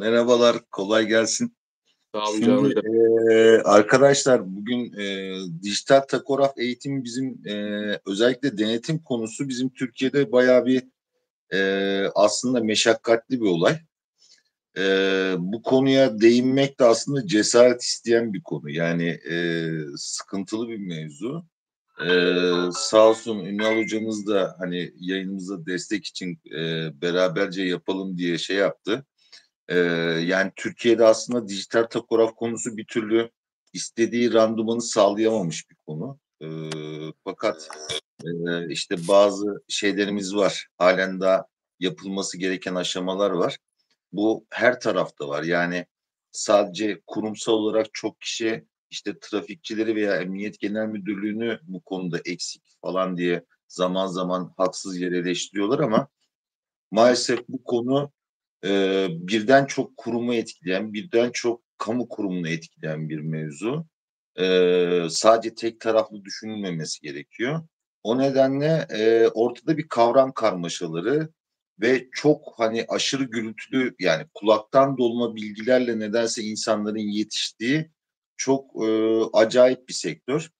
Merhabalar, kolay gelsin. Sağ olun canım. Arkadaşlar bugün dijital takograf eğitimi bizim özellikle denetim konusu bizim Türkiye'de bayağı bir aslında meşakkatli bir olay. Bu konuya değinmek de aslında cesaret isteyen bir konu. Yani sıkıntılı bir mevzu. Sağ olsun Ünal hocamız da hani yayınımıza destek için beraberce yapalım diye şey yaptı. Yani Türkiye'de aslında dijital takograf konusu bir türlü istediği randımanı sağlayamamış bir konu. Fakat işte bazı şeylerimiz var. Halen daha yapılması gereken aşamalar var. Bu her tarafta var. Yani sadece kurumsal olarak çok kişi işte trafikçileri veya Emniyet Genel Müdürlüğü'nü bu konuda eksik falan diye zaman zaman haksız yere eleştiriyorlar ama maalesef bu konu birden çok kurumu etkileyen, birden çok kamu kurumunu etkileyen bir mevzu. Sadece tek taraflı düşünülmemesi gerekiyor. O nedenle ortada bir kavram karmaşaları ve çok hani aşırı gürültülü, yani kulaktan dolma bilgilerle nedense insanların yetiştiği çok acayip bir sektör.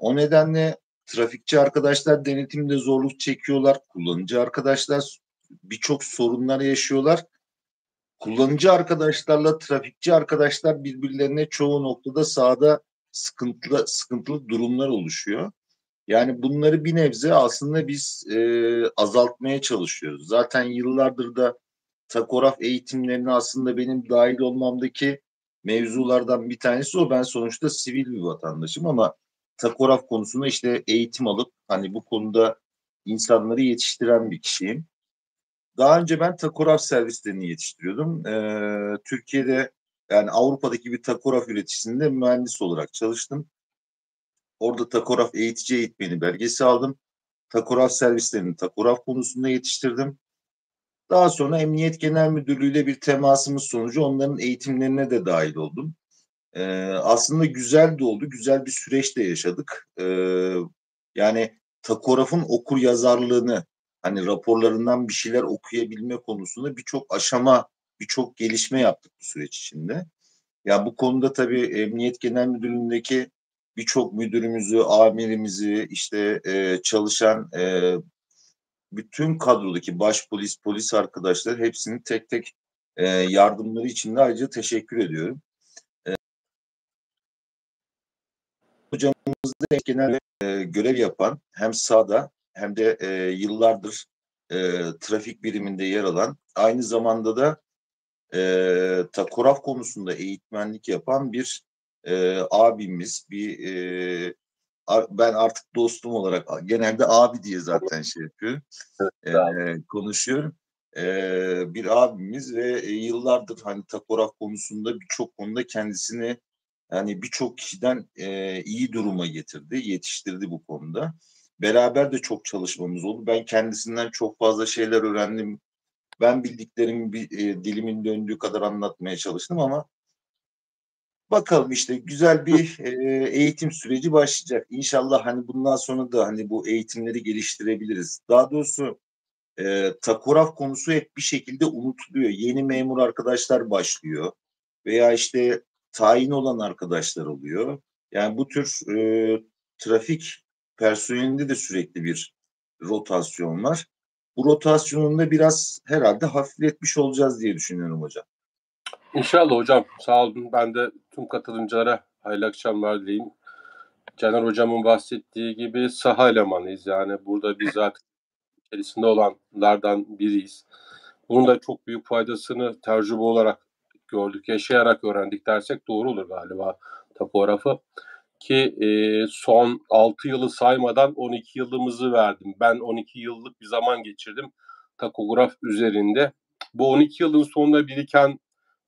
O nedenle trafikçi arkadaşlar denetimde zorluk çekiyorlar. Kullanıcı arkadaşlar birçok sorunlar yaşıyorlar. Kullanıcı arkadaşlarla trafikçi arkadaşlar birbirlerine çoğu noktada sahada sıkıntılı durumlar oluşuyor. Yani bunları bir nebze aslında biz azaltmaya çalışıyoruz. Zaten yıllardır da takograf eğitimlerine aslında benim dahil olmamdaki mevzulardan bir tanesi o. Ben sonuçta sivil bir vatandaşım ama takograf konusunda işte eğitim alıp hani bu konuda insanları yetiştiren bir kişiyim. Daha önce ben takograf servislerini yetiştiriyordum. Türkiye'de, yani Avrupa'daki bir takograf üreticisinde mühendis olarak çalıştım. Orada takograf eğitici eğitmeni belgesi aldım. Takograf servislerini takograf konusunda yetiştirdim. Daha sonra Emniyet Genel Müdürlüğü ile bir temasımız sonucu onların eğitimlerine de dahil oldum. Aslında güzel de oldu, güzel bir süreç de yaşadık. Yani takografın okur yazarlığını, hani raporlarından bir şeyler okuyabilme konusunda birçok aşama, birçok gelişme yaptık bu süreç içinde. Ya bu konuda tabii Emniyet Genel Müdürlüğü'ndeki birçok müdürümüzü, amirimizi, işte çalışan bütün kadrodaki başpolis, polis arkadaşlar hepsini tek tek yardımları için de ayrıca teşekkür ediyorum. Hocamız da genel görev yapan, hem sahada hem de yıllardır trafik biriminde yer alan, aynı zamanda da takograf konusunda eğitmenlik yapan bir abimiz, bir ben artık dostum olarak genelde abi diye zaten şey yapıyorum, konuşuyorum. Bir abimiz ve yıllardır hani takograf konusunda birçok konuda kendisini, yani birçok kişiden iyi duruma getirdi, yetiştirdi bu konuda. Beraber de çok çalışmamız oldu. Ben kendisinden çok fazla şeyler öğrendim. Ben bildiklerimi dilimin döndüğü kadar anlatmaya çalıştım ama bakalım işte güzel bir eğitim süreci başlayacak. İnşallah hani bundan sonra da hani bu eğitimleri geliştirebiliriz. Daha doğrusu takograf konusu hep bir şekilde unutuluyor. Yeni memur arkadaşlar başlıyor veya işte tayin olan arkadaşlar oluyor. Yani bu tür trafik personelinde de sürekli bir rotasyon var. Bu rotasyonunda biraz herhalde hafifletmiş olacağız diye düşünüyorum hocam. İnşallah hocam. Sağ olun. Ben de tüm katılımcılara hayırlı akşamlar dileyim. Caner hocamın bahsettiği gibi saha elemanıyız. Yani burada biz zaten içerisinde olanlardan biriyiz. Bunun da çok büyük faydasını tecrübe olarak gördük, yaşayarak öğrendik dersek doğru olur galiba takografı. Ki son 6 yılı saymadan 12 yılımızı verdim. Ben 12 yıllık bir zaman geçirdim takograf üzerinde. Bu 12 yılın sonunda biriken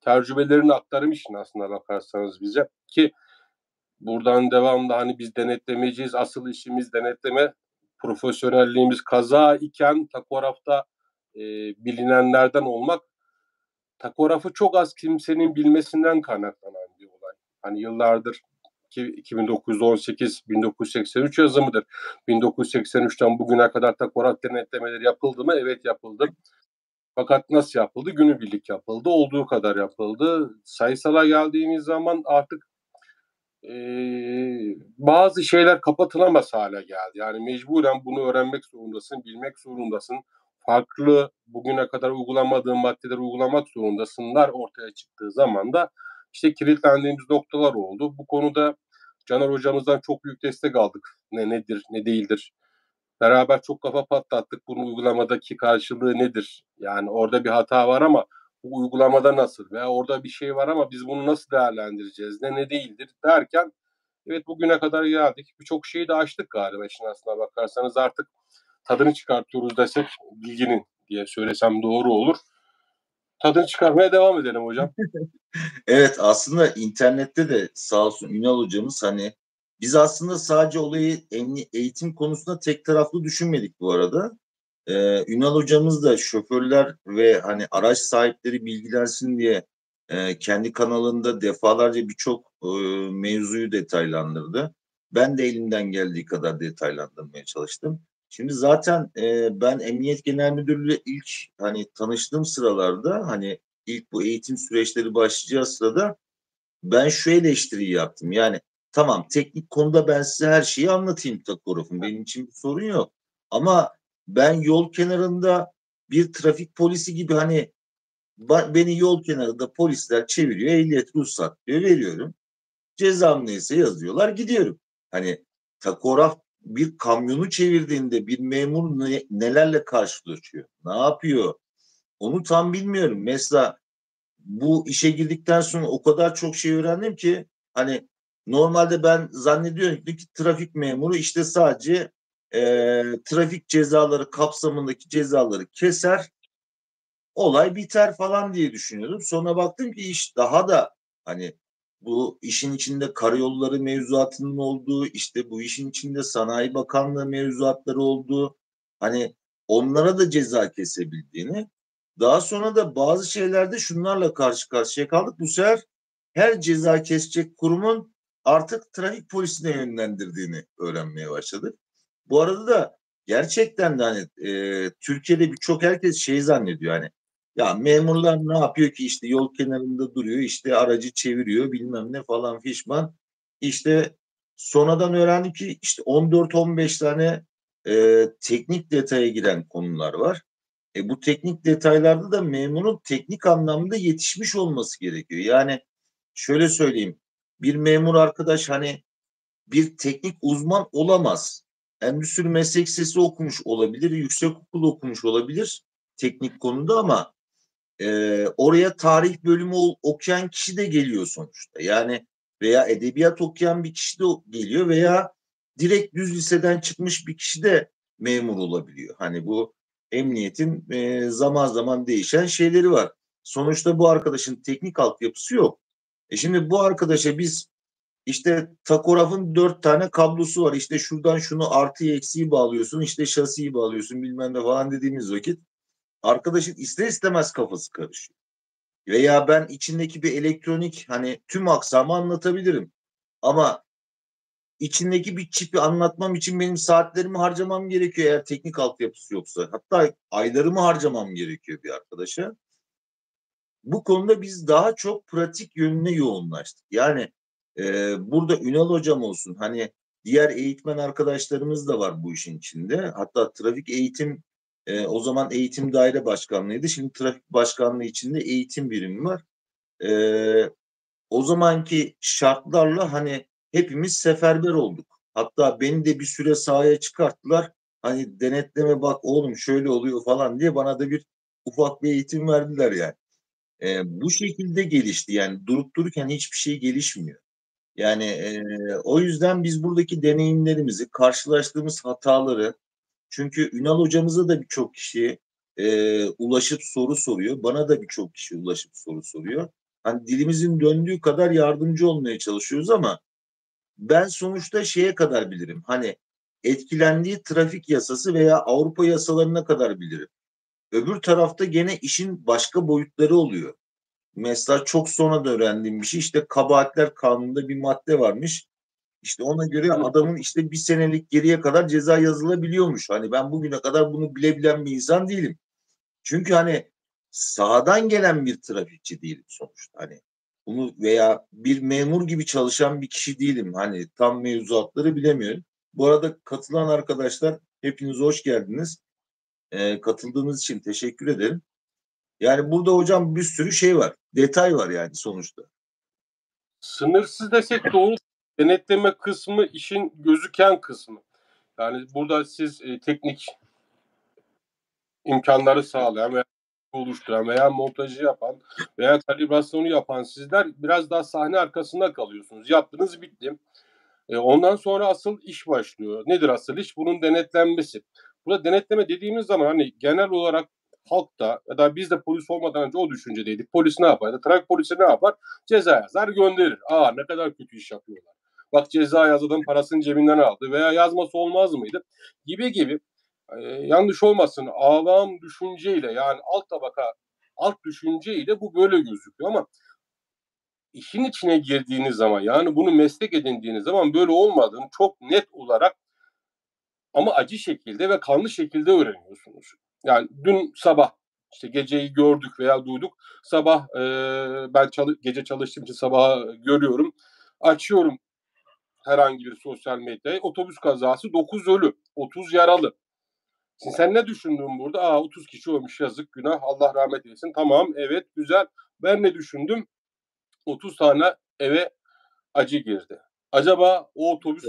tecrübelerini aktarmışsın aslında bakarsanız bize. Ki buradan devamlı hani biz denetlemeciyiz, asıl işimiz denetleme, profesyonelliğimiz kaza iken takografta bilinenlerden olmak, takografı çok az kimsenin bilmesinden kaynaklanan bir olay. Hani yıllardır 1918-1983 yazımıdır. 1983'ten bugüne kadar takograf denetlemeleri yapıldı mı? Evet yapıldı. Fakat nasıl yapıldı? Günübirlik yapıldı. Olduğu kadar yapıldı. Sayısala geldiğimiz zaman artık bazı şeyler kapatılamaz hale geldi. Yani mecburen bunu öğrenmek zorundasın, bilmek zorundasın. Farklı bugüne kadar uygulamadığın maddeleri uygulamak zorundasınlar ortaya çıktığı zaman da işte kilitlendiğimiz noktalar oldu. Bu konuda Caner hocamızdan çok büyük destek aldık. Ne nedir, ne değildir. Beraber çok kafa patlattık. Bunun uygulamadaki karşılığı nedir? Yani orada bir hata var ama bu uygulamada nasıl? Veya orada bir şey var ama biz bunu nasıl değerlendireceğiz? Ne değildir derken evet bugüne kadar geldik. Birçok şeyi de açtık galiba. Şimdi aslına bakarsanız artık tadını çıkartıyoruz desek bilginin diye söylesem doğru olur. Tadını çıkarmaya devam edelim hocam. Evet, aslında internette de sağ olsun Ünal hocamız, hani biz aslında sadece olayı eğitim konusunda tek taraflı düşünmedik bu arada. Ünal hocamız da şoförler ve hani araç sahipleri bilgilensin diye kendi kanalında defalarca birçok mevzuyu detaylandırdı. Ben de elimden geldiği kadar detaylandırmaya çalıştım. Şimdi zaten ben Emniyet Genel Müdürlüğü ilk hani tanıştığım sıralarda, hani ilk bu eğitim süreçleri başlayacağı sırada ben şu eleştiriyi yaptım. Yani tamam, teknik konuda ben size her şeyi anlatayım takografın. Benim için bir sorun yok. Ama ben yol kenarında bir trafik polisi gibi, hani beni yol kenarında polisler çeviriyor, ehliyet ruhsat diyor, veriyorum. Cezam neyse yazıyorlar, gidiyorum. Hani takograf bir kamyonu çevirdiğinde bir memur nelerle karşılaşıyor? Ne yapıyor? Onu tam bilmiyorum. Mesela bu işe girdikten sonra o kadar çok şey öğrendim ki, hani normalde ben zannediyorum ki trafik memuru işte sadece trafik cezaları kapsamındaki cezaları keser, olay biter falan diye düşünüyordum. Sonra baktım ki iş daha da, hani bu işin içinde karayolları mevzuatının olduğu, işte bu işin içinde Sanayi Bakanlığı mevzuatları olduğu, hani onlara da ceza kesebildiğini, daha sonra da bazı şeylerde şunlarla karşı karşıya kaldık. Bu sefer her ceza kesecek kurumun artık trafik polisine yönlendirdiğini öğrenmeye başladık. Bu arada da gerçekten de hani Türkiye'de birçok herkes şey zannediyor, hani ya memurlar ne yapıyor ki, işte yol kenarında duruyor, işte aracı çeviriyor, bilmem ne falan fişman. İşte sonradan öğrendim ki işte 14-15 tane teknik detaya giren konular var. Bu teknik detaylarda da memurun teknik anlamda yetişmiş olması gerekiyor. Yani şöyle söyleyeyim, bir memur arkadaş hani bir teknik uzman olamaz. Endüstri meslek lisesi okumuş olabilir, yüksekokul okumuş olabilir teknik konuda, ama oraya tarih bölümü okuyan kişi de geliyor sonuçta. Yani veya edebiyat okuyan bir kişi de geliyor veya direkt düz liseden çıkmış bir kişi de memur olabiliyor. Hani bu emniyetin zaman zaman değişen şeyleri var. Sonuçta bu arkadaşın teknik altyapısı yok. Şimdi bu arkadaşa biz işte takografın 4 tane kablosu var, İşte şuradan şunu artıyı eksiği bağlıyorsun, İşte şasiyi bağlıyorsun bilmem ne falan dediğimiz vakit arkadaşın ister istemez kafası karışıyor. Veya ben içindeki bir elektronik, hani tüm aksamı anlatabilirim ama içindeki bir çipi anlatmam için benim saatlerimi harcamam gerekiyor eğer teknik altyapısı yoksa. Hatta aylarımı harcamam gerekiyor bir arkadaşa. Bu konuda biz daha çok pratik yönüne yoğunlaştık. Yani burada Ünal hocam olsun, hani diğer eğitmen arkadaşlarımız da var bu işin içinde. Hatta trafik eğitim, o zaman eğitim daire başkanlığıydı. Şimdi trafik başkanlığı içinde eğitim birimi var. O zamanki şartlarla hani hepimiz seferber olduk. Hatta beni de bir süre sahaya çıkarttılar. Hani denetleme, bak oğlum şöyle oluyor falan diye bana da bir ufak bir eğitim verdiler yani. Bu şekilde gelişti. Yani durup dururken hiçbir şey gelişmiyor. Yani o yüzden biz buradaki deneyimlerimizi, karşılaştığımız hataları, çünkü Ünal hocamıza da birçok kişi ulaşıp soru soruyor. Bana da birçok kişi ulaşıp soru soruyor. Hani dilimizin döndüğü kadar yardımcı olmaya çalışıyoruz ama ben sonuçta şeye kadar bilirim. Hani etkilendiği trafik yasası veya Avrupa yasalarına kadar bilirim. Öbür tarafta gene işin başka boyutları oluyor. Mesela çok sonra da öğrendiğim bir şey, işte kabahatler kanununda bir madde varmış. İşte ona göre adamın işte 1 senelik geriye kadar ceza yazılabiliyormuş. Hani ben bugüne kadar bunu bilebilen bir insan değilim. Çünkü hani sahadan gelen bir trafikçi değilim sonuçta. Hani bunu veya bir memur gibi çalışan bir kişi değilim. Hani tam mevzuatları bilemiyorum. Bu arada katılan arkadaşlar hepiniz hoş geldiniz. Katıldığınız için teşekkür ederim. Yani burada hocam bir sürü şey var. Detay var yani sonuçta. Sınırsız desek doğru. Denetleme kısmı işin gözüken kısmı. Yani burada siz teknik imkanları sağlayan veya oluşturan veya montajı yapan veya kalibrasyonu yapan sizler biraz daha sahne arkasında kalıyorsunuz. Yaptınız, bitti. Ondan sonra asıl iş başlıyor. Nedir asıl iş? Bunun denetlenmesi. Burada denetleme dediğimiz zaman hani genel olarak halkta ya da biz de polis olmadan önce o düşüncedeydik. Polis ne yapar? Ya da trafik polisi ne yapar? Ceza yazar, gönderir. Aa, ne kadar kötü iş yapıyorlar. Bak ceza yazdım, parasını cebinden aldı veya yazması olmaz mıydı? Gibi gibi. Yanlış olmasın, avam düşünceyle yani alt tabaka, alt düşünceyle bu böyle gözüküyor ama işin içine girdiğiniz zaman yani bunu meslek edindiğiniz zaman böyle olmadığını çok net olarak ama acı şekilde ve kanlı şekilde öğreniyorsunuz. Yani dün sabah işte geceyi gördük veya duyduk. Sabah ben gece çalıştığım için sabahı görüyorum. Açıyorum herhangi bir sosyal medyayı. Otobüs kazası 9 ölü, 30 yaralı. Şimdi sen ne düşündün burada? Aa, 30 kişi ölmüş, yazık, günah, Allah rahmet eylesin. Tamam, evet, güzel. Ben ne düşündüm? 30 tane eve acı girdi. Acaba o otobüs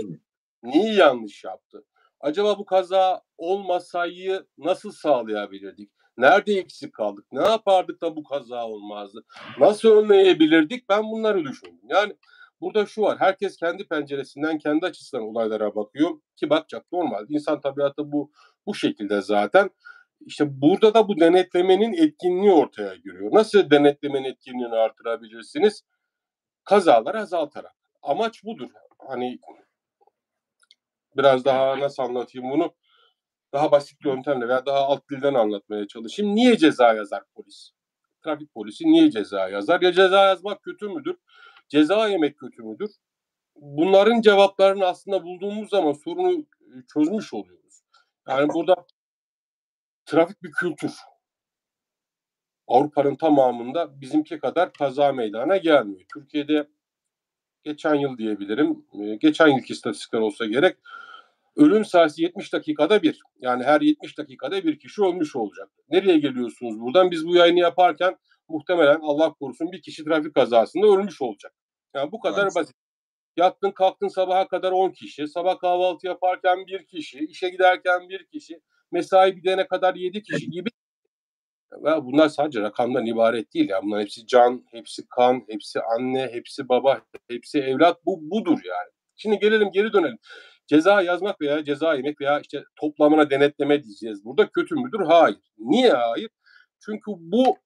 niye yanlış yaptı? Acaba bu kaza olmasaydı nasıl sağlayabilirdik? Nerede eksik kaldık? Ne yapardık da bu kaza olmazdı? Nasıl önleyebilirdik? Ben bunları düşündüm. Yani burada şu var. Herkes kendi penceresinden, kendi açısından olaylara bakıyor. Ki bakacak, normal. İnsan tabiatı bu şekilde zaten. İşte burada da bu denetlemenin etkinliği ortaya giriyor. Nasıl denetlemenin etkinliğini artırabilirsiniz? Kazaları azaltarak. Amaç budur. Hani biraz daha nasıl anlatayım bunu? Daha basit yöntemle veya daha alt dilden anlatmaya çalışayım. Niye ceza yazar polis? Trafik polisi niye ceza yazar? Ya ceza yazmak kötü müdür? Ceza yemek kötü müdür? Bunların cevaplarını aslında bulduğumuz zaman sorunu çözmüş oluyoruz. Yani burada trafik bir kültür. Avrupa'nın tamamında bizimki kadar kaza meydana gelmiyor. Türkiye'de geçen yıl diyebilirim. Geçen yılki istatistikler olsa gerek. Ölüm sayısı 70 dakikada bir. Yani her 70 dakikada bir kişi ölmüş olacak. Nereye geliyorsunuz buradan? Biz bu yayını yaparken muhtemelen Allah korusun bir kişi trafik kazasında ölmüş olacak. Yani bu kadar basit. Yattın kalktın sabaha kadar 10 kişi. Sabah kahvaltı yaparken bir kişi. İşe giderken bir kişi. Mesai bitene kadar 7 kişi gibi. Ya bunlar sadece rakamdan ibaret değil. Yani bunlar hepsi can, hepsi kan, hepsi anne, hepsi baba, hepsi evlat. Bu budur yani. Şimdi gelelim, geri dönelim. Ceza yazmak veya ceza yemek veya işte toplamına denetleme diyeceğiz. Burada kötü müdür? Hayır. Niye hayır? Çünkü bu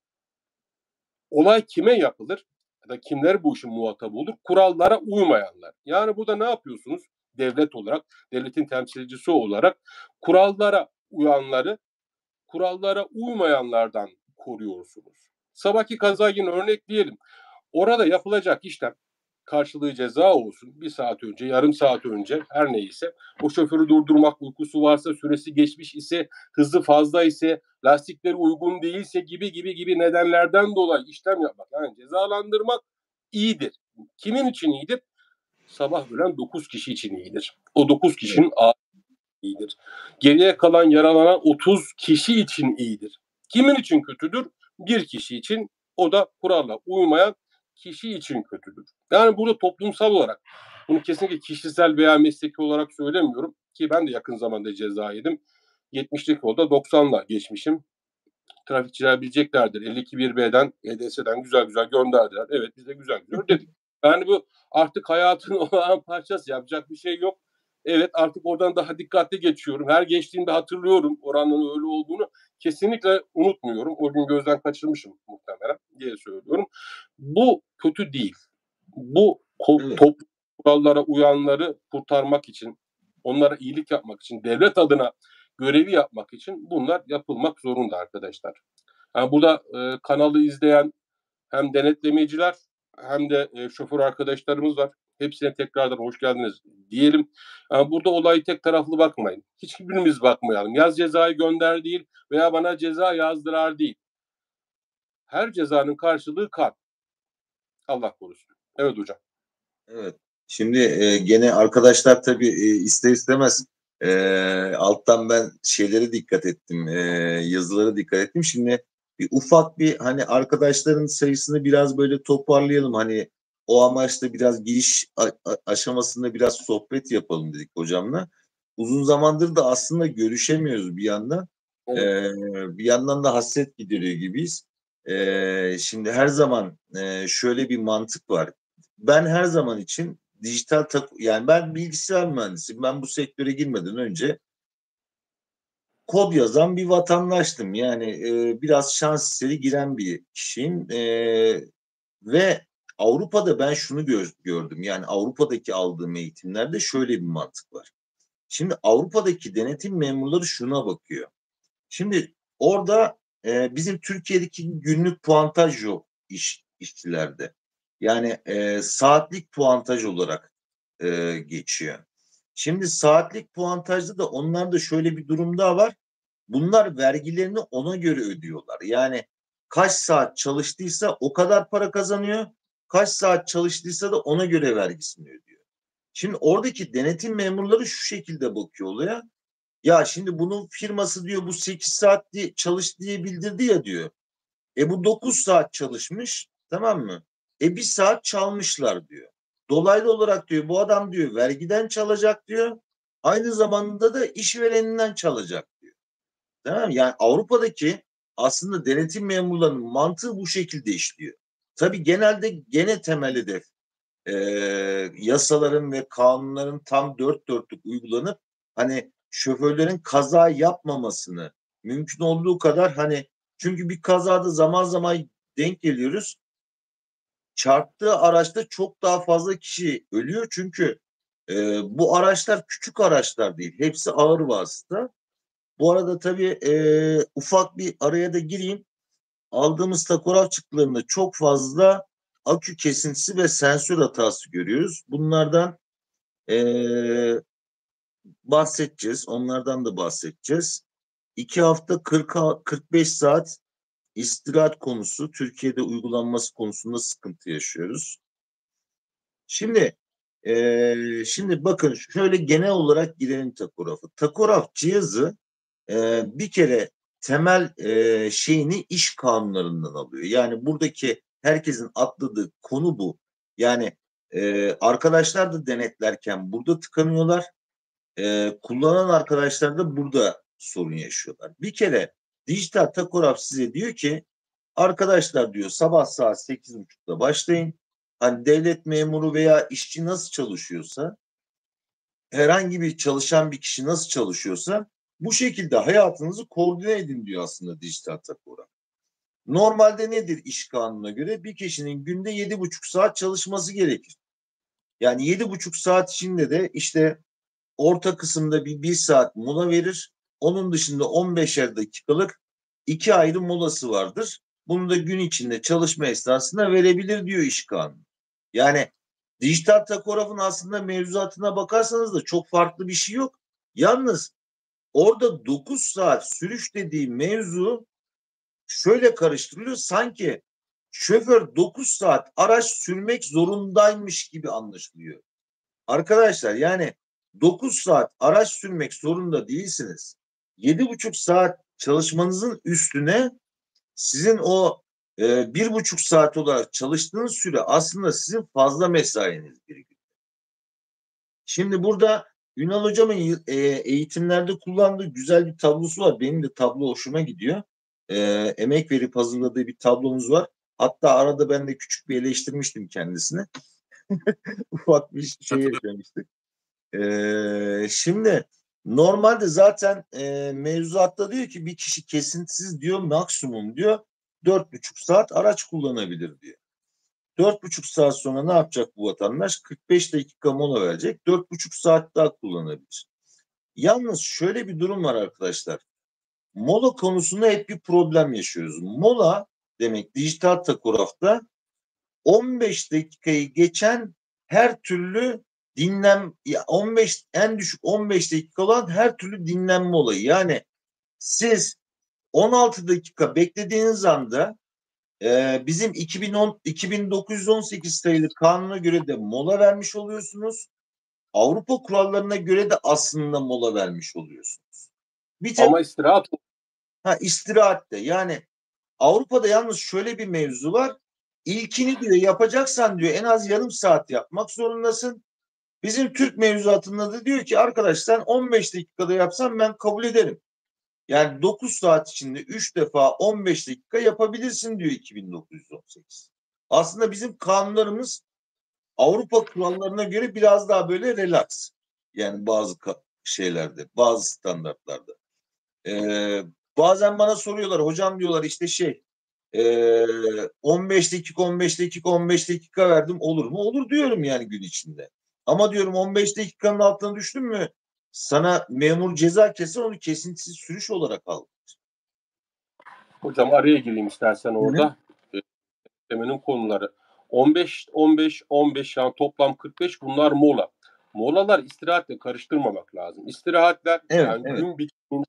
olay kime yapılır? Ya da kimler bu işin muhatabı olur? Kurallara uymayanlar. Yani burada ne yapıyorsunuz? Devlet olarak, devletin temsilcisi olarak kurallara uyanları kurallara uymayanlardan koruyorsunuz. Sabahki kazayı örnekleyelim. Orada yapılacak işlem karşılığı ceza olsun. Bir saat önce, yarım saat önce her neyse. O şoförü durdurmak, uykusu varsa, süresi geçmiş ise, hızı fazla ise, lastikleri uygun değilse gibi nedenlerden dolayı işlem yapmak. Yani cezalandırmak iyidir. Kimin için iyidir? Sabah ölen 9 kişi için iyidir. O 9 kişinin iyidir. Geriye kalan, yaralanan 30 kişi için iyidir. Kimin için kötüdür? Bir kişi için, o da kurala uymayan kişi için kötüdür. Yani burada toplumsal olarak, bunu kesinlikle kişisel veya mesleki olarak söylemiyorum ki ben de yakın zamanda ceza yedim. 70'lik yolda 90'la geçmişim. Trafikçiler bileceklerdir. 52.1B'den, EDS'den güzel gönderdiler. Evet, biz de güzel dedik. Yani bu artık hayatın olan parçası, yapacak bir şey yok. Evet, artık oradan daha dikkatli geçiyorum. Her geçtiğimde hatırlıyorum oranın öyle olduğunu. Kesinlikle unutmuyorum. O gün gözden kaçırmışım muhtemelen diye söylüyorum. Bu kötü değil. Bu toplum kurallara uyanları kurtarmak için, onlara iyilik yapmak için, devlet adına görevi yapmak için bunlar yapılmak zorunda arkadaşlar. Yani burada kanalı izleyen hem denetlemeciler hem de şoför arkadaşlarımız var. Hepsine tekrardan hoş geldiniz diyelim. Yani burada olayı tek taraflı bakmayın. Hiçbirimiz bakmayalım. Yaz cezayı gönder değil veya bana ceza yazdırar değil. her cezanın karşılığı kan. Allah korusun. Evet hocam. Evet. Şimdi gene arkadaşlar tabii ister istemez alttan ben şeylere dikkat ettim. Yazılara dikkat ettim. Şimdi ufak bir hani arkadaşların sayısını biraz böyle toparlayalım. Hani o amaçla biraz giriş aşamasında biraz sohbet yapalım dedik hocamla. Uzun zamandır da aslında görüşemiyoruz bir yandan. Evet. Bir yandan da hasret gideriyor gibiyiz. Şimdi her zaman şöyle bir mantık var. Ben her zaman için yani ben bilgisayar mühendisiyim. Ben bu sektöre girmeden önce kod yazan bir vatandaştım. Yani biraz şans eseri giren bir kişiyim. Ve Avrupa'da ben şunu gördüm. Yani Avrupa'daki aldığım eğitimlerde şöyle bir mantık var. Şimdi Avrupa'daki denetim memurları şuna bakıyor. Şimdi orada bizim Türkiye'deki günlük puantaj yok işçilerde. Yani saatlik puantaj olarak geçiyor. Şimdi saatlik puantajda da onlarda şöyle bir durum daha var. Bunlar vergilerini ona göre ödüyorlar. Yani kaç saat çalıştıysa o kadar para kazanıyor. Kaç saat çalıştıysa da ona göre vergisini ödüyor. Şimdi oradaki denetim memurları şu şekilde bakıyor olaya. Ya şimdi bunun firması diyor bu 8 saat çalış diye bildirdi ya diyor. Bu 9 saat çalışmış, tamam mı? 1 saat çalmışlar diyor. Dolaylı olarak diyor bu adam diyor vergiden çalacak diyor. Aynı zamanda da işvereninden çalacak diyor. Tamam mı? Yani Avrupa'daki aslında denetim memurlarının mantığı bu şekilde işliyor. Tabii genelde gene temel hedef yasaların ve kanunların tam dört dörtlük uygulanıp hani şoförlerin kaza yapmamasını mümkün olduğu kadar hani çünkü bir kazada zaman zaman denk geliyoruz. Çarptığı araçta çok daha fazla kişi ölüyor çünkü bu araçlar küçük araçlar değil. Hepsi ağır vasıta. Bu arada tabii ufak bir araya da gireyim. Aldığımız takograf çıktılarında çok fazla akü kesintisi ve sensör hatası görüyoruz. Bunlardan bahsedeceğiz. Onlardan da bahsedeceğiz. 2 hafta 40-45 saat istirahat konusu Türkiye'de uygulanması konusunda sıkıntı yaşıyoruz. Şimdi bakın şöyle genel olarak girelim takografı. Takograf cihazı bir kere temel şeyini iş kanunlarından alıyor. Yani buradaki herkesin atladığı konu bu. Yani arkadaşlar da denetlerken burada tıkanıyorlar. Kullanan arkadaşlar da burada sorun yaşıyorlar. Bir kere dijital takograf size diyor ki arkadaşlar diyor sabah saat 8.30'da başlayın. Hani devlet memuru veya işçi nasıl çalışıyorsa herhangi bir çalışan bir kişi nasıl çalışıyorsa bu şekilde hayatınızı koordine edin diyor aslında dijital takograf. Normalde nedir iş kanununa göre? Bir kişinin günde 7,5 saat çalışması gerekir. Yani 7,5 saat içinde de işte orta kısımda bir saat mola verir. Onun dışında 15'er dakikalık 2 ayrı molası vardır. Bunu da gün içinde çalışma esnasında verebilir diyor iş kanunu. Yani dijital takografın aslında mevzuatına bakarsanız da çok farklı bir şey yok. Yalnız orada 9 saat sürüş dediği mevzu şöyle karıştırılıyor. Sanki şoför 9 saat araç sürmek zorundaymış gibi anlaşılıyor. Arkadaşlar yani 9 saat araç sürmek zorunda değilsiniz. 7,5 saat çalışmanızın üstüne sizin o 1,5 saat olarak çalıştığınız süre aslında sizin fazla mesainiz bir gün. Şimdi burada Ünal Hocam'ın eğitimlerde kullandığı güzel bir tablosu var. Benim de tablo hoşuma gidiyor. Emek verip hazırladığı bir tablomuz var. Hatta arada ben de küçük bir eleştirmiştim kendisini. Ufak bir şey yapmıştık. Şimdi normalde zaten mevzuatta diyor ki bir kişi kesintisiz diyor maksimum diyor 4,5 saat araç kullanabilir diyor. 4,5 saat sonra ne yapacak bu vatandaş? 45 dakika mola verecek. 4,5 saat daha kullanabilir. Yalnız şöyle bir durum var arkadaşlar. Mola konusunda hep bir problem yaşıyoruz. Mola demek dijital takografta 15 dakikayı geçen her türlü en düşük 15 dakika olan her türlü dinlenme olayı. Yani siz 16 dakika beklediğiniz anda bizim 2918 sayılı kanuna göre de mola vermiş oluyorsunuz. Avrupa kurallarına göre de aslında mola vermiş oluyorsunuz. Ama istirahat. Ha, istirahatte. Yani Avrupa'da yalnız şöyle bir mevzu var. İlkini diyor yapacaksan diyor en az yarım saat yapmak zorundasın. Bizim Türk mevzuatında da diyor ki arkadaş sen 15 dakikada yapsan ben kabul ederim. Yani 9 saat içinde 3 defa 15 dakika yapabilirsin diyor 2918. Aslında bizim kanunlarımız Avrupa kurallarına göre biraz daha böyle relax. Yani bazı şeylerde, bazı standartlarda. Bazen bana soruyorlar hocam diyorlar işte 15 dakika verdim olur mu? Olur diyorum yani gün içinde. Ama diyorum 15 dakikanın altına düştün mü sana memur ceza keser, onu kesintisiz sürüş olarak alır. Hocam araya gireyim istersen orada. Temelin konuları. 15 yani toplam 45 bunlar mola. Molalar istirahatle karıştırmamak lazım. İstirahatler gün bitiminde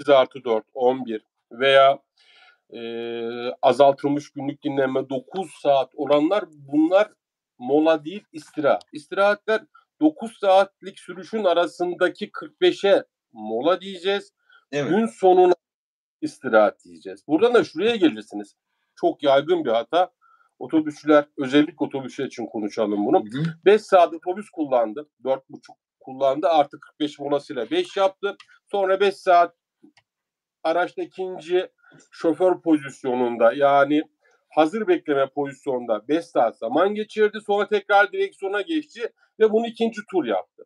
8+4, 11 veya azaltılmış günlük dinlenme 9 saat olanlar bunlar mola değil istirahat. İstirahatler 9 saatlik sürüşün arasındaki 45'e mola diyeceğiz. Evet. Gün sonuna istirahat diyeceğiz. Buradan da şuraya gelirsiniz. Çok yaygın bir hata. Otobüsçüler, özellikle otobüsçüler için konuşalım bunu. 5 saat otobüs kullandı. 4,5 kullandı. Artı 45 molasıyla 5 yaptı. Sonra 5 saat araçta ikinci şoför pozisyonunda yani hazır bekleme pozisyonda 5 saat zaman geçirdi. Sonra tekrar direksiyona geçti ve bunu ikinci tur yaptı.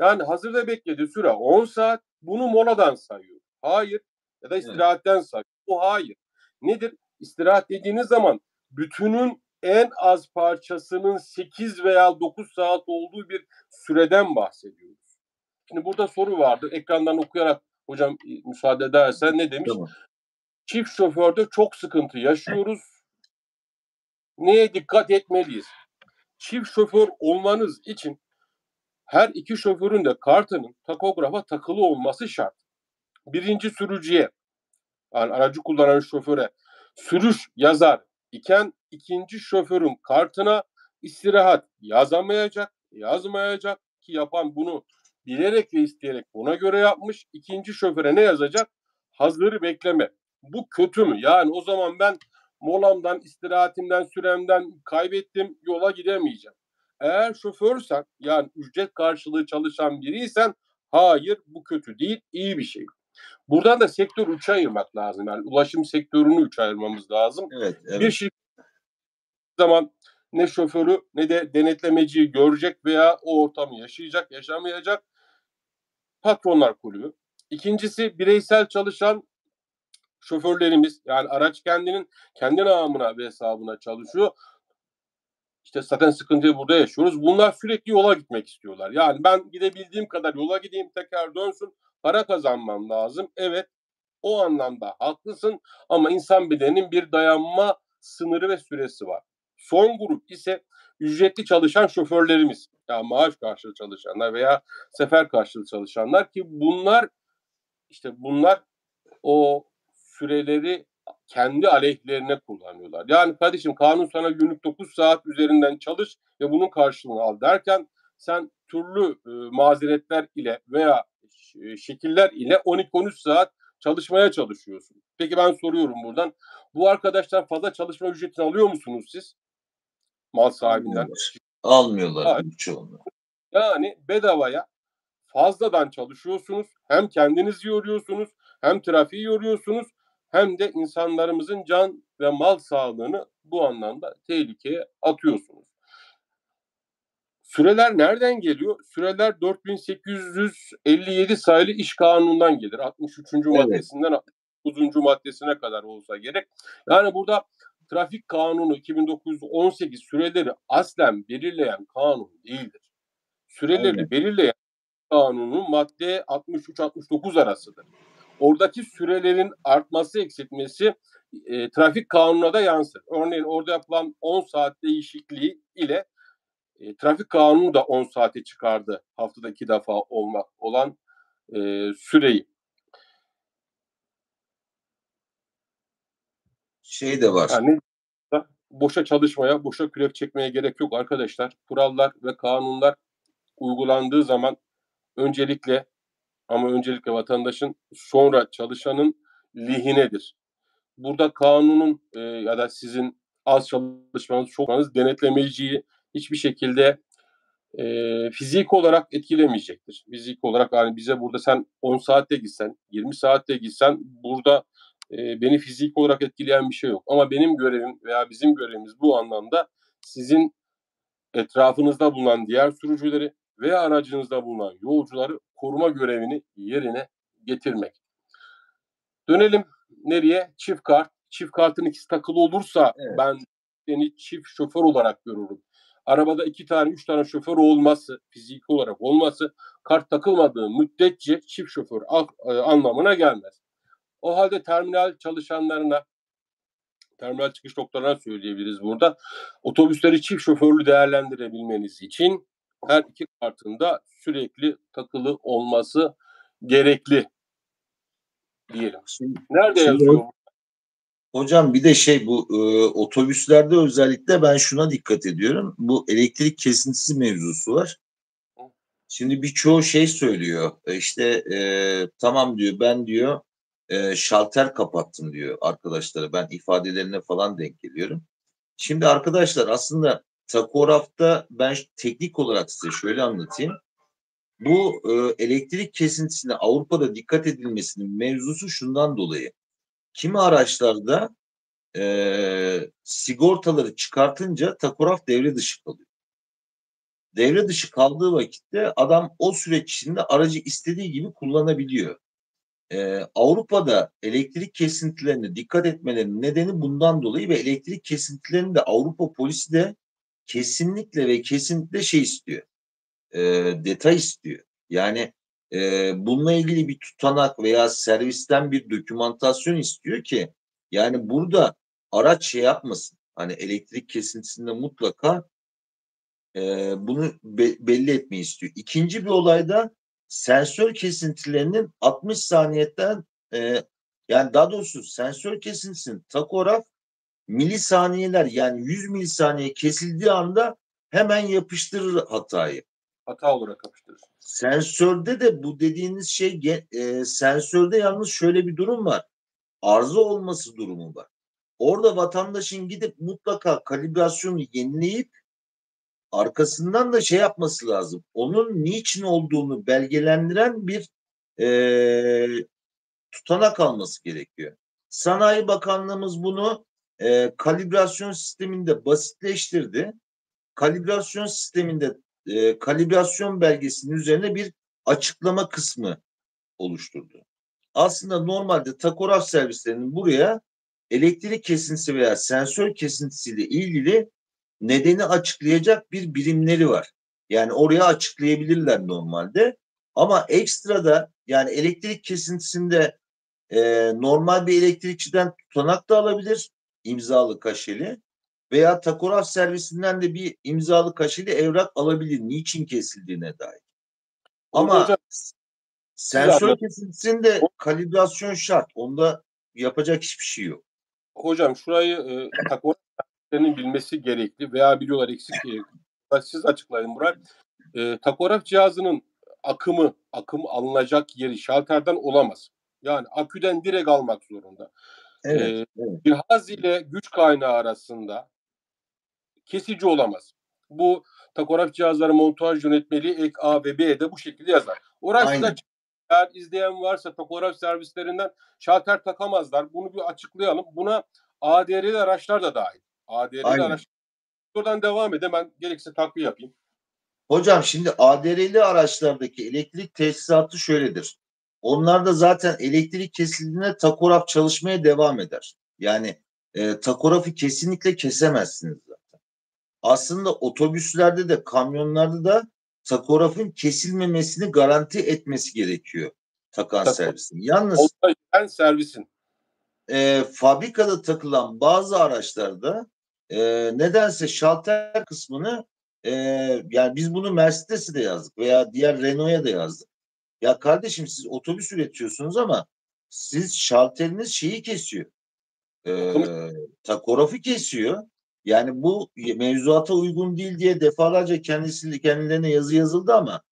Yani hazırda beklediği süre 10 saat. Bunu moladan sayıyor. Hayır. Ya da istirahatten sayıyor. Bu hayır. Nedir? İstirahat dediğiniz zaman bütünün en az parçasının 8 veya 9 saat olduğu bir süreden bahsediyoruz. Şimdi burada soru vardı. Ekrandan okuyarak hocam müsaade edersen ne demiş? Tamam. Çift şoförde çok sıkıntı yaşıyoruz. Neye dikkat etmeliyiz? Çift şoför olmanız için her iki şoförün de kartının takografa takılı olması şart. Birinci sürücüye, yani aracı kullanan şoföre sürüş yazar iken ikinci şoförün kartına istirahat yazmayacak ki yapan bunu bilerek ve isteyerek ona göre yapmış. İkinci şoföre ne yazacak? Hazır bekleme. Bu kötü mü? Yani o zaman ben molamdan, istirahatimden, süremden kaybettim, yola gidemeyeceğim. Eğer şoförsen, yani ücret karşılığı çalışan biriysen hayır bu kötü değil, iyi bir şey. Buradan da sektör 3'e ayırmak lazım. Yani ulaşım sektörünü 3'e ayırmamız lazım. Evet. Bir şirket zaman ne şoförü ne de denetlemeciyi görecek veya o ortamı yaşayacak, yaşamayacak. Patronlar kulübü. İkincisi bireysel çalışan şoförlerimiz, yani araç kendi namına ve hesabına çalışıyor. İşte zaten sıkıntıyı burada yaşıyoruz. Bunlar sürekli yola gitmek istiyorlar. Yani ben gidebildiğim kadar yola gideyim, teker dönsün, para kazanmam lazım. Evet, o anlamda haklısın ama insan bedeninin bir dayanma sınırı ve süresi var. Son grup ise ücretli çalışan şoförlerimiz. Yani maaş karşılığı çalışanlar veya sefer karşılığı çalışanlar ki bunlar o süreleri kendi aleyhlerine kullanıyorlar. Yani kardeşim kanun sana günlük 9 saat üzerinden çalış ve bunun karşılığını al derken sen türlü mazeretler ile veya şekiller ile 12-13 saat çalışmaya çalışıyorsun. Peki ben soruyorum buradan. Bu arkadaşlar fazla çalışma ücretini alıyor musunuz siz? Mal sahibinden. Almıyorlar. Yani bedavaya fazladan çalışıyorsunuz. Hem kendinizi yoruyorsunuz, hem trafiği yoruyorsunuz. Hem de insanlarımızın can ve mal sağlığını bu anlamda tehlikeye atıyorsunuz. Süreler nereden geliyor? Süreler 4857 sayılı iş kanunundan gelir. 63. maddesinden 9. maddesine kadar olsa gerek. Yani burada trafik kanunu 2918 süreleri aslen belirleyen kanun değildir. Süreleri belirleyen kanunun madde 63-69 arasıdır. Oradaki sürelerin artması, eksiltmesi trafik kanununa da yansır. Örneğin orada yapılan 10 saat değişikliği ile trafik kanunu da 10 saate çıkardı. Haftada 2 defa olmak olan süreyi. Şey de var. Yani, boşa çalışmaya, boşa kürek çekmeye gerek yok arkadaşlar. Kurallar ve kanunlar uygulandığı zaman öncelikle vatandaşın, sonra çalışanın lihinedir. Burada kanunun ya da sizin az çalışmanız, çok çalışmanız denetlemeciyi hiçbir şekilde fiziki olarak etkilemeyecektir. Fiziki olarak yani bize burada sen 10 saatte gitsen, 20 saatte gitsen burada beni fiziki olarak etkileyen bir şey yok. Ama benim görevim veya bizim görevimiz bu anlamda sizin etrafınızda bulunan diğer sürücüleri veya aracınızda bulunan yolcuları koruma görevini yerine getirmek. Dönelim nereye? Çift kart. Çift kartın ikisi takılı olursa evet, ben seni çift şoför olarak görürüm. Arabada 2 tane 3 tane şoför olması, fiziki olarak olması, kart takılmadığı müddetçe çift şoför anlamına gelmez. O halde terminal çalışanlarına, terminal çıkış noktalarına söyleyebiliriz burada. Otobüsleri çift şoförlü değerlendirebilmeniz için her iki kartın da sürekli takılı olması gerekli diyelim. Nerede yazıyor? Hocam bir de bu otobüslerde özellikle ben şuna dikkat ediyorum. Bu elektrik kesintisi mevzusu var. Şimdi birçoğu söylüyor. Tamam diyor, ben diyor şalter kapattım diyor arkadaşlara. Ben ifadelerine falan denk geliyorum. Şimdi arkadaşlar aslında takografta ben teknik olarak size şöyle anlatayım. Bu elektrik kesintisine Avrupa'da dikkat edilmesinin mevzusu şundan dolayı. Kimi araçlarda sigortaları çıkartınca takograf devre dışı kalıyor. Devre dışı kaldığı vakitte adam o süreç içinde aracı istediği gibi kullanabiliyor. Avrupa'da elektrik kesintilerine dikkat etmelerinin nedeni bundan dolayı ve elektrik kesintilerini de Avrupa polisi de kesinlikle ve kesinlikle istiyor. Detay istiyor. Yani bununla ilgili bir tutanak veya servisten bir dokümantasyon istiyor ki yani burada araç yapmasın. Hani elektrik kesintisinde mutlaka bunu belli etmeyi istiyor. İkinci bir olayda sensör kesintilerinin 60 saniyeden yani daha doğrusu sensör kesintisinin takograf milisaniyeler yani 100 milisaniye kesildiği anda hemen yapıştırır hatayı. Hata olarak yapıştırır. Sensörde de bu dediğiniz sensörde yalnız şöyle bir durum var. Arıza olması durumu var. Orada vatandaşın gidip mutlaka kalibrasyonu yenileyip arkasından da yapması lazım. Onun niçin olduğunu belgelendiren bir tutanak alması gerekiyor. Sanayi Bakanlığımız bunu kalibrasyon sisteminde basitleştirdi. Kalibrasyon sisteminde kalibrasyon belgesinin üzerine bir açıklama kısmı oluşturdu. Aslında normalde takograf servislerinin buraya elektrik kesintisi veya sensör kesintisiyle ilgili nedeni açıklayacak bir birimleri var. Yani oraya açıklayabilirler normalde. Ama ekstra da yani elektrik kesintisinde normal bir elektrikçiden tutanak da alabilir, imzalı kaşeli veya takograf servisinden de bir imzalı kaşeli evrak alabilir niçin kesildiğine dair. Ama hocam, sensör kesintisinde kalibrasyon şart. Onda yapacak hiçbir şey yok. Hocam şurayı takograf servislerinin bilmesi gerekli veya biliyorlar eksik. Siz açıklayın Burak. Takograf cihazının akım alınacak yeri şalterden olamaz. Yani aküden direkt almak zorunda. Evet, evet. Cihaz ile güç kaynağı arasında kesici olamaz. Bu takograf cihazları montaj yönetmeliği ek A ve B'de bu şekilde yazar. Orada eğer izleyen varsa takograf servislerinden şalter takamazlar. Bunu bir açıklayalım. Buna ADR'li araçlar da dahil. ADR'li araçlar. Buradan devam edeyim. Ben gerekirse takviye yapayım. Hocam şimdi ADR'li araçlardaki elektrik tesisatı şöyledir. Onlarda zaten elektrik kesildiğinde takograf çalışmaya devam eder. Yani takografı kesinlikle kesemezsiniz zaten. Aslında otobüslerde de kamyonlarda da takografın kesilmemesini garanti etmesi gerekiyor takan servisin. Yalnız servisin fabrikada takılan bazı araçlarda nedense şalter kısmını yani biz bunu Mercedes'e de yazdık veya diğer Renault'a da yazdık. Ya kardeşim siz otobüs üretiyorsunuz ama siz şalteriniz kesiyor. Takografı kesiyor. Yani bu mevzuata uygun değil diye defalarca kendilerine yazı yazıldı ama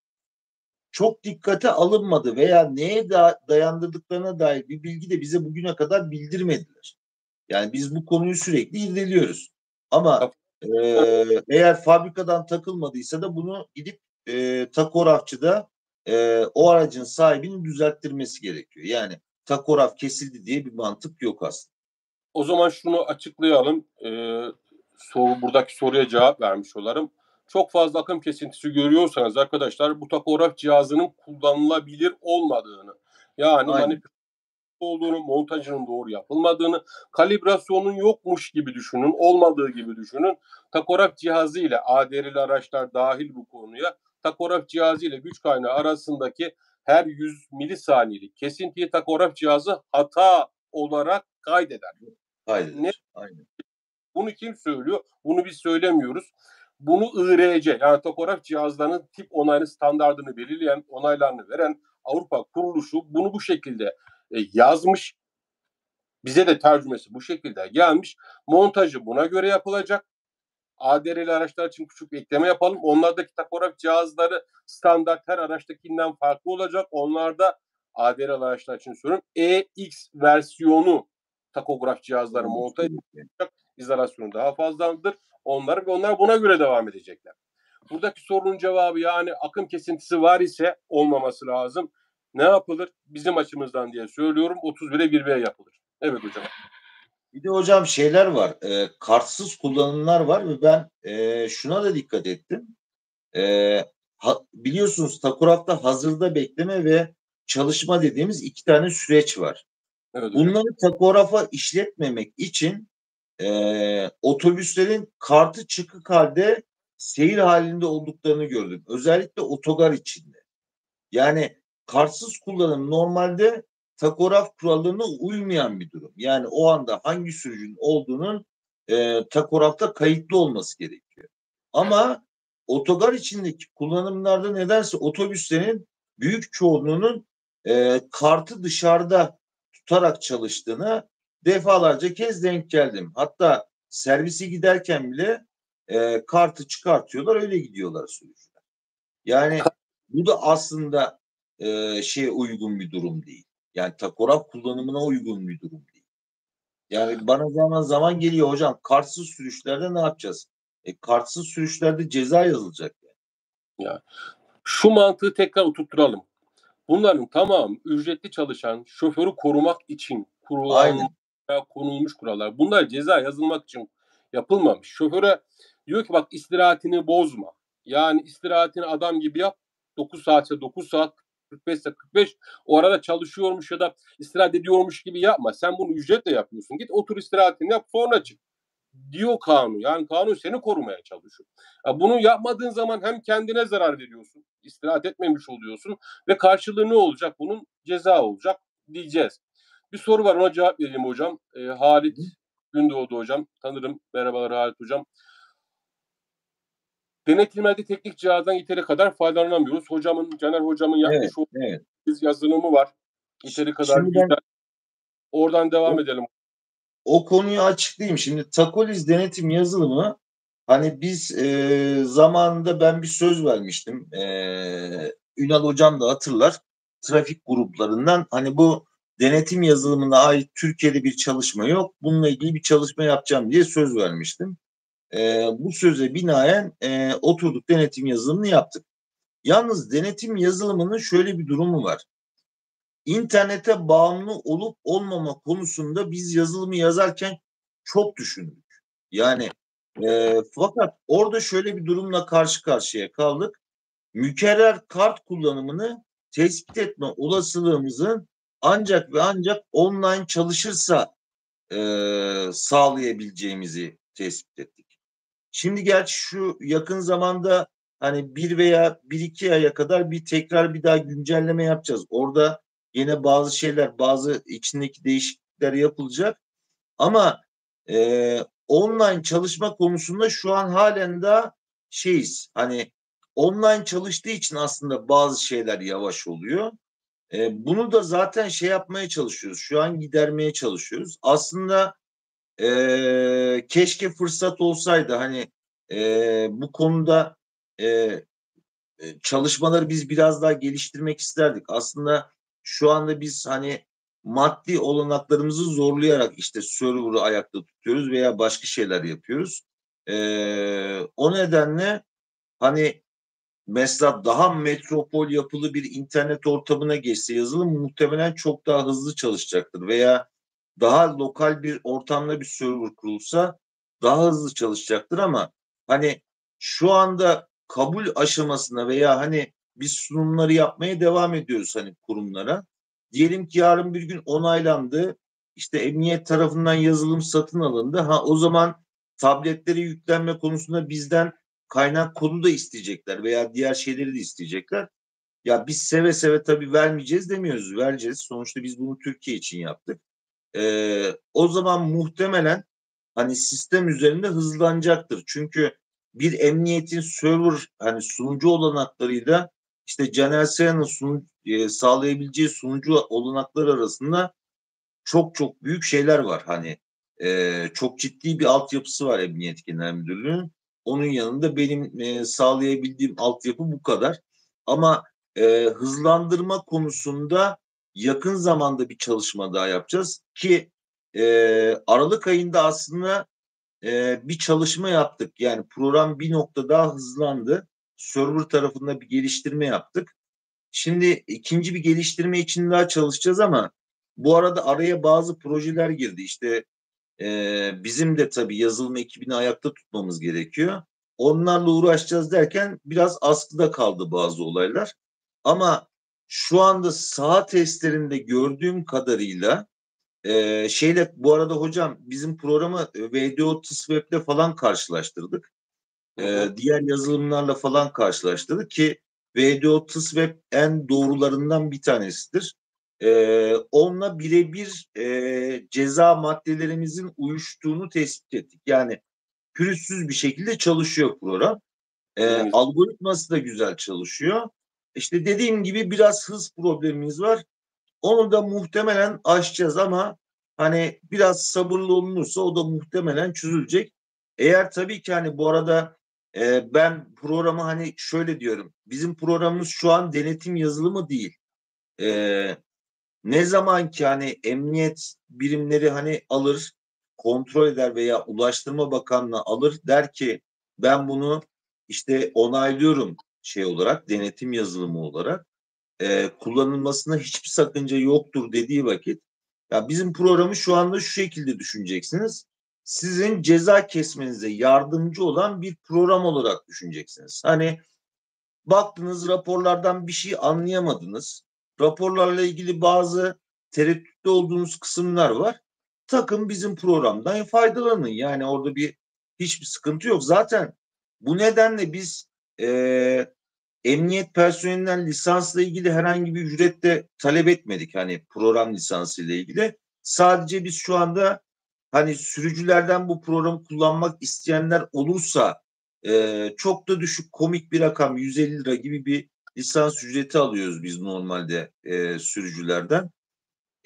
çok dikkate alınmadı veya neye dayandırdıklarına dair bir bilgi de bize bugüne kadar bildirmediler. Yani biz bu konuyu sürekli irdeliyoruz. Ama eğer fabrikadan takılmadıysa da bunu gidip takografçıda o aracın sahibini düzelttirmesi gerekiyor. Yani takograf kesildi diye bir mantık yok aslında. O zaman şunu açıklayalım. Buradaki soruya cevap vermiş olalım. Çok fazla akım kesintisi görüyorsanız arkadaşlar bu takograf cihazının kullanılabilir olmadığını, yani manipülasyon olduğunu, montajının doğru yapılmadığını, kalibrasyonun yokmuş gibi düşünün, olmadığı gibi düşünün. Takograf cihazı ile ADR'li araçlar dahil bu konuya. Takograf cihazı ile güç kaynağı arasındaki her 100 milisaniyelik kesintiyi takograf cihazı hata olarak kaydeder. Aynen. Bunu kim söylüyor? Bunu biz söylemiyoruz. Bunu IRC, yani takograf cihazlarının tip onaylı standardını belirleyen, onaylarını veren Avrupa Kuruluşu bunu bu şekilde yazmış. Bize de tercümesi bu şekilde gelmiş. Montajı buna göre yapılacak. ADR'li araçlar için küçük bir ekleme yapalım. Onlardaki takograf cihazları standart her araçtakinden farklı olacak. Onlarda ADR'li araçlar için söylüyorum. EX versiyonu takograf cihazları montaj edilecek. İzolasyonu daha fazladır. Onlar buna göre devam edecekler. Buradaki sorunun cevabı, yani akım kesintisi var ise olmaması lazım. Ne yapılır? Bizim açımızdan diye söylüyorum. 31'e 1B'ye yapılır. Evet hocam. Bir de hocam şeyler var. Kartsız kullanımlar var ve ben şuna da dikkat ettim. Biliyorsunuz takografta hazırda bekleme ve çalışma dediğimiz iki tane süreç var. Evet, bunları takografa işletmemek için otobüslerin kartı çıkık halde seyir halinde olduklarını gördüm. Özellikle otogar içinde. Yani kartsız kullanım normalde takograf kurallarına uymayan bir durum. Yani o anda hangi sürücünün olduğunun takografta kayıtlı olması gerekiyor. Ama otogar içindeki kullanımlarda nedense otobüslerin büyük çoğunluğunun kartı dışarıda tutarak çalıştığını defalarca kez denk geldim. Hatta servisi giderken bile kartı çıkartıyorlar, öyle gidiyorlar sürücüler. Yani bu da aslında uygun bir durum değil. Yani takograf kullanımına uygun bir durum değil. Yani bana zaman geliyor hocam, kartsız sürüşlerde ne yapacağız? Kartsız sürüşlerde ceza yazılacak. Yani şu mantığı tekrar oturtturalım. Bunların tamamı ücretli çalışan şoförü korumak için konulmuş kurallar. Bunlar ceza yazılmak için yapılmamış. Şoföre diyor ki bak istirahatini bozma. Yani istirahatini adam gibi yap. 9 saatse 9 saat, 45 ise 45. O arada çalışıyormuş ya da istirahat ediyormuş gibi yapma. Sen bunu ücretle yapıyorsun. Git otur istirahatini yap, sonra çık diyor kanun. Yani kanun seni korumaya çalışıyor. Ya bunu yapmadığın zaman hem kendine zarar veriyorsun. İstirahat etmemiş oluyorsun ve karşılığı ne olacak? Bunun ceza olacak diyeceğiz. Bir soru var, ona cevap vereyim hocam. Halit Gündoğdu hocam. Tanırım. Merhabalar Halit hocam. Denetimlerde teknik cihazdan yeteri kadar faydalanamıyoruz. Caner hocamın yapmış olduğu yazılımı var. Yeteri kadar güzel. Oradan devam edelim. O konuyu açıklayayım. Şimdi Takolis denetim yazılımı, hani biz zamanında ben bir söz vermiştim. Ünal hocam da hatırlar. Trafik gruplarından hani bu denetim yazılımına ait Türkiye'de bir çalışma yok. Bununla ilgili bir çalışma yapacağım diye söz vermiştim. Bu söze binaen oturduk, denetim yazılımını yaptık. Yalnız denetim yazılımının şöyle bir durumu var. İnternete bağımlı olup olmama konusunda biz yazılımı yazarken çok düşündük. Yani fakat orada şöyle bir durumla karşı karşıya kaldık. Mükerrer kart kullanımını tespit etme olasılığımızın ancak ve ancak online çalışırsa sağlayabileceğimizi tespit ettik. Şimdi gerçi şu yakın zamanda hani bir iki aya kadar bir daha güncelleme yapacağız. Orada yine bazı şeyler, bazı içindeki değişiklikler yapılacak. Ama online çalışma konusunda şu an halen daha şeyiz. Hani online çalıştığı için aslında bazı şeyler yavaş oluyor. Bunu da zaten yapmaya çalışıyoruz. Şu an gidermeye çalışıyoruz. Aslında keşke fırsat olsaydı, hani bu konuda çalışmaları biz biraz daha geliştirmek isterdik. Aslında şu anda biz hani maddi olanaklarımızı zorlayarak işte server'ı ayakta tutuyoruz veya başka şeyler yapıyoruz. O nedenle hani mesela daha metropol yapılı bir internet ortamına geçse yazılım muhtemelen çok daha hızlı çalışacaktır veya daha lokal bir ortamda bir server kurulsa daha hızlı çalışacaktır, ama hani şu anda kabul aşamasına veya hani biz sunumları yapmaya devam ediyoruz hani kurumlara. Diyelim ki yarın bir gün onaylandı, işte emniyet tarafından yazılım satın alındı. Ha, o zaman tabletlere yüklenme konusunda bizden kaynak kodu da isteyecekler veya diğer şeyleri de isteyecekler. Ya biz seve seve tabii vermeyeceğiz demiyoruz, vereceğiz. Sonuçta biz bunu Türkiye için yaptık. O zaman muhtemelen hani sistem üzerinde hızlanacaktır. Çünkü bir emniyetin server hani sunucu olanaklarıyla işte Caner SAYAN'ın sağlayabileceği sunucu olanakları arasında çok çok büyük şeyler var. Hani çok ciddi bir altyapısı var Emniyet Genel Müdürlüğü'nün. Onun yanında benim sağlayabildiğim altyapı bu kadar. Ama hızlandırma konusunda yakın zamanda bir çalışma daha yapacağız ki Aralık ayında aslında bir çalışma yaptık. Yani program bir nokta daha hızlandı. Server tarafında bir geliştirme yaptık. Şimdi ikinci bir geliştirme için daha çalışacağız, ama bu arada araya bazı projeler girdi. İşte bizim de tabii yazılım ekibini ayakta tutmamız gerekiyor. Onlarla uğraşacağız derken biraz askıda kaldı bazı olaylar. Ama şu anda saha testlerinde gördüğüm kadarıyla bu arada hocam bizim programı VDO TISWeb'le falan karşılaştırdık. Diğer yazılımlarla falan karşılaştırdık ki VDO TISWeb en doğrularından bir tanesidir. Onunla birebir ceza maddelerimizin uyuştuğunu tespit ettik. Yani pürüzsüz bir şekilde çalışıyor program. Evet. Algoritması da güzel çalışıyor. İşte dediğim gibi biraz hız problemimiz var. Onu da muhtemelen aşacağız, ama hani biraz sabırlı olunursa o da muhtemelen çözülecek. Eğer tabii ki hani bu arada ben programı hani şöyle diyorum. Bizim programımız şu an denetim yazılımı değil. Ne zaman ki hani emniyet birimleri hani alır, kontrol eder veya Ulaştırma Bakanlığı alır, der ki ben bunu işte onaylıyorum şey olarak, denetim yazılımı olarak kullanılmasına hiçbir sakınca yoktur dediği vakit, ya bizim programı şu anda şu şekilde düşüneceksiniz. Sizin ceza kesmenize yardımcı olan bir program olarak düşüneceksiniz. Hani baktınız raporlardan bir şey anlayamadınız. Raporlarla ilgili bazı tereddütte olduğunuz kısımlar var. Takın bizim programdan faydalanın. Yani orada hiçbir sıkıntı yok. Zaten bu nedenle biz emniyet personelinden lisansla ilgili herhangi bir ücret de talep etmedik. Hani program lisansıyla ilgili. Sadece biz şu anda hani sürücülerden bu programı kullanmak isteyenler olursa çok da düşük, komik bir rakam, 150 lira gibi bir lisans ücreti alıyoruz biz normalde sürücülerden.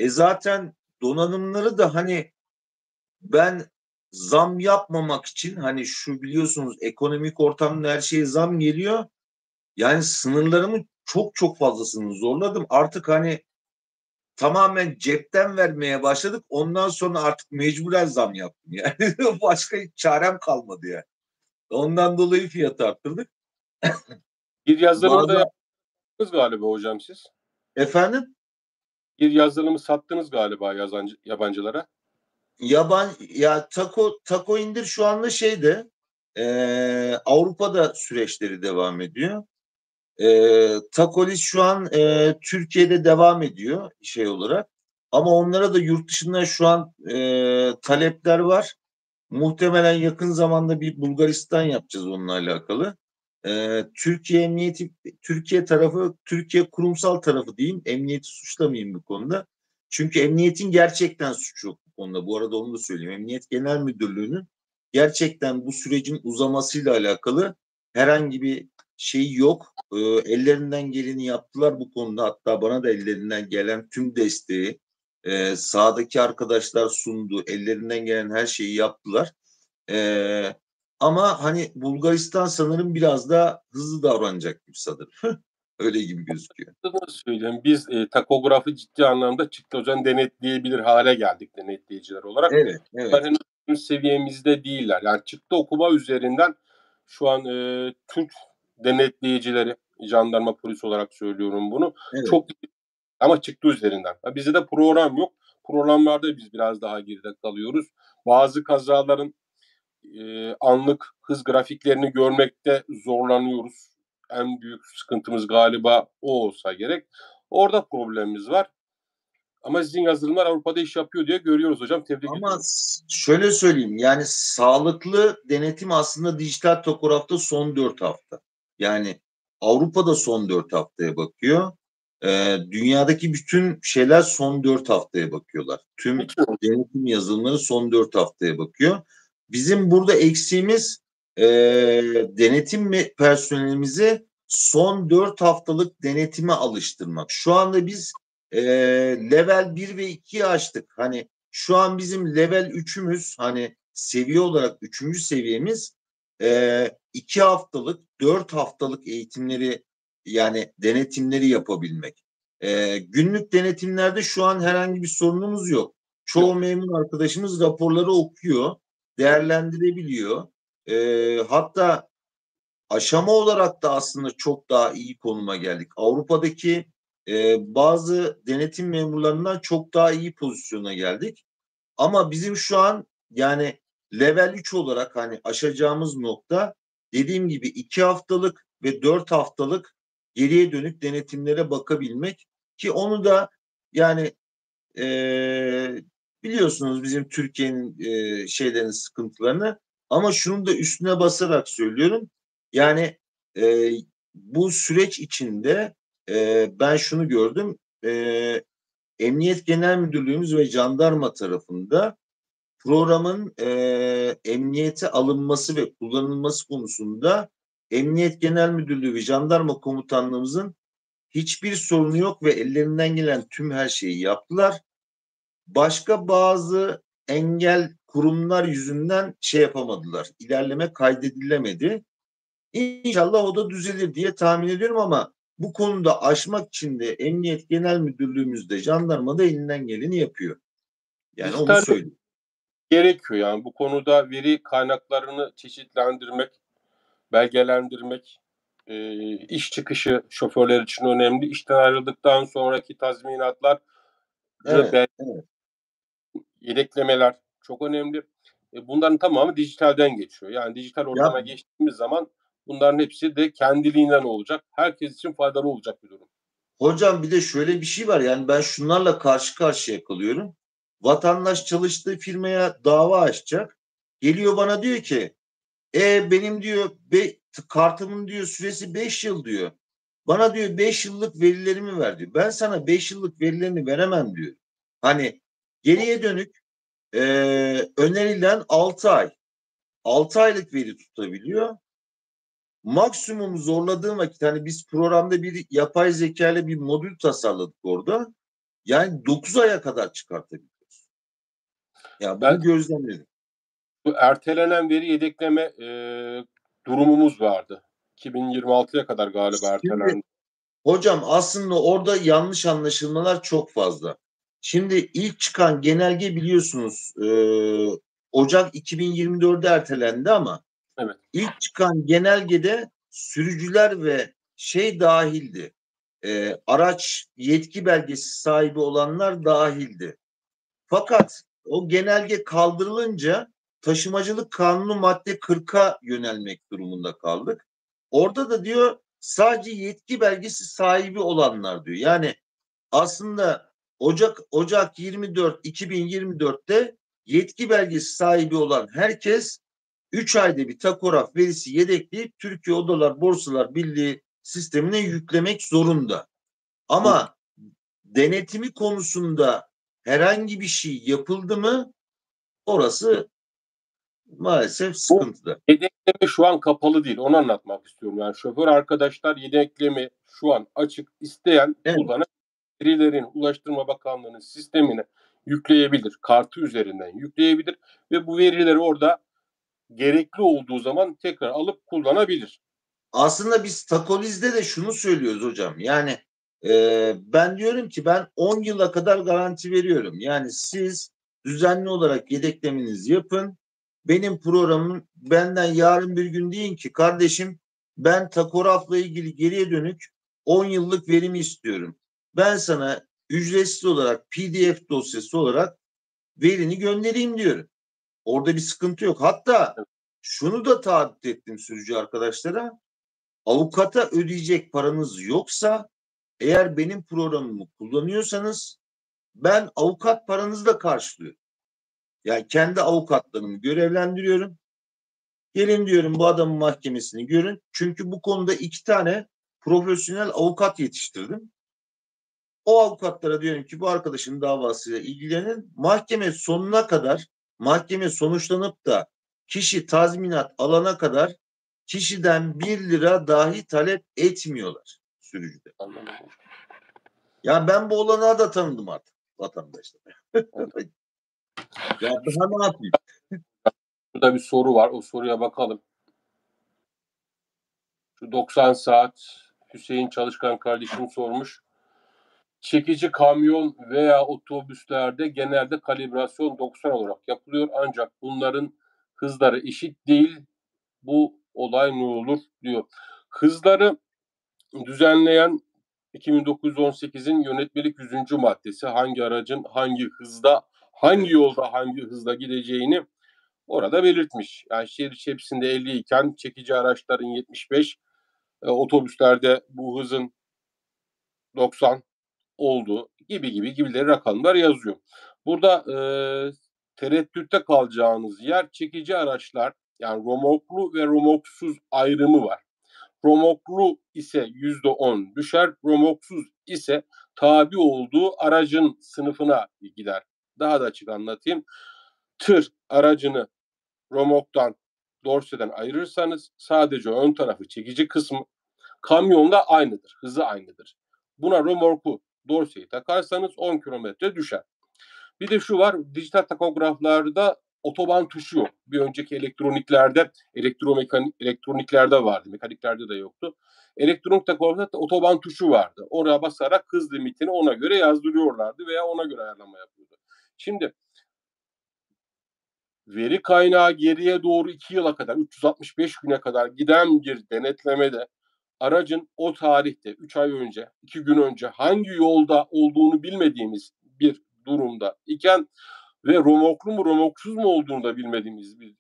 Zaten donanımları da hani ben zam yapmamak için, hani şu biliyorsunuz ekonomik ortamda her şeye zam geliyor. Yani sınırlarımı çok fazlasını zorladım. Artık hani tamamen cepten vermeye başladık. Ondan sonra artık mecburen zam yaptım. Yani başka hiç çarem kalmadı yani. Ondan dolayı fiyatı arttırdık. Bir yazılımı da yaptınız galiba hocam siz. Efendim? Bir yazılımı sattınız galiba yabancılara. Tako indir şu anda şeyde, Avrupa'da süreçleri devam ediyor. Takolis şu an Türkiye'de devam ediyor şey olarak. Ama onlara da yurt dışından şu an talepler var. Muhtemelen yakın zamanda bir Bulgaristan yapacağız onunla alakalı. Türkiye Emniyeti, Türkiye kurumsal tarafı diyeyim, emniyeti suçlamayayım bu konuda. Çünkü emniyetin gerçekten suçu yok bu konuda. Bu arada onu da söyleyeyim. Emniyet Genel Müdürlüğü'nün gerçekten bu sürecin uzamasıyla alakalı herhangi bir şey yok. Ellerinden geleni yaptılar bu konuda. Hatta bana da ellerinden gelen tüm desteği Sahadaki arkadaşlar sundu, ellerinden gelen her şeyi yaptılar. Ama hani Bulgaristan sanırım biraz daha hızlı davranacak gibi sanırım. Öyle gibi gözüküyor. Biz takografı ciddi anlamda çıktı hocam denetleyebilir hale geldik denetleyiciler olarak. Evet, evet. Yani henüz seviyemizde değiller. Yani çıktı okuma üzerinden şu an Türk denetleyicileri, jandarma polis olarak söylüyorum bunu. Evet. Çok ama çıktı üzerinden. Ya bizde de program yok. Programlarda biz biraz daha geride kalıyoruz. Bazı kazaların anlık hız grafiklerini görmekte zorlanıyoruz. En büyük sıkıntımız galiba o olsa gerek. Orada problemimiz var. Ama sizin yazılımlar Avrupa'da iş yapıyor diye görüyoruz hocam. Tebrik ediyorum. Ama şöyle söyleyeyim. Yani sağlıklı denetim aslında dijital takografta son 4 hafta. Yani Avrupa'da son 4 haftaya bakıyor. Dünyadaki bütün şeyler son 4 haftaya bakıyorlar. Tüm denetim yazılımları son 4 haftaya bakıyor. Bizim burada eksiğimiz denetim personelimizi son 4 haftalık denetime alıştırmak. Şu anda biz level 1 ve 2'yi açtık. Hani şu an bizim level 3'ümüz hani seviye olarak 3. seviyemiz 2 haftalık 4 haftalık eğitimleri yani denetimleri yapabilmek. Günlük denetimlerde şu an herhangi bir sorunumuz yok. Çoğu memur arkadaşımız raporları okuyor, değerlendirebiliyor. Hatta aşama olarak da aslında çok daha iyi konuma geldik. Avrupa'daki bazı denetim memurlarından çok daha iyi pozisyona geldik. Ama bizim şu an yani level 3 olarak hani aşacağımız nokta dediğim gibi 2 haftalık ve 4 haftalık geriye dönük denetimlere bakabilmek ki onu da yani biliyorsunuz bizim Türkiye'nin şeylerin sıkıntılarını ama şunu da üstüne basarak söylüyorum. Yani bu süreç içinde ben şunu gördüm. Emniyet Genel Müdürlüğümüz ve jandarma tarafında programın emniyete alınması ve kullanılması konusunda Emniyet Genel Müdürlüğü ve Jandarma Komutanlığımızın hiçbir sorunu yok ve ellerinden gelen tüm her şeyi yaptılar. Başka bazı engel kurumlar yüzünden şey yapamadılar. İlerleme kaydedilemedi. İnşallah o da düzelir diye tahmin ediyorum ama bu konuda aşmak için de Emniyet Genel Müdürlüğümüzde jandarma da elinden geleni yapıyor. Yani biz onu söyleyeyim. Gerekiyor yani bu konuda veri kaynaklarını çeşitlendirmek, belgelendirmek, iş çıkışı şoförler için önemli. İşten ayrıldıktan sonraki tazminatlar, evet, evet, yedeklemeler çok önemli. Bunların tamamı dijitalden geçiyor. Yani dijital ortama geçtiğimiz zaman bunların hepsi de kendiliğinden olacak. Herkes için faydalı olacak bir durum. Hocam bir de şöyle bir şey var. Yani ben şunlarla karşı karşıya kalıyorum. Vatandaş çalıştığı firmaya dava açacak. Geliyor bana diyor ki benim diyor kartımın diyor süresi 5 yıl diyor. Bana diyor 5 yıllık verilerimi ver diyor. Ben sana 5 yıllık verilerini veremem diyor. Hani geriye dönük önerilen 6 ay. 6 aylık veri tutabiliyor. Maksimum zorladığım vakit hani biz programda bir yapay zekayla bir modül tasarladık orada. Yani 9 aya kadar çıkartabiliyoruz. Yani ben gözlemledim. Bu ertelenen veri yedekleme durumumuz vardı. 2026'ya kadar galiba ertelendi. Hocam aslında orada yanlış anlaşılmalar çok fazla. Şimdi ilk çıkan genelge biliyorsunuz Ocak 2024'de ertelendi ama evet, ilk çıkan genelgede sürücüler ve şey dahildi. Araç yetki belgesi sahibi olanlar dahildi. Fakat o genelge kaldırılınca Taşımacılık Kanunu madde 40'a yönelmek durumunda kaldık. Orada da diyor sadece yetki belgesi sahibi olanlar diyor. Yani aslında Ocak 24 2024'te yetki belgesi sahibi olan herkes 3 ayda bir takograf verisi yedekleyip Türkiye Odalar Borsalar Birliği sistemine yüklemek zorunda. Ama denetimi konusunda herhangi bir şey yapıldı mı orası maalesef sıkıntıda. Yedekleme şu an kapalı değil. Onu anlatmak istiyorum. Yani şoför arkadaşlar yedekleme şu an açık, isteyen kullanabilir. verilerin Ulaştırma Bakanlığı'nın sistemine yükleyebilir. Kartı üzerinden yükleyebilir ve bu verileri orada gerekli olduğu zaman tekrar alıp kullanabilir. Aslında biz Takolis'de de şunu söylüyoruz hocam. Yani ben diyorum ki ben 10 yıla kadar garanti veriyorum. Yani siz düzenli olarak yedeklemenizi yapın. Benim programım benden yarın bir gün deyin ki kardeşim ben takografla ilgili geriye dönük 10 yıllık verimi istiyorum. Ben sana ücretsiz olarak PDF dosyası olarak verini göndereyim diyorum. Orada bir sıkıntı yok. Hatta şunu da taahhüt ettim sürücü arkadaşlara. Avukata ödeyecek paranız yoksa eğer benim programımı kullanıyorsanız ben avukat paranızı da karşılıyorum. Yani kendi avukatlarımı görevlendiriyorum. Gelin diyorum bu adamın mahkemesini görün. Çünkü bu konuda 2 tane profesyonel avukat yetiştirdim. O avukatlara diyorum ki bu arkadaşın davasıyla ilgilenin. Mahkeme sonuna kadar, mahkeme sonuçlanıp da kişi tazminat alana kadar kişiden 1 lira dahi talep etmiyorlar sürücüde. Ya ben bu olanağı da tanıdım artık vatandaşlara. Ya daha ne yapayım? Burada bir soru var. O soruya bakalım. Şu 90 saat Hüseyin Çalışkan kardeşim sormuş. Çekici kamyon veya otobüslerde genelde kalibrasyon 90 olarak yapılıyor. Ancak bunların hızları eşit değil. Bu olay ne olur diyor. Hızları düzenleyen 2918'in yönetmelik 100. maddesi hangi aracın hangi hızda, hangi yolda, hangi hızda gideceğini orada belirtmiş. Yani şehir içerisinde 50 iken çekici araçların 75, otobüslerde bu hızın 90 olduğu gibi rakamlar yazıyor. Burada tereddütte kalacağınız yer çekici araçlar, yani romoklu ve romoksuz ayrımı var. Romoklu ise %10 düşer, romoksuz ise tabi olduğu aracın sınıfına gider. Daha da açık anlatayım. Tır aracını romoktan, dorseden ayırırsanız sadece ön tarafı çekici kısmı, kamyonda aynıdır, hızı aynıdır. Buna romorku, dorseyi takarsanız 10 kilometre düşer. Bir de şu var, dijital takograflarda otoban tuşu yok. Bir önceki elektroniklerde, elektroniklerde vardı, mekaniklerde de yoktu. Elektronik takografta otoban tuşu vardı. Oraya basarak hız limitini ona göre yazdırıyorlardı veya ona göre ayarlama yapıyordu. Şimdi veri kaynağı geriye doğru 2 yıla kadar, 365 güne kadar giden bir denetlemede aracın o tarihte 3 ay önce, 2 gün önce hangi yolda olduğunu bilmediğimiz bir durumda iken ve romoklu mu romoksuz mu olduğunu da bilmediğimiz bir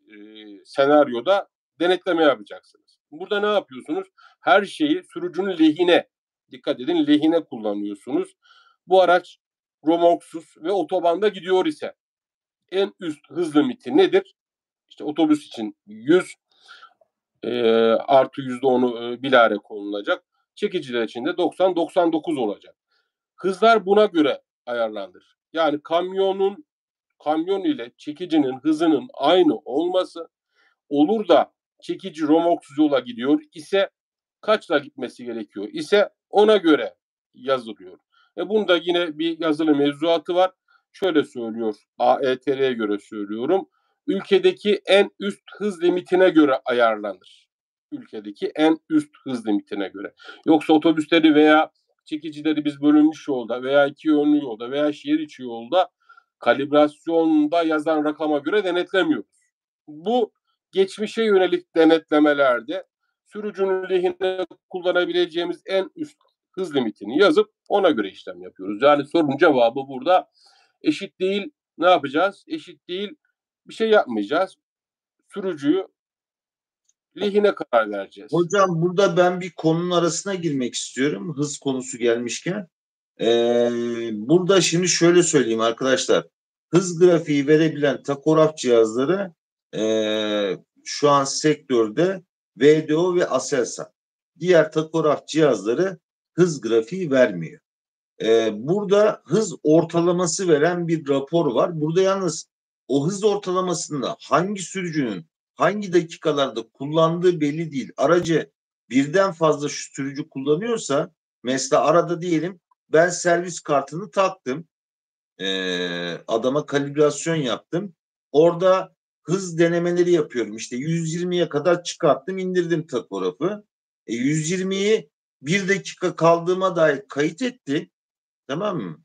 senaryoda denetleme yapacaksınız. Burada ne yapıyorsunuz? Her şeyi sürücünün lehine, dikkat edin lehine kullanıyorsunuz. Bu araç romoksuz ve otobanda gidiyor ise en üst hız limiti nedir? İşte otobüs için 100 artı %10'u bilare konulacak. Çekiciler için de 90-99 olacak. Hızlar buna göre ayarlanır. Yani kamyon ile çekicinin hızının aynı olması olur da çekici romoksuz yola gidiyor ise kaçla gitmesi gerekiyor ise ona göre yazılıyor. Bunda yine bir yazılı mevzuatı var. Şöyle söylüyor, AETR'ye göre söylüyorum. Ülkedeki en üst hız limitine göre ayarlanır. Ülkedeki en üst hız limitine göre. Yoksa otobüsleri veya çekicileri biz bölünmüş yolda veya iki yönlü yolda veya şehir içi yolda kalibrasyonda yazan rakama göre denetlemiyoruz. Bu geçmişe yönelik denetlemelerde sürücünün lehine kullanabileceğimiz en üst hız limitini yazıp ona göre işlem yapıyoruz. Yani sorunun cevabı burada eşit değil. Ne yapacağız? Eşit değil. Bir şey yapmayacağız. Sürücüyü lehine karar vereceğiz. Hocam burada ben bir konunun arasına girmek istiyorum. Hız konusu gelmişken. Burada şimdi şöyle söyleyeyim arkadaşlar. Hız grafiği verebilen takograf cihazları şu an sektörde VDO ve Aselsan. Diğer takograf cihazları hız grafiği vermiyor. Burada hız ortalaması veren bir rapor var. Burada yalnız o hız ortalamasında hangi sürücünün hangi dakikalarda kullandığı belli değil. Aracı birden fazla sürücü kullanıyorsa mesela arada diyelim Ben servis kartını taktım. Adama kalibrasyon yaptım. Orada hız denemeleri yapıyorum. İşte 120'ye kadar çıkarttım, indirdim takografı. 120'yi bir dakika kaldığıma dair kayıt etti. Tamam mı?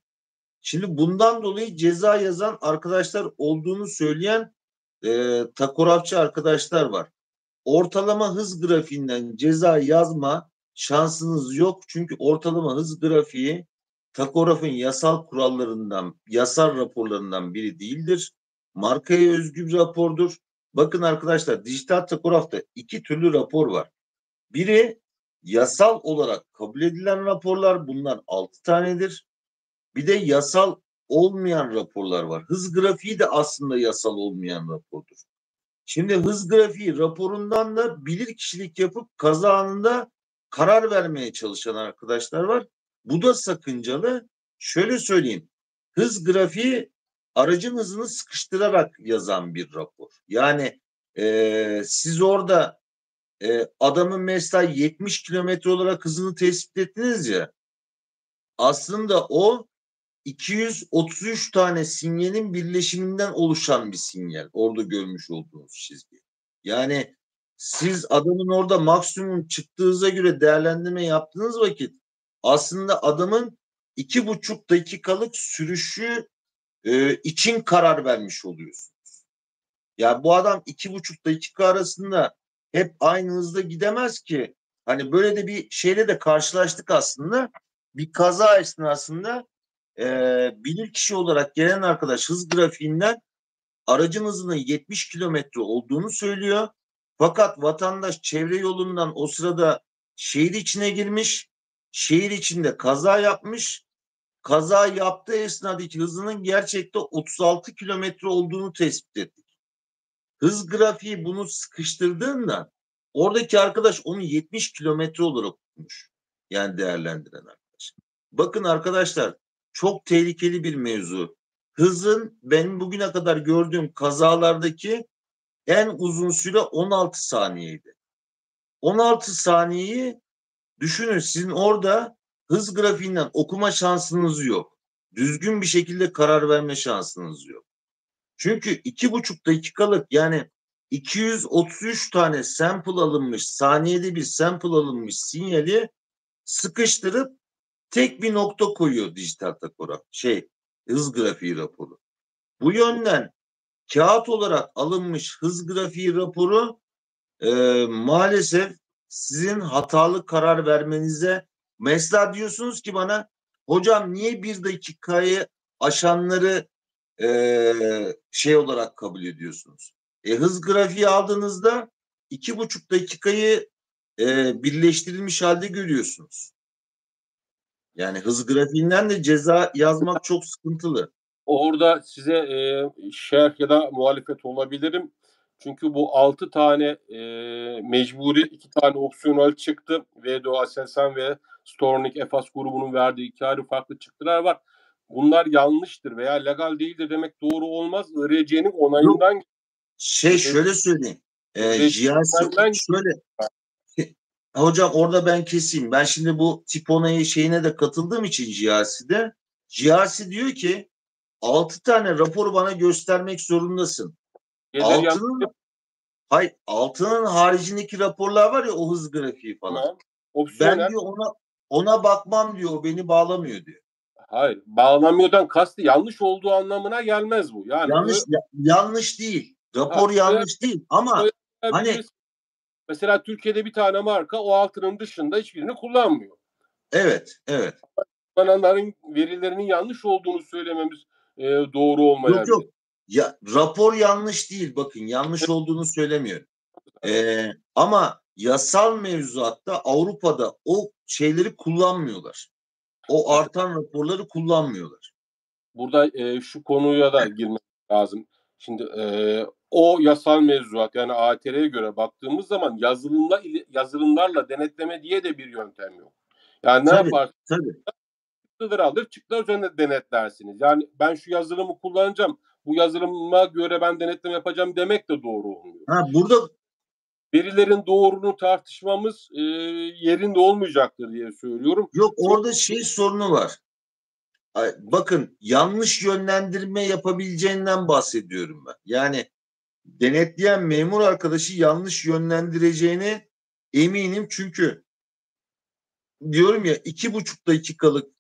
Şimdi bundan dolayı ceza yazan arkadaşlar olduğunu söyleyen takografçı arkadaşlar var. Ortalama hız grafiğinden ceza yazma şansınız yok. Çünkü ortalama hız grafiği takografın yasal kurallarından, yasal raporlarından biri değildir. Markaya özgü bir rapordur. Bakın arkadaşlar, dijital takografta iki türlü rapor var. Biri yasal olarak kabul edilen raporlar, bunlar 6 tanedir. Bir de yasal olmayan raporlar var. Hız grafiği de aslında yasal olmayan rapordur. Şimdi hız grafiği raporundan da bilirkişilik yapıp kaza anında karar vermeye çalışan arkadaşlar var. Bu da sakıncalı. Şöyle söyleyeyim. Hız grafiği aracın hızını sıkıştırarak yazan bir rapor. Yani siz orada adamın mesela 70 kilometre olarak hızını tespit ettiniz ya. Aslında o 233 tane sinyalin birleşiminden oluşan bir sinyal. Orada görmüş olduğunuz çizgi. Yani siz adamın orada maksimum çıktığınıza göre değerlendirme yaptığınız vakit aslında adamın 2,5 dakikalık sürüşü için karar vermiş oluyorsunuz. Yani bu adam 2,5 dakika arasında hep aynı hızda gidemez ki. Hani böyle de bir şeyle de karşılaştık aslında. Bir kaza esnasında bilirkişi olarak gelen arkadaş hız grafiğinden aracın hızının 70 kilometre olduğunu söylüyor. Fakat vatandaş çevre yolundan o sırada şehir içine girmiş. Şehir içinde kaza yapmış. Kaza yaptığı esnadaki hızının gerçekte 36 kilometre olduğunu tespit ettik. Hız grafiği bunu sıkıştırdığında oradaki arkadaş onu 70 kilometre olarak tutmuş. Yani değerlendiren arkadaş. Bakın arkadaşlar, çok tehlikeli bir mevzu. Hızın benim bugüne kadar gördüğüm kazalardaki en uzun süre 16 saniyeydi. 16 saniyeyi düşünün, sizin orada hız grafiğinden okuma şansınız yok. Düzgün bir şekilde karar verme şansınız yok. Çünkü 2,5 dakikalık, yani 233 tane sample alınmış, saniyede bir sample alınmış sinyali sıkıştırıp tek bir nokta koyuyor dijital takograf, hız grafiği raporu. Bu yönden kağıt olarak alınmış hız grafiği raporu maalesef sizin hatalı karar vermenize, mesela diyorsunuz ki bana, hocam niye bir dakikayı aşanları olarak kabul ediyorsunuz? Hız grafiği aldığınızda 2,5 dakikayı birleştirilmiş halde görüyorsunuz. Yani hız grafiğinden de ceza yazmak çok sıkıntılı. Orada size şerh ya da muhalefet olabilirim. Çünkü bu 6 tane mecburi, 2 tane opsiyonel çıktı. VDO, Aselsan ve Stornich, EFAS grubunun verdiği 2 ayrı farklı çıktılar var. Bunlar yanlıştır veya legal değildir demek doğru olmaz. IRC'nin onayından... Şöyle söyleyeyim. Hocam orada ben keseyim. Ben şimdi bu tip onayı şeyine de katıldığım için GRC'de. GRC diyor ki 6 tane raporu bana göstermek zorundasın. Altının haricindeki raporlar var ya, o hız grafiği falan. Ben diyor ona bakmam diyor. O beni bağlamıyor diyor. Hayır, bağlamıyordan kastı yanlış olduğu anlamına gelmez bu. Yani yanlış değil. Rapor yanlış değil ama hani mesela Türkiye'de bir tane marka o altının dışında hiçbirini kullanmıyor. Evet. Kullananların verilerinin yanlış olduğunu söylememiz doğru olmayan. Yok. Ya, rapor yanlış değil, bakın yanlış olduğunu söylemiyorum. Ama yasal mevzuatta Avrupa'da o şeyleri kullanmıyorlar. O artan raporları kullanmıyorlar. Burada şu konuya da girmek lazım. Şimdi o yasal mevzuat, yani AETR'ye göre baktığımız zaman yazılımlarla denetleme diye de bir yöntem yok. Yani ne yaparsınız? Çıktıları alır, çıktılar üzerine denetlersiniz. Yani ben şu yazılımı kullanacağım, bu yazılıma göre ben denetleme yapacağım demek de doğru olmuyor. Burada verilerin doğruluğunu tartışmamız yerinde olmayacaktır diye söylüyorum. Orada sorunu var. bakın yanlış yönlendirme yapabileceğinden bahsediyorum ben. Yani denetleyen memur arkadaşı yanlış yönlendireceğine eminim, çünkü diyorum ya 2,5 dakikalık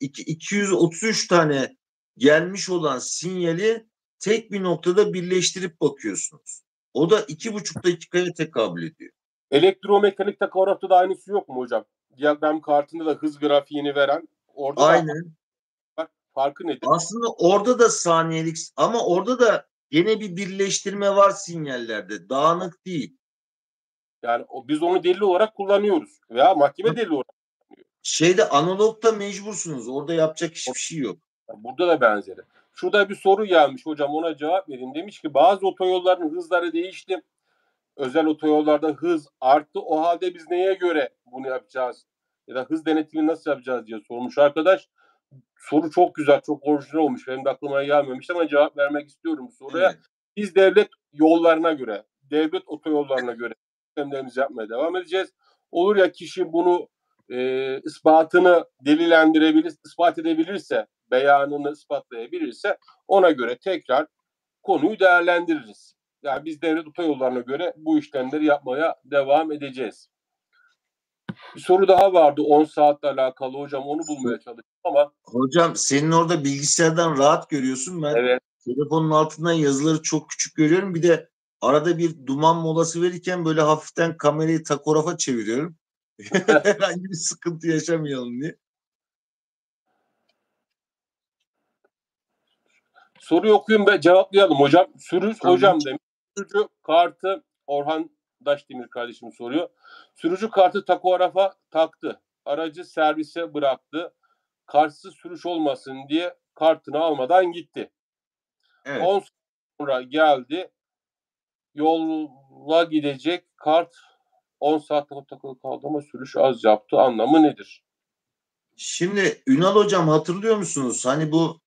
233 tane gelmiş olan sinyali tek bir noktada birleştirip bakıyorsunuz. O da 2,5 dakikaya tekabül ediyor. Elektromekanik takografta da aynısı yok mu hocam? Diyagram kartında da hız grafiğini veren. Orada aynen. Farkı nedir? Aslında orada da saniyelik, ama orada da gene bir birleştirme var sinyallerde. Dağınık değil. Yani biz onu delil olarak kullanıyoruz. Veya mahkeme delil olarak kullanıyor. Şeyde, analogda mecbursunuz. Orada yapacak hiçbir şey yok. Burada da benzeri. Şurada bir soru gelmiş hocam, ona cevap vereyim. Demiş ki bazı otoyolların hızları değişti. Özel otoyollarda hız arttı. O halde biz neye göre bunu yapacağız? Ya da hız denetimini nasıl yapacağız diye sormuş arkadaş. Soru çok güzel, çok orijinal olmuş. Benim de aklıma gelmemişti ama cevap vermek istiyorum bu soruya. Evet. Biz devlet yollarına göre, devlet otoyollarına göre sistemlerimizi yapmaya devam edeceğiz. Olur ya kişi bunu ispatını delilendirebilir, ispat edebilirse, beyanını ispatlayabilirse ona göre tekrar konuyu değerlendiririz. Yani biz devlet otoyollarına göre bu işlemleri yapmaya devam edeceğiz. Bir soru daha vardı 10 saatle alakalı hocam, onu bulmaya çalıştım ama. Hocam senin orada bilgisayardan rahat görüyorsun, ben evet. Telefonun altından yazıları çok küçük görüyorum. Bir de arada bir duman molası verirken böyle hafiften kamerayı takografa çeviriyorum. Herhangi bir sıkıntı yaşamayalım diye. Soruyu okuyun ve cevaplayalım hocam. Sürücü hocam demiş. Sürücü kartı, Orhan Daşdemir kardeşim soruyor. Sürücü kartı takografa taktı. Aracı servise bıraktı. Kartsız sürüş olmasın diye kartını almadan gitti. Evet. 10 sonra geldi. Yola gidecek kart 10 saat takılı kaldı ama sürüş az yaptı. Anlamı nedir? Şimdi Ünal hocam hatırlıyor musunuz? Hani bu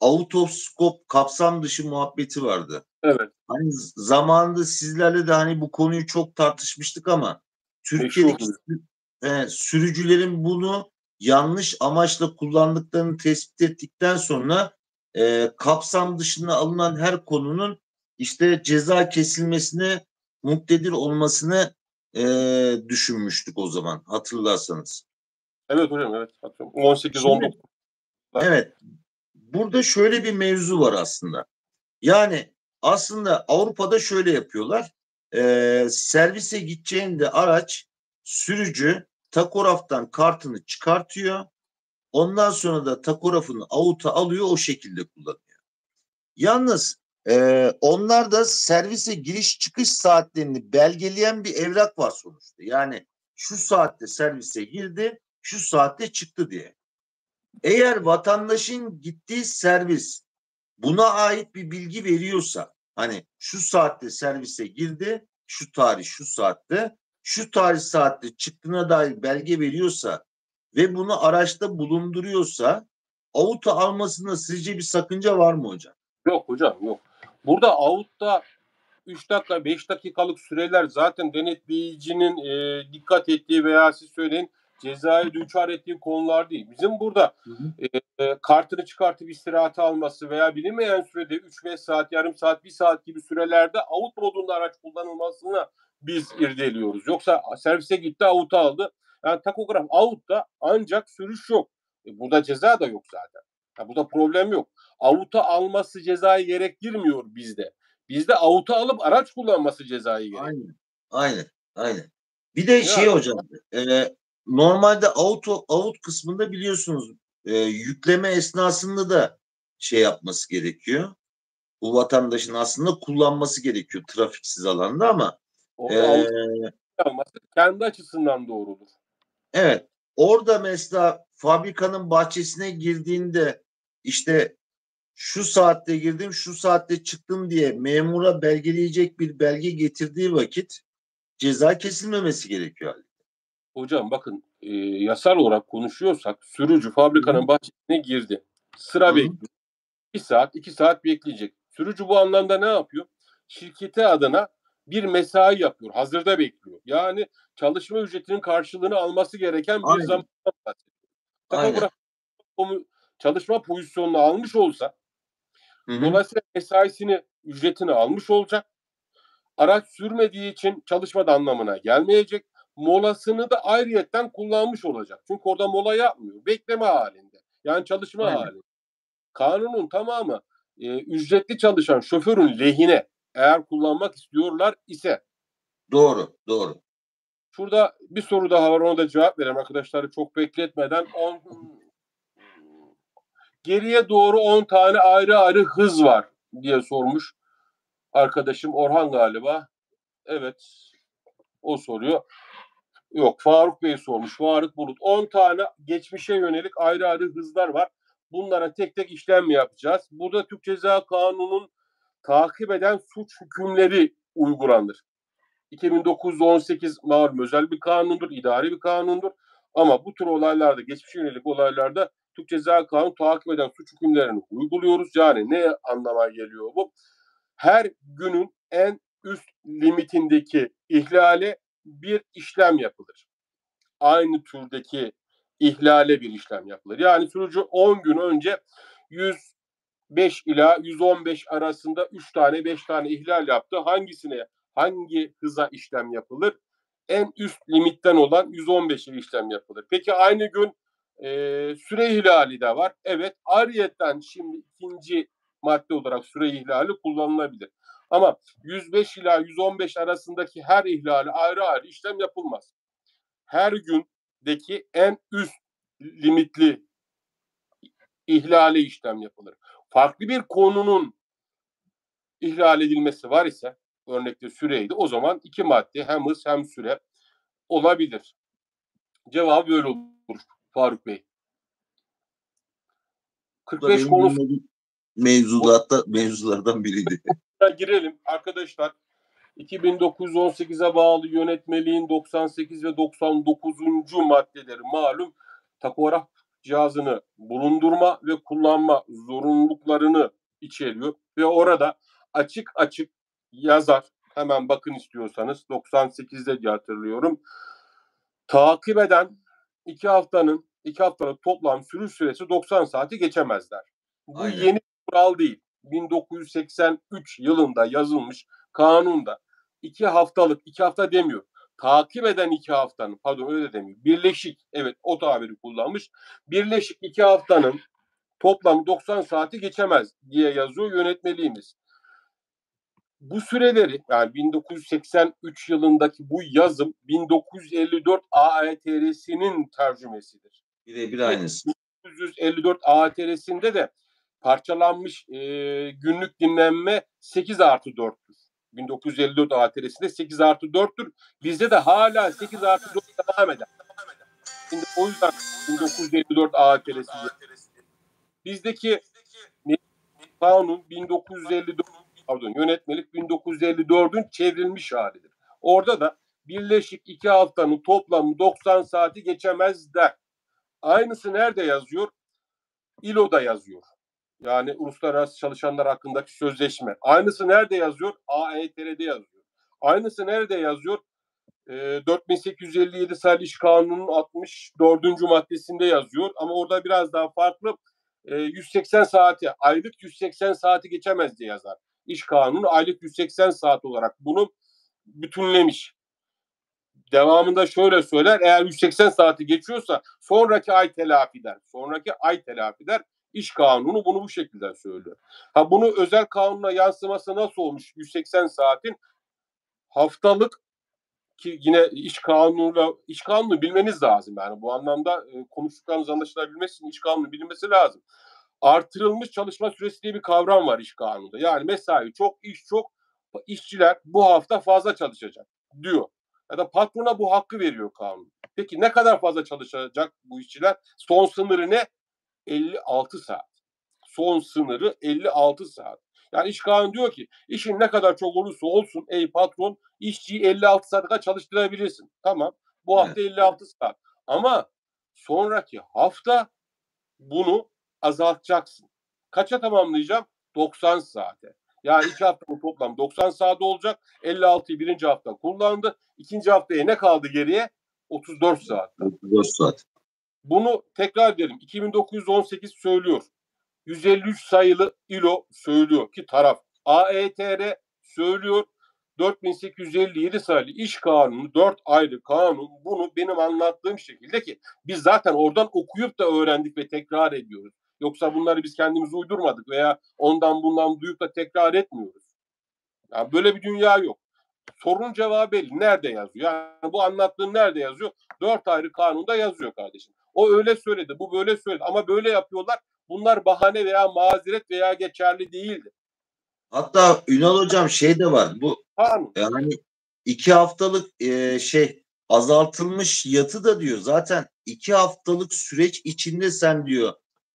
out of scope, kapsam dışı muhabbeti vardı. Evet. Hani zamanında sizlerle de hani bu konuyu çok tartışmıştık ama Türkiye'deki sürücülerin bunu yanlış amaçla kullandıklarını tespit ettikten sonra kapsam dışına alınan her konunun işte ceza kesilmesine muktedir olmasını düşünmüştük o zaman, hatırlarsanız. Evet hocam, evet. 18-19. Evet. Burada şöyle bir mevzu var aslında. Yani aslında Avrupa'da şöyle yapıyorlar. Servise gideceğinde araç, sürücü takograftan kartını çıkartıyor. Ondan sonra da takografını avuta alıyor, o şekilde kullanıyor. Yalnız onlar da servise giriş çıkış saatlerini belgeleyen bir evrak var sonuçta. Yani şu saatte servise girdi, şu saatte çıktı diye. Eğer vatandaşın gittiği servis buna ait bir bilgi veriyorsa, hani şu saatte servise girdi, şu tarih şu saatte, şu tarih saatte çıktığına dair belge veriyorsa ve bunu araçta bulunduruyorsa avuta almasında sizce bir sakınca var mı hocam? Yok hocam, yok. Burada avutta 3 dakika 5 dakikalık süreler zaten denetleyicinin dikkat ettiği veya siz söyleyin cezayı düçar ettiği konular değil. Bizim burada kartını çıkartıp istirahate alması veya bilinmeyen sürede 3-5 saat, yarım saat, 1 saat gibi sürelerde out modunda araç kullanılmasını biz irdeliyoruz. Yoksa servise gitti, out'u aldı. Yani takograf out'ta ancak sürüş yok. Burada ceza da yok zaten. Yani burada problem yok. Out'u alması cezayı gerektirmiyor bizde. Bizde out'u alıp araç kullanması cezayı gerektiriyor. Aynen. Bir de ya şey hocam, normalde out kısmında biliyorsunuz yükleme esnasında da şey yapması gerekiyor. Bu vatandaşın aslında kullanması gerekiyor trafiksiz alanda ama kendi açısından doğrudur. Evet. Orada mesela fabrikanın bahçesine girdiğinde işte şu saatte girdim, şu saatte çıktım diye memura belgeleyecek bir belge getirdiği vakit ceza kesilmemesi gerekiyor. Hocam bakın yasal olarak konuşuyorsak sürücü fabrikanın bahçesine girdi. Sıra bekliyor. 1 saat 2 saat bekleyecek. Sürücü bu anlamda ne yapıyor? Şirketi adına bir mesai yapıyor. Hazırda bekliyor. Yani çalışma ücretinin karşılığını alması gereken bir zaman. Takograf çalışma pozisyonunu almış olsa, hı-hı, dolayısıyla mesaisini, ücretini almış olacak. Araç sürmediği için çalışma da anlamına gelmeyecek. Molasını da ayrıyetten kullanmış olacak. Çünkü orada mola yapmıyor. Bekleme halinde. Yani çalışma, aynen, halinde. Kanunun tamamı ücretli çalışan şoförün lehine eğer kullanmak istiyorlar ise. Doğru, doğru. Şurada bir soru daha var. Ona da cevap vereyim arkadaşları çok bekletmeden. Geriye doğru 10 tane ayrı ayrı hız var diye sormuş arkadaşım Orhan galiba. Evet, o soruyor. Yok, Faruk Bey sormuş. Faruk Bulut. 10 tane geçmişe yönelik ayrı ayrı hızlar var. Bunlara tek tek işlem yapacağız. Burada Türk Ceza Kanunu'nun takip eden suç hükümleri uygulanır. 2009-18 malum özel bir kanundur, idari bir kanundur. Ama bu tür olaylarda, geçmişe yönelik olaylarda Türk Ceza Kanunu takip eden suç hükümlerini uyguluyoruz. Yani ne anlama geliyor bu? Her günün en üst limitindeki ihlale bir işlem yapılır. Aynı türdeki ihlale bir işlem yapılır. Yani sürücü 10 gün önce 105 ila 115 arasında 3 tane 5 tane ihlal yaptı. Hangisine, hangi hıza işlem yapılır? En üst limitten olan 115'e işlem yapılır. Peki aynı gün süre ihlali de var. Evet, ariyetten şimdi ikinci madde olarak süre ihlali kullanılabilir. Ama 105 ila 115 arasındaki her ihlali ayrı ayrı işlem yapılmaz. Her gündeki en üst limitli ihlale işlem yapılır. Farklı bir konunun ihlal edilmesi var ise, örnekte süreydi, o zaman iki madde, hem hız hem süre olabilir. Cevap böyle olur Faruk Bey. 45 konusu mevzulardan biriydi. Girelim arkadaşlar. 2009-18'e bağlı yönetmeliğin 98 ve 99. maddeleri malum takograf cihazını bulundurma ve kullanma zorunluluklarını içeriyor ve orada açık açık yazar. Hemen bakın istiyorsanız, 98'de diye hatırlıyorum. Takip eden iki haftanın toplam sürüş süresi 90 saati geçemezler. Bu, aynen, yeni kural değil. 1983 yılında yazılmış kanunda 2 hafta demiyor. Takip eden 2 haftanın, pardon öyle demiyor. Birleşik, evet o tabiri kullanmış. Birleşik 2 haftanın toplam 90 saati geçemez diye yazıyor yönetmeliğimiz. Bu süreleri, yani 1983 yılındaki bu yazım 1954 AETR'sinin tercümesidir. Birebir aynısı. 1954 AETR'sinde de parçalanmış günlük dinlenme 8+4'tür. 1954 AETR'sinde 8+4'tür. Bizde de hala 8+4 devam eder. Şimdi o yüzden 1954 AETR'si. Bizdeki kanun yönetmelik 1954'ün çevrilmiş halidir. Orada da birleşik 2 haftanın toplamı 90 saati geçemez der. Aynısı nerede yazıyor? ILO'da yazıyor. Yani Uluslararası Çalışanlar Hakkındaki Sözleşme. Aynısı nerede yazıyor? AETR'de yazıyor. Aynısı nerede yazıyor? 4857 sayılı İş Kanunu'nun 64. maddesinde yazıyor. Ama orada biraz daha farklı. 180 saati, aylık 180 saati geçemez diye yazar. İş Kanunu aylık 180 saat olarak bunu bütünlemiş. Devamında şöyle söyler: eğer 180 saati geçiyorsa sonraki ay telafi der. İş Kanunu bunu bu şekilde söylüyor. Ha, bunu özel kanuna yansıması nasıl olmuş? 180 saatin haftalık, ki yine iş kanunu bilmeniz lazım. Yani bu anlamda konuştuklarımız anlaşılabilmesi için iş kanunu bilmesi lazım. Artırılmış çalışma süresi diye bir kavram var iş kanununda. Yani mesai çok, iş çok, işçiler bu hafta fazla çalışacak diyor. Ya da patrona bu hakkı veriyor kanun. Peki ne kadar fazla çalışacak bu işçiler? Son sınırı ne? 56 saat. Son sınırı 56 saat. Yani iş kanunu diyor ki işin ne kadar çok olursa olsun ey patron, işçiyi 56 saat kadar çalıştırabilirsin. Tamam, bu hafta 56 saat. Ama sonraki hafta bunu azaltacaksın. Kaça tamamlayacağım? 90 saate. Yani 2 haftanın toplam 90 saat olacak. 56'yı 1. hafta kullandı. 2. haftaya ne kaldı geriye? 34 saat. Bunu tekrar edelim. 2918 söylüyor. 153 sayılı ILO söylüyor ki taraf. AETR söylüyor. 4857 sayılı iş kanunu, 4 ayrı kanun bunu benim anlattığım şekilde ki biz zaten oradan okuyup da öğrendik ve tekrar ediyoruz. Yoksa bunları biz kendimiz uydurmadık veya ondan bundan duyup da tekrar etmiyoruz. Yani böyle bir dünya yok. Sorun cevabı belli. Nerede yazıyor? Yani bu anlattığım nerede yazıyor? 4 ayrı kanunda yazıyor kardeşim. O öyle söyledi, bu böyle söyledi ama böyle yapıyorlar. Bunlar bahane veya mazeret veya geçerli değildi. Hatta Ünal hocam şey de var. Bu yani 2 haftalık azaltılmış yatı da diyor. Zaten 2 haftalık süreç içinde sen diyor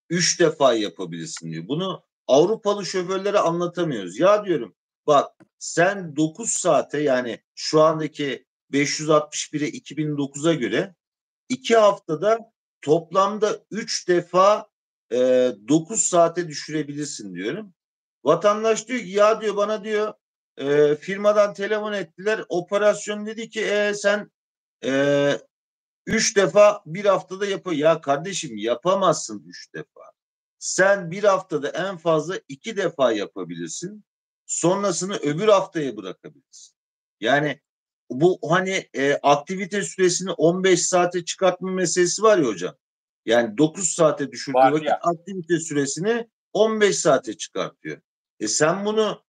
3 defa yapabilirsin diyor. Bunu Avrupalı şoförlere anlatamıyoruz. Ya diyorum bak sen 9 saate yani şu andaki 561'e 2009'a göre 2 haftada toplamda 3 defa 9 saate düşürebilirsin diyorum. Vatandaş diyor ki ya diyor bana diyor firmadan telefon ettiler. Operasyon dedi ki sen 3 defa bir haftada yapıyor. Ya kardeşim yapamazsın 3 defa. Sen bir haftada en fazla 2 defa yapabilirsin. Sonrasını öbür haftaya bırakabilirsin. Yani bu hani aktivite süresini 15 saate çıkartma meselesi var ya hocam. Yani 9 saate düşürdüğü vakit aktivite süresini 15 saate çıkartıyor. Sen bunu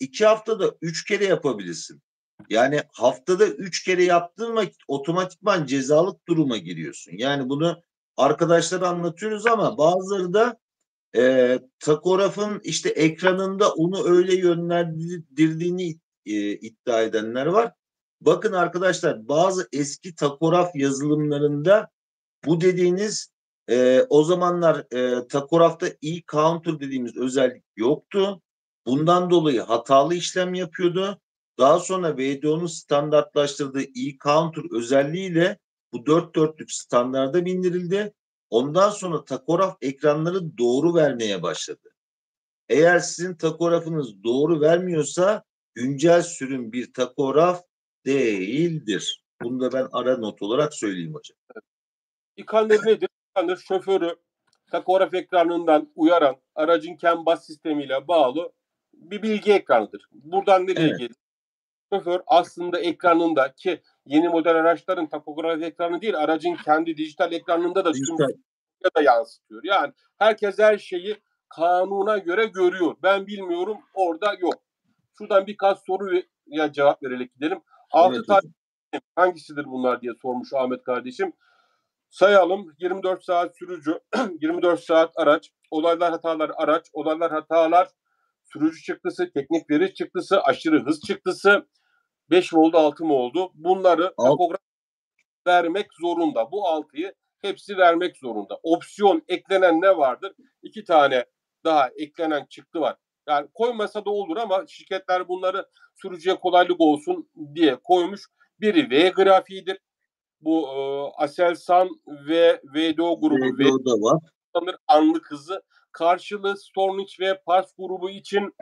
2 haftada 3 kere yapabilirsin. Yani haftada 3 kere yaptığın vakit otomatikman cezalık duruma giriyorsun. Yani bunu arkadaşlara anlatıyoruz ama bazıları da takografın işte ekranında onu öyle yönlendirdiğini iddia edenler var. Bakın arkadaşlar bazı eski takograf yazılımlarında bu dediğiniz o zamanlar takografta e-counter dediğimiz özellik yoktu. Bundan dolayı hatalı işlem yapıyordu. Daha sonra VDO'nun standartlaştırdığı e-counter özelliğiyle bu 4/4'lük standarda bindirildi. Ondan sonra takograf ekranları doğru vermeye başladı. Eğer sizin takografınız doğru vermiyorsa güncel sürüm bir takograf değildir. Bunu da ben ara not olarak söyleyeyim hocam. İKAN'dır nedir? İKAN'dır şoförü takograf ekranından uyaran aracın CAN bas sistemiyle bağlı bir bilgi ekranıdır. Buradan nereye gelir? Şoför aslında ekranındaki yeni model araçların takograf ekranı değil aracın kendi dijital ekranında da yansıtıyor. Yani herkes her şeyi kanuna göre görüyor. Ben bilmiyorum orada yok. Şuradan birkaç soruya cevap vererek gidelim. 6 tane hangisidir bunlar diye sormuş Ahmet kardeşim. Sayalım 24 saat sürücü, 24 saat araç, olaylar hatalar araç, olaylar hatalar sürücü çıktısı, teknik veri çıktısı, aşırı hız çıktısı 5 mi oldu 6 mı oldu? Bunları takograf vermek zorunda. Bu 6'yı hepsi vermek zorunda. Opsiyon eklenen ne vardır? 2 tane daha eklenen çıktı var. Yani koymasa da olur ama şirketler bunları sürücüye kolaylık olsun diye koymuş. Biri V grafiğidir. Bu Aselsan ve VDO grubu ve anlık hızı. Karşılığı Stornich ve Pars grubu için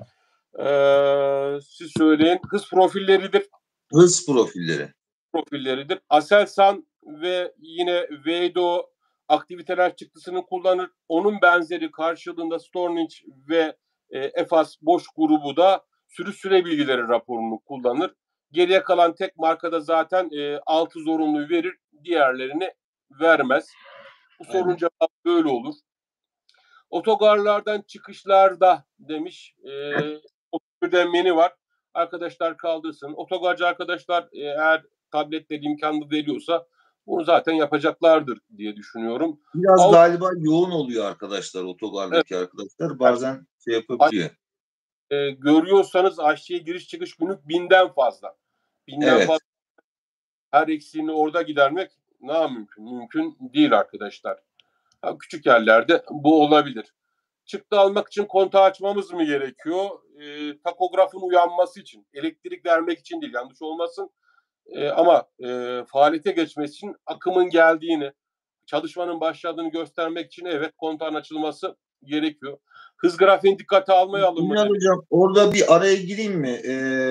siz söyleyin hız profilleridir. Hız profilleri. Profilleridir. Aselsan ve yine VDO aktiviteler çıktısını kullanır. Onun benzeri karşılığında Stornich ve EFAS boş grubu da sürü bilgileri raporunu kullanır. Geriye kalan tek markada zaten 6 zorunluyu verir. Diğerlerini vermez. Bu sorun cevabı böyle olur. Otogarlardan çıkışlarda demiş. 31'den menü var. Arkadaşlar kaldırsın. Otogarcı arkadaşlar eğer tabletleri imkanlı veriyorsa bunu zaten yapacaklardır diye düşünüyorum. Biraz galiba yoğun oluyor arkadaşlar otogarlardaki arkadaşlar. Bazen şey yapabiliyor. Görüyorsanız aşçıya giriş çıkış günlük 1000'den fazla. 1000'den fazla her eksiğini orada gidermek mümkün? Mümkün değil arkadaşlar. Küçük yerlerde bu olabilir. Çıktı almak için kontağı açmamız mı gerekiyor? Takografın uyanması için. Elektrik vermek için değil. Yanlış olmasın. Ama faaliyete geçmesi için akımın geldiğini, çalışmanın başladığını göstermek için kontağın açılması gerekiyor. Hız grafiğini dikkate almaya alınmalı. Hocam orada bir araya gireyim mi?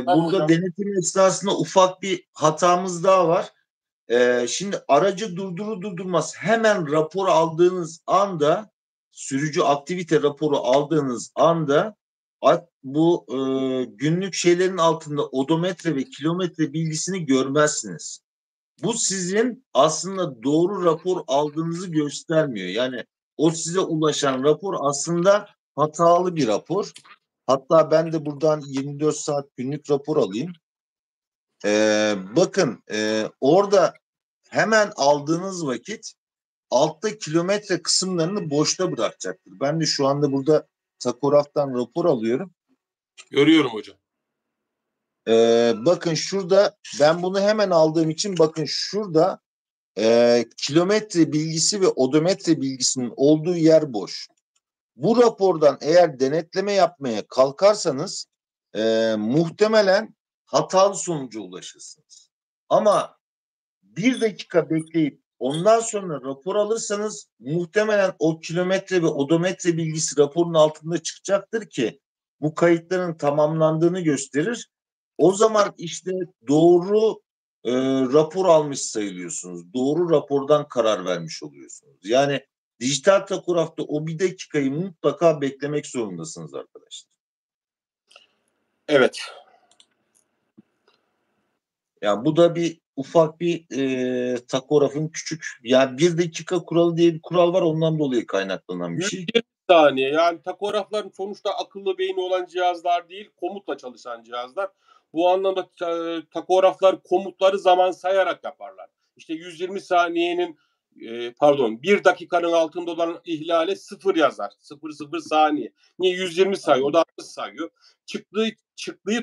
Burada hocam. Denetim esnasında ufak bir hatamız daha var. Şimdi aracı durdurmaz hemen rapor aldığınız anda, sürücü aktivite raporu aldığınız anda bu günlük şeylerin altında odometre ve kilometre bilgisini görmezsiniz. Bu sizin aslında doğru rapor aldığınızı göstermiyor. Yani o size ulaşan rapor aslında hatalı bir rapor. Hatta ben de buradan 24 saat günlük rapor alayım. Bakın orada hemen aldığınız vakit altta kilometre kısımlarını boşta bırakacaktır. Ben de şu anda burada takograftan rapor alıyorum. Görüyorum hocam. Bakın şurada ben bunu hemen aldığım için bakın şurada kilometre bilgisi ve odometre bilgisinin olduğu yer boş. Bu rapordan eğer denetleme yapmaya kalkarsanız muhtemelen hatalı sonuca ulaşırsınız. Ama bir dakika bekleyip ondan sonra rapor alırsanız muhtemelen o kilometre ve odometre bilgisi raporun altında çıkacaktır ki bu kayıtların tamamlandığını gösterir. O zaman işte doğru rapor almış sayılıyorsunuz. Doğru rapordan karar vermiş oluyorsunuz. Yani dijital takografta o bir dakikayı mutlaka beklemek zorundasınız arkadaşlar. Evet. Ya bu da bir ufak bir takografın küçük, yani bir dakika kuralı diye bir kural var, ondan dolayı kaynaklanan bir şey. Bir saniye, yani takografların sonuçta akıllı beyni olan cihazlar değil, komutla çalışan cihazlar. Bu anlamda takograflar komutları zaman sayarak yaparlar. İşte 120 saniyenin pardon 1 dakikanın altında olan ihlale 0 yazar. 0,0 saniye. Niye 120 sayıyor? O da 60 sayıyor. Çıktığı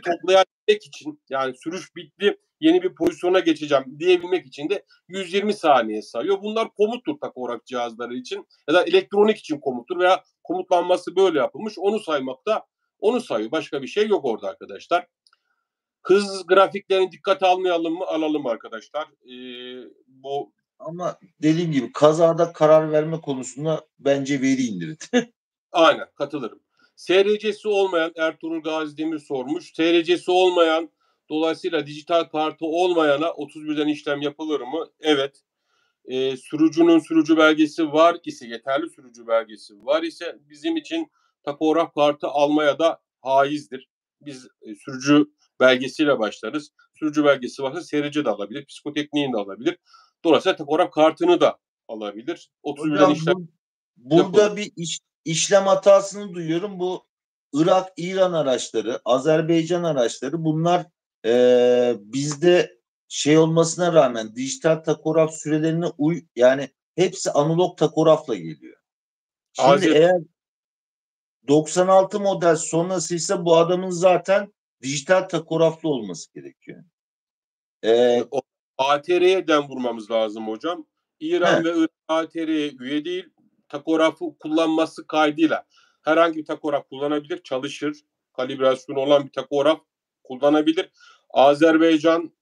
toplayabilmek için, yani sürüş bitti, yeni bir pozisyona geçeceğim diyebilmek için de 120 saniye sayıyor. Bunlar komuttur takograf cihazları için ya da elektronik için komuttur veya komutlanması böyle yapılmış. Onu saymakta, onu sayıyor. Başka bir şey yok orada arkadaşlar. Hız grafiklerini dikkate almayalım mı? Alalım arkadaşlar. Bu ama dediğim gibi kazada karar verme konusunda bence veri indirin. Aynen, katılırım. SRC'si olmayan Ertuğrul Gazi Demir sormuş. SRC'si olmayan, dolayısıyla dijital kartı olmayana 31'den işlem yapılır mı? Evet. Sürücünün sürücü belgesi var ise, yeterli sürücü belgesi var ise bizim için takograf kartı almaya da haizdir. Biz sürücü belgesiyle başlarız. Sürücü belgesi varsa SRC de alabilir, psikotekniğini de alabilir. Dolayısıyla takograf kartını da alabilir. 31'den işlem. Burada bir işlem hatasını duyuyorum. Bu Irak, İran araçları, Azerbaycan araçları, bunlar bizde şey olmasına rağmen dijital takograf sürelerine yani hepsi analog takografla geliyor. Şimdi eğer 96 model sonrasıysa bu adamın zaten dijital takograflı olması gerekiyor. ATR'ye den vurmamız lazım hocam. İran ve Irak ATR'ye üye değil, takografı kullanması kaydıyla. Herhangi bir takograf kullanabilir, çalışır. Kalibrasyon olan bir takograf kullanabilir. Azerbaycan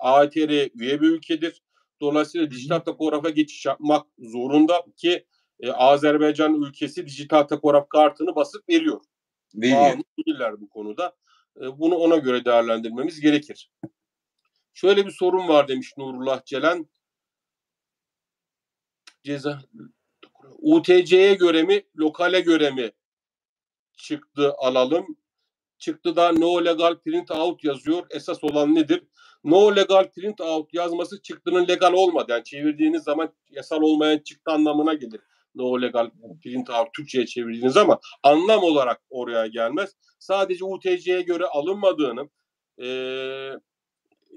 AETR'ye üye bir ülkedir. Dolayısıyla dijital takografa geçiş yapmak zorunda ki Azerbaycan ülkesi dijital takograf kartını basıp veriyor. Bağımlı değiller bu konuda. Bunu ona göre değerlendirmemiz gerekir. Şöyle bir sorun var demiş Nurullah Celen. Ceza UTC'ye göre mi, lokale göre mi çıktı alalım? Çıktı da no legal print out yazıyor. Esas olan nedir? No legal print out yazması çıktının legal olmadı. Yani çevirdiğiniz zaman yasal olmayan çıktı anlamına gelir. No legal print out Türkçe'ye çevirdiğiniz ama anlam olarak oraya gelmez. Sadece UTC'ye göre alınmadığını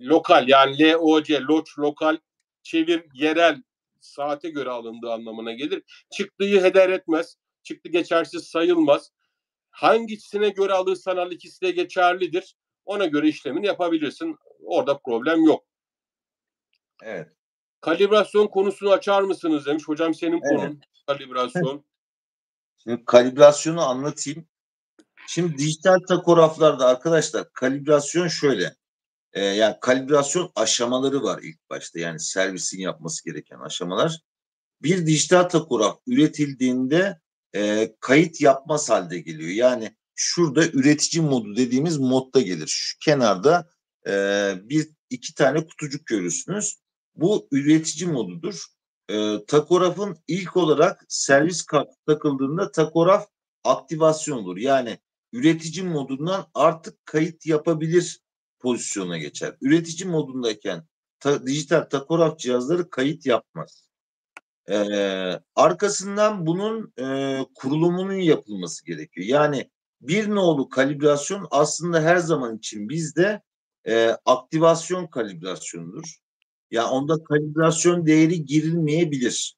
lokal, yani LOC, LOC lokal, çevir yerel saate göre alındığı anlamına gelir. Çıktıyı heder etmez. Çıktı geçersiz sayılmaz. Hangisine göre alırsan al, ikisi de geçerlidir. Ona göre işlemini yapabilirsin. Orada problem yok. Evet. Kalibrasyon konusunu açar mısınız demiş. Hocam senin konun kalibrasyon. Şimdi kalibrasyonu anlatayım. Şimdi dijital takograflarda arkadaşlar kalibrasyon şöyle. Yani kalibrasyon aşamaları var ilk başta. Yani servisin yapması gereken aşamalar. Bir dijital takograf üretildiğinde kayıt yapmaz halde geliyor. Yani şurada üretici modu dediğimiz modda gelir. Şu kenarda iki tane kutucuk görürsünüz. Bu üretici modudur. Takografın ilk olarak servis kartı takıldığında takograf aktivasyon olur. Yani üretici modundan artık kayıt yapabilir pozisyona geçer. Üretici modundayken dijital takograf cihazları kayıt yapmaz. Arkasından bunun kurulumunun yapılması gerekiyor. Yani bir nolu kalibrasyon aslında her zaman için bizde aktivasyon kalibrasyonudur. Yani onda kalibrasyon değeri girilmeyebilir.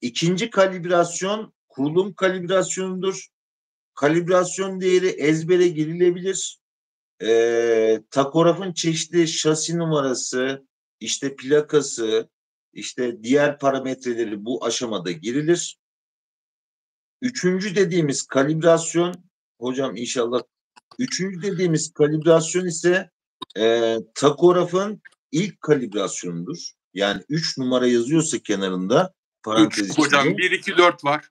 İkinci kalibrasyon kurulum kalibrasyonudur. Kalibrasyon değeri ezbere girilebilir. Takografın çeşitli şasi numarası, işte plakası, işte diğer parametreleri bu aşamada girilir. Üçüncü dediğimiz kalibrasyon, hocam inşallah, üçüncü dediğimiz kalibrasyon ise takografın ilk kalibrasyonudur. Yani 3 numara yazıyorsa kenarında parantez içinde. Hocam 1, 2, 4 var.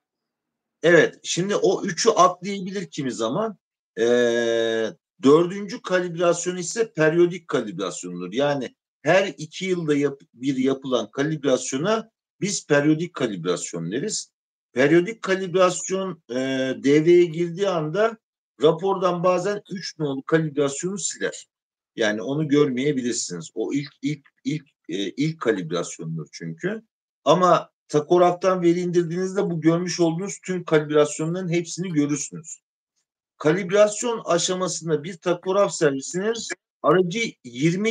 Evet, şimdi o 3'ü atlayabilir kimi zaman. Dördüncü kalibrasyon ise periyodik kalibrasyondur. Yani her 2 yılda bir yapılan kalibrasyona biz periyodik kalibrasyon deriz. Periyodik kalibrasyon devreye girdiği anda rapordan bazen 3 nolu kalibrasyonu siler. Yani onu görmeyebilirsiniz. O ilk kalibrasyondur çünkü. Ama takograftan veri indirdiğinizde bu görmüş olduğunuz tüm kalibrasyonların hepsini görürsünüz. Kalibrasyon aşamasında bir takograf servisinin aracı 20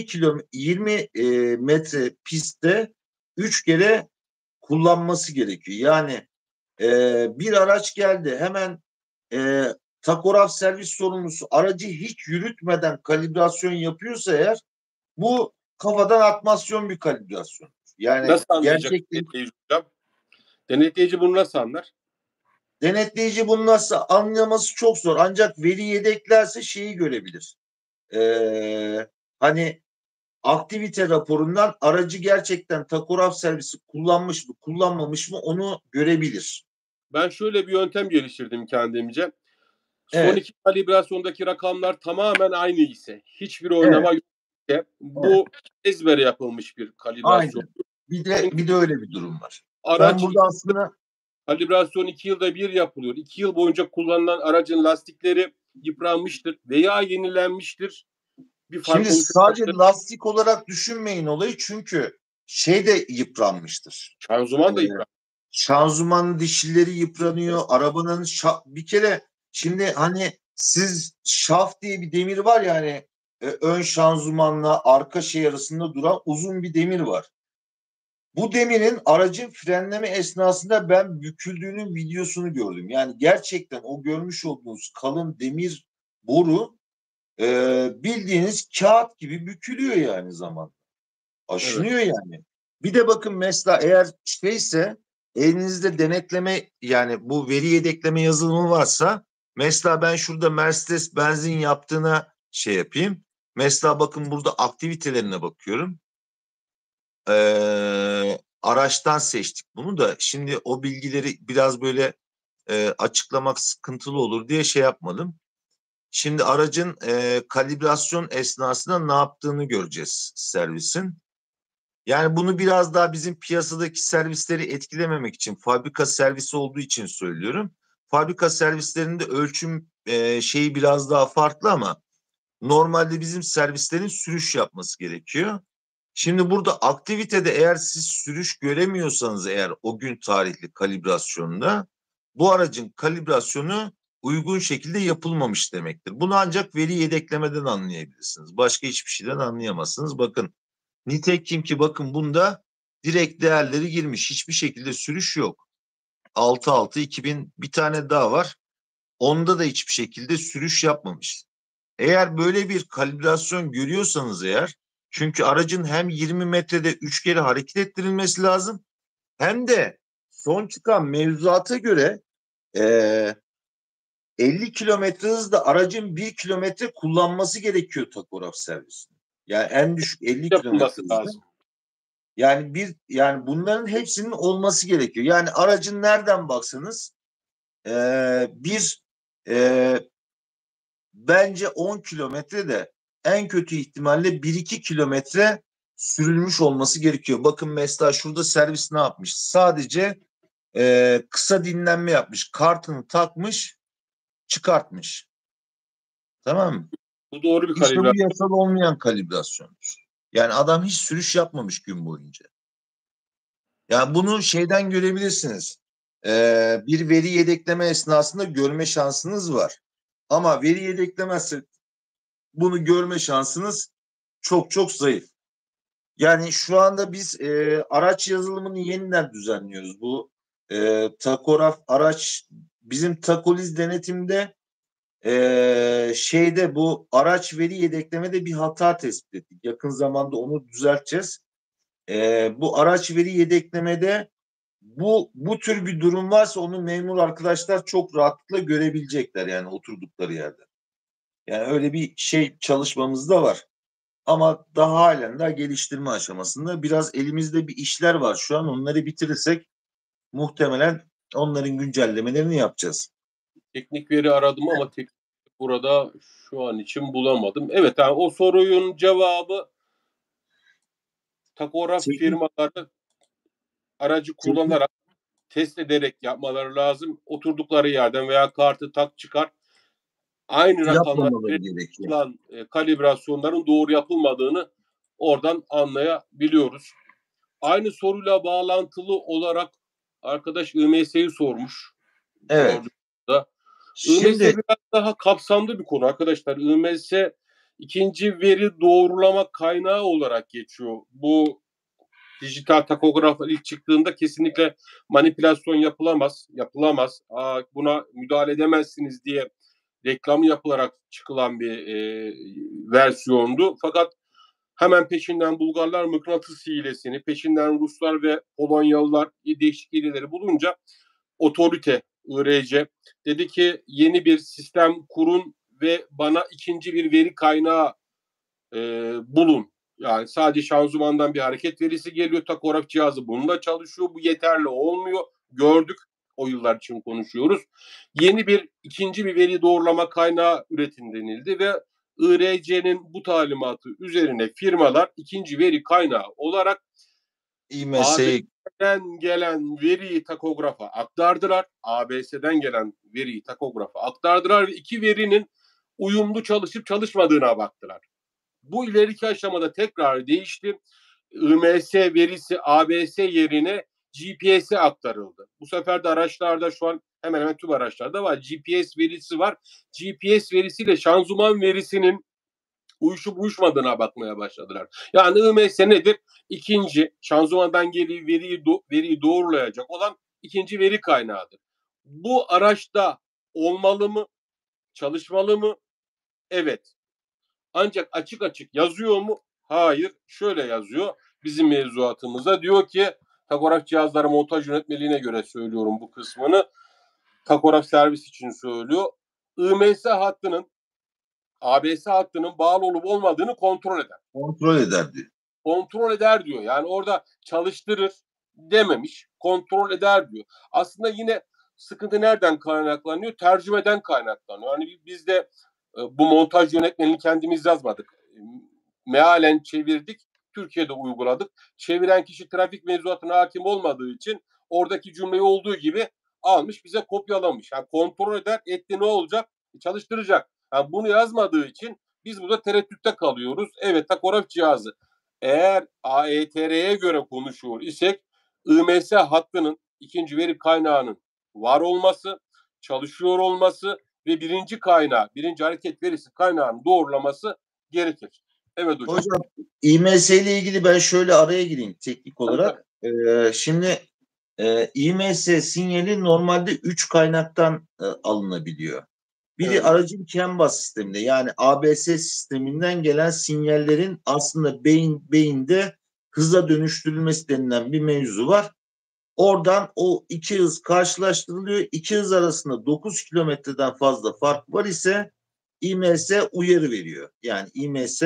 metre pistte 3 kere kullanması gerekiyor. Yani bir araç geldi, hemen takograf servis sorumlusu aracı hiç yürütmeden kalibrasyon yapıyorsa eğer, bu kafadan atmasyon bir kalibrasyon. Yani nasıl anlayacak denetleyici hocam? Denetleyici bunu nasıl anlar? Denetleyici bunu nasıl anlaması çok zor. Ancak veri yedeklerse şeyi görebilir. Hani aktivite raporundan aracı gerçekten takograf servisi kullanmış mı, kullanmamış mı onu görebilir. Ben şöyle bir yöntem geliştirdim kendimce. Evet. Son iki kalibrasyondaki rakamlar tamamen aynı ise, hiçbir oynama yok ise, bu ezbere yapılmış bir kalibrasyon. Aynen. Bir de öyle bir durum var. Ben burada aslında kalibrasyon 2 yılda bir yapılıyor. 2 yıl boyunca kullanılan aracın lastikleri yıpranmıştır veya yenilenmiştir. Şimdi sadece lastik olarak düşünmeyin olayı, çünkü şey de yıpranmıştır. Şanzıman da yıpranmış. Şanzımanın dişlileri yıpranıyor. Arabanın bir kere şimdi hani siz şaft diye bir demir var ya, hani ön şanzımanla arka şey arasında duran uzun bir demir var. Bu demirin aracın frenleme esnasında ben büküldüğünün videosunu gördüm. Yani gerçekten o görmüş olduğunuz kalın demir boru bildiğiniz kağıt gibi bükülüyor yani zaman. Aşınıyor yani. Bir de bakın mesela eğer şeyse, elinizde denetleme, yani bu veri yedekleme yazılımı varsa, mesela ben şurada Mercedes benzin yaptığına şey yapayım. Mesela bakın burada aktivitelerine bakıyorum. Araçtan seçtik bunu da. Şimdi o bilgileri biraz böyle açıklamak sıkıntılı olur diye şey yapmadım. Şimdi aracın kalibrasyon esnasında ne yaptığını göreceğiz servisin. Yani bunu biraz daha bizim piyasadaki servisleri etkilememek için, fabrika servisi olduğu için söylüyorum. Fabrika servislerinde ölçüm şeyi biraz daha farklı, ama normalde bizim servislerin sürüş yapması gerekiyor. Şimdi burada aktivitede eğer siz sürüş göremiyorsanız eğer o gün tarihli kalibrasyonda, bu aracın kalibrasyonu uygun şekilde yapılmamış demektir. Bunu ancak veri yedeklemeden anlayabilirsiniz. Başka hiçbir şeyden anlayamazsınız. Bakın nitekim ki bakın bunda direkt değerleri girmiş. Hiçbir şekilde sürüş yok. 66-2000 bir tane daha var. Onda da hiçbir şekilde sürüş yapmamış. Eğer böyle bir kalibrasyon görüyorsanız eğer, çünkü aracın hem 20 metrede 3 kere hareket ettirilmesi lazım, hem de son çıkan mevzuata göre 50 kilometre hızda aracın 1 kilometre kullanması gerekiyor takograf servisinde. Yani en düşük 50 kilometre hızda. Yani bunların hepsinin olması gerekiyor. Yani aracın nereden baksanız bence 10 kilometre de en kötü ihtimalle 1-2 kilometre sürülmüş olması gerekiyor. Bakın mesela şurada servis ne yapmış? Sadece kısa dinlenme yapmış. Kartını takmış, çıkartmış. Tamam mı? Bu doğru bir kalibrasyon. İşte bu yasal olmayan kalibrasyondur. Yani adam hiç sürüş yapmamış gün boyunca. Yani bunu şeyden görebilirsiniz. Bir veri yedekleme esnasında görme şansınız var. Ama veri yedeklemezse bunu görme şansınız çok çok zayıf. Yani şu anda biz araç yazılımını yeniden düzenliyoruz. Bu takograf araç bizim Takolis denetimde şeyde bu araç veri yedeklemede bir hata tespit ettik. Yakın zamanda onu düzelteceğiz. Bu araç veri yedeklemede bu tür bir durum varsa onu memur arkadaşlar çok rahatlıkla görebilecekler yani oturdukları yerde. Yani öyle bir şey çalışmamız da var. Ama daha halen daha geliştirme aşamasında biraz elimizde bir işler var şu an. Onları bitirirsek muhtemelen onların güncellemelerini yapacağız. Teknik veri aradım ama teknik burada şu an için bulamadım. Evet yani o sorunun cevabı takograf firmalarda aracı kullanarak test ederek yapmaları lazım. Oturdukları yerden veya kartı tak çıkar. Aynı rakamlar kalibrasyonların doğru yapılmadığını oradan anlayabiliyoruz. Aynı soruyla bağlantılı olarak arkadaş IMS'yi sormuş. Evet. IMS biraz daha kapsamlı bir konu arkadaşlar. IMS ikinci veri doğrulama kaynağı olarak geçiyor. Bu dijital takograflar ilk çıktığında kesinlikle manipülasyon yapılamaz. Buna müdahale edemezsiniz diye reklamı yapılarak çıkılan bir versiyondu. Fakat hemen peşinden Bulgarlar mıknatıs hilesini, peşinden Ruslar ve Polonyalılar değişik hileleri bulunca otorite, IRC dedi ki yeni bir sistem kurun ve bana ikinci bir veri kaynağı bulun. Yani sadece şanzımandan bir hareket verisi geliyor. Takograf cihazı bununla çalışıyor. Bu yeterli olmuyor. Gördük. O yıllar için konuşuyoruz. Yeni bir ikinci bir veri doğrulama kaynağı üretin denildi ve IRC'nin bu talimatı üzerine firmalar ikinci veri kaynağı olarak ABS'den gelen veriyi takografa aktardılar. ABS'den gelen veriyi takografa aktardılar ve iki verinin uyumlu çalışıp çalışmadığına baktılar. Bu ileriki aşamada tekrar değişti. IMS verisi ABS yerine GPS'e aktarıldı. Bu sefer de araçlarda şu an hemen hemen tüm araçlarda var. GPS verisi var. GPS verisiyle şanzıman verisinin uyuşup uyuşmadığına bakmaya başladılar. Yani IMS nedir? İkinci şanzımandan gelen veriyi doğrulayacak olan ikinci veri kaynağıdır. Bu araçta olmalı mı? Çalışmalı mı? Evet. Ancak açık açık yazıyor mu? Hayır. Şöyle yazıyor bizim mevzuatımıza. Diyor ki takograf cihazları montaj yönetmeliğine göre söylüyorum bu kısmını. Takograf servis için söylüyor. IMS hattının ABS hattının bağlı olup olmadığını kontrol eder. Kontrol eder diyor. Kontrol eder diyor. Yani orada çalıştırır dememiş. Kontrol eder diyor. Aslında yine sıkıntı nereden kaynaklanıyor? Tercümeden kaynaklanıyor. Yani biz de bu montaj yönetmeliğini kendimiz yazmadık. Mealen çevirdik. Türkiye'de uyguladık. Çeviren kişi trafik mevzuatına hakim olmadığı için oradaki cümleyi olduğu gibi almış bize kopyalamış. Yani kontrol eder etti ne olacak? Çalıştıracak. Yani bunu yazmadığı için biz burada tereddütte kalıyoruz. Evet takograf cihazı eğer AETR'ye göre konuşuyor isek IMS hattının ikinci veri kaynağının var olması, çalışıyor olması ve birinci kaynağı, birinci hareket verisi kaynağının doğrulaması gerekir. Evet hocam IMS ile ilgili ben şöyle araya gireyim teknik olarak. Şimdi IMS sinyali normalde 3 kaynaktan alınabiliyor. Biri evet. Aracın CAN-bus sisteminde yani ABS sisteminden gelen sinyallerin aslında beyinde hıza dönüştürülmesi denilen bir mevzu var. Oradan o iki hız karşılaştırılıyor. İki hız arasında 9 kilometreden fazla fark var ise IMS uyarı veriyor. Yani IMS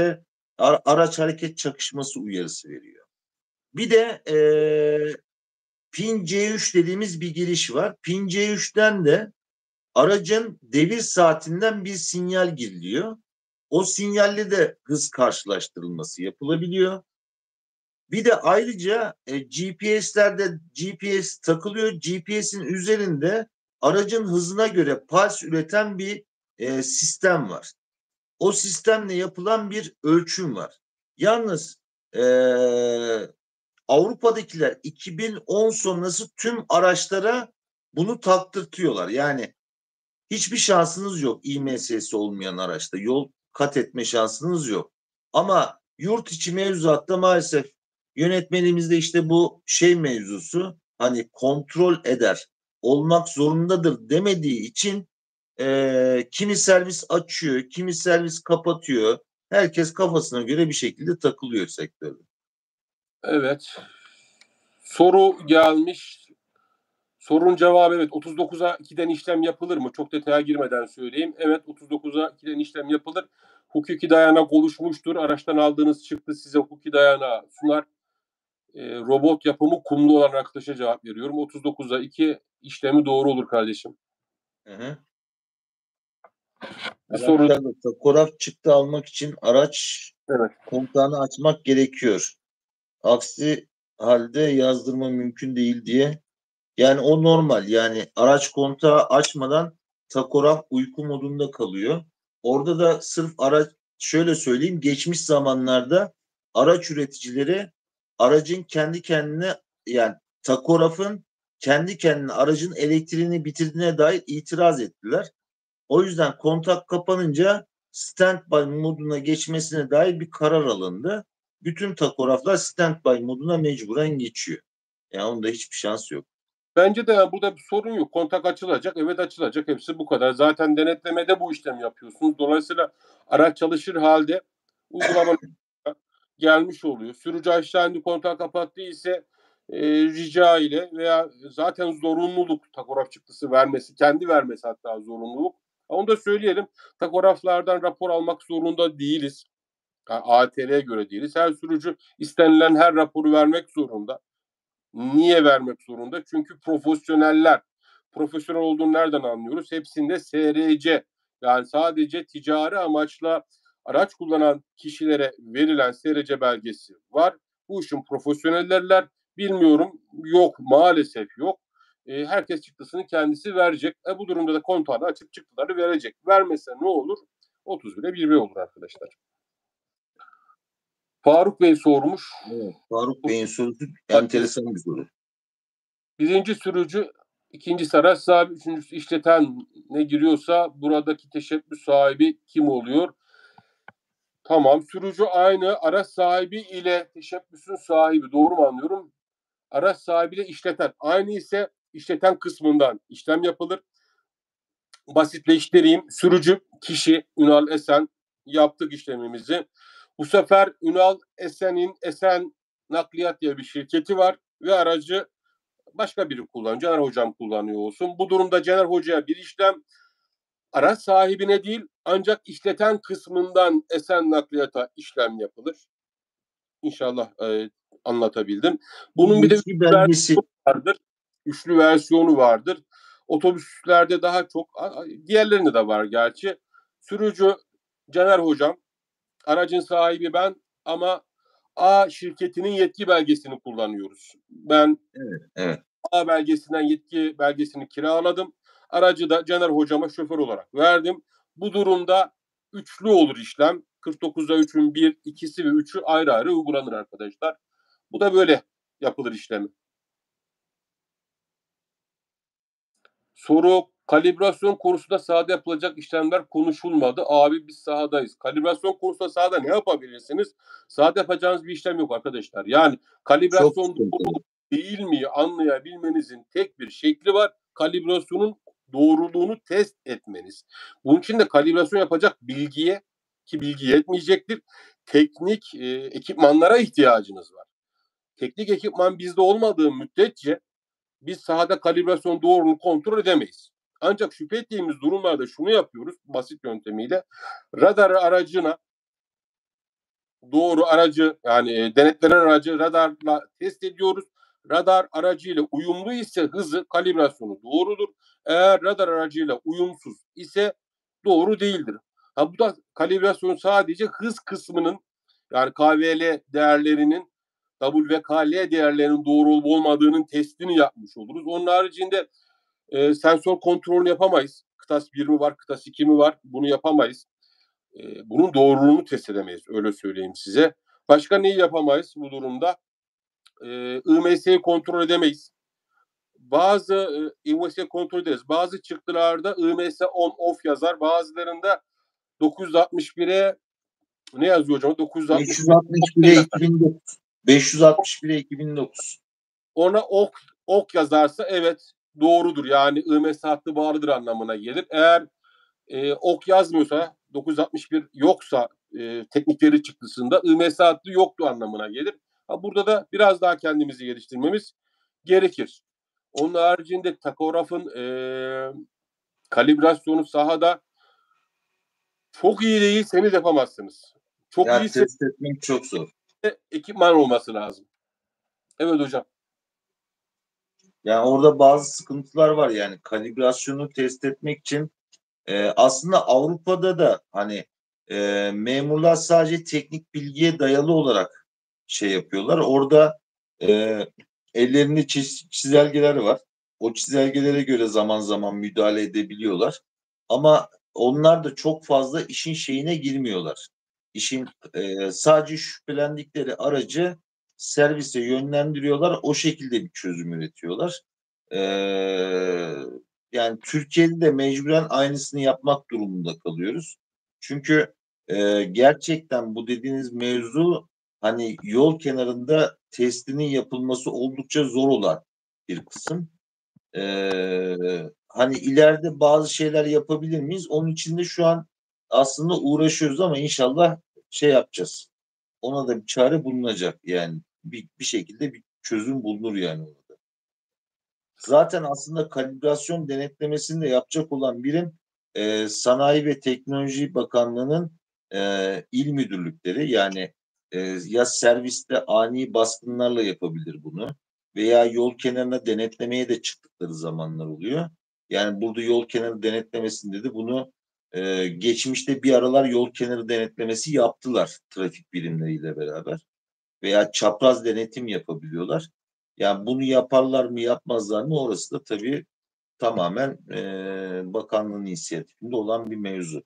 araç hareket çakışması uyarısı veriyor. Bir de pin C3 dediğimiz bir giriş var. Pin C3'ten de aracın devir saatinden bir sinyal giriliyor. O sinyalle de hız karşılaştırılması yapılabiliyor. Bir de ayrıca GPS'lerde GPS takılıyor. GPS'in üzerinde aracın hızına göre pals üreten bir sistem var. O sistemle yapılan bir ölçüm var. Yalnız Avrupa'dakiler 2010 sonrası tüm araçlara bunu taktırtıyorlar. Yani hiçbir şansınız yok IMS'si olmayan araçta. Yol kat etme şansınız yok. Ama yurt içi mevzuatta maalesef yönetmenimizde işte bu şey mevzusu, hani kontrol eder, olmak zorundadır demediği için kimi servis açıyor, kimi servis kapatıyor. Herkes kafasına göre bir şekilde takılıyor sektörde. Evet. Soru gelmiş. Sorunun cevabı evet. 39'a 2'den işlem yapılır mı? Çok detaya girmeden söyleyeyim. Evet, 39'a 2'den işlem yapılır. Hukuki dayanak oluşmuştur. Araçtan aldığınız çıktı size hukuki dayanağı sunar. Robot yapımı kumlu olan arkadaşa cevap veriyorum. 39'a 2 işlemi doğru olur kardeşim. Hı hı. Takograf çıktı almak için araç kontağını açmak gerekiyor. Aksi halde yazdırma mümkün değil diye. Yani o normal. Yani araç kontağı açmadan takograf uyku modunda kalıyor. Orada da sırf araç, şöyle söyleyeyim, geçmiş zamanlarda araç üreticileri aracın kendi kendine, yani takografın kendi kendine aracın elektriğini bitirdiğine dair itiraz ettiler. O yüzden kontak kapanınca standby moduna geçmesine dair bir karar alındı. Bütün takograflar standby moduna mecburen geçiyor. Yani onda hiçbir şans yok. Bence de yani burada bir sorun yok. Kontak açılacak, evet açılacak. Hepsi bu kadar. Zaten denetlemede bu işlemi yapıyorsunuz. Dolayısıyla araç çalışır halde uygulama gelmiş oluyor. Sürücü aşağı indi, kontağı kapattıysa rica ile veya zaten zorunluluk takograf çıktısı vermesi, kendi vermesi hatta zorunluluk. Onu da söyleyelim. Takograflardan rapor almak zorunda değiliz. Yani AETR'ye göre değiliz. Her sürücü istenilen her raporu vermek zorunda. Niye vermek zorunda? Çünkü profesyoneller. Profesyonel olduğunu nereden anlıyoruz? Hepsinde SRC, yani sadece ticari amaçla araç kullanan kişilere verilen SRC belgesi var. Bu işin profesyonellerler bilmiyorum, yok, maalesef yok. Herkes çıktısını kendisi verecek. Bu durumda da kontağını açıp çıktıları verecek. Vermese ne olur? 31'e 1B olur arkadaşlar. Faruk Bey sormuş. Evet, Faruk Bey'in sorusu enteresan bir soru. Birinci sürücü, ikincisi araç sahibi, üçüncüsü işleten ne giriyorsa buradaki teşebbüs sahibi kim oluyor? Tamam, sürücü aynı, araç sahibi ile teşebbüsün sahibi, doğru mu anlıyorum? Araç sahibi ile işleten aynı ise işleten kısmından işlem yapılır. Basitleştireyim. Sürücü kişi Ünal Esen, yaptık işlemimizi. Bu sefer Ünal Esen'in Esen Nakliyat diye bir şirketi var ve aracı başka biri kullanıyor. Caner Hocam kullanıyor olsun. Bu durumda Caner Hoca'ya bir işlem araç sahibine değil ancak işleten kısmından Esen Nakliyat'a işlem yapılır. İnşallah anlatabildim. Bunun bir de üçlü versiyonu vardır. Üçlü versiyonu vardır. Otobüslerde daha çok, diğerlerinde de var gerçi. Sürücü Caner Hocam, aracın sahibi ben ama A şirketinin yetki belgesini kullanıyoruz. Ben evet. A belgesinden yetki belgesini kiraladım. Aracı da Caner Hocama şoför olarak verdim. Bu durumda üçlü olur işlem. 49'da 3'ün 1, 2'si ve 3'ü ayrı ayrı uygulanır arkadaşlar. Bu da böyle yapılır işlemi. Soru, kalibrasyon konusunda sahada yapılacak işlemler konuşulmadı. Abi biz sahadayız. Kalibrasyon konusunda sahada ne yapabilirsiniz? Sahada yapacağınız bir işlem yok arkadaşlar. Yani kalibrasyon doğru değil mi anlayabilmenizin tek bir şekli var. Kalibrasyonun doğruluğunu test etmeniz. Bunun için de kalibrasyon yapacak bilgiye, ki bilgi yetmeyecektir, teknik ekipmanlara ihtiyacınız var. Teknik ekipman bizde olmadığı müddetçe biz sahada kalibrasyon doğruluğunu kontrol edemeyiz. Ancak şüphe ettiğimiz durumlarda şunu yapıyoruz basit yöntemiyle. Radar aracına doğru aracı, yani denetlenen aracı radarla test ediyoruz. Radar aracıyla uyumlu ise hızı, kalibrasyonu doğrudur. Eğer radar aracıyla uyumsuz ise doğru değildir. Ha, bu da kalibrasyon sadece hız kısmının, yani KVL değerlerinin WKL değerlerinin doğru olup olmadığının testini yapmış oluruz. Onun haricinde sensör kontrolünü yapamayız. Kıtas 1 mi var, kıtas 2 mi var? Bunu yapamayız. Bunun doğruluğunu test edemeyiz. Öyle söyleyeyim size. Başka neyi yapamayız bu durumda? IMS'yi kontrol edemeyiz. Bazı IMS'yi kontrol ederiz. Bazı çıktılarda IMS on off yazar. Bazılarında 961'e ne yazıyor hocam? 561'e 2009. Ona ok yazarsa evet doğrudur. Yani IMS hattı bağlıdır anlamına gelir. Eğer ok yazmıyorsa 961 yoksa teknik veri çıktısında IMS hattı yoktu anlamına gelir. Ha, burada da biraz daha kendimizi geliştirmemiz gerekir. Onun haricinde takografın kalibrasyonu sahada çok iyi değilseniz yapamazsınız. Çok ya, iyi test etmek çok zor. Ekipman olması lazım. Evet hocam. Yani orada bazı sıkıntılar var yani kalibrasyonu test etmek için aslında Avrupa'da da hani memurlar sadece teknik bilgiye dayalı olarak şey yapıyorlar. Orada ellerinde çizelgeler var. O çizelgelere göre zaman zaman müdahale edebiliyorlar. Ama onlar da çok fazla işin şeyine girmiyorlar. İşin sadece şüphelendikleri aracı servise yönlendiriyorlar. O şekilde bir çözüm üretiyorlar. Yani Türkiye'de de mecburen aynısını yapmak durumunda kalıyoruz. Çünkü gerçekten bu dediğiniz mevzu hani yol kenarında testinin yapılması oldukça zor olan bir kısım. Hani ileride bazı şeyler yapabilir miyiz? Onun için de şu an aslında uğraşıyoruz ama inşallah şey yapacağız. Ona da bir çare bulunacak yani. Bir şekilde bir çözüm bulunur yani orada. Zaten aslında kalibrasyon denetlemesini de yapacak olan birim Sanayi ve Teknoloji Bakanlığı'nın il müdürlükleri yani ya serviste ani baskınlarla yapabilir bunu veya yol kenarına denetlemeye de çıktıkları zamanlar oluyor. Yani burada yol kenarı denetlemesinde de bunu geçmişte bir aralar yol kenarı denetlemesi yaptılar trafik birimleriyle beraber veya çapraz denetim yapabiliyorlar. Yani bunu yaparlar mı yapmazlar mı orası da tabii tamamen bakanlığın inisiyatifinde olan bir mevzu.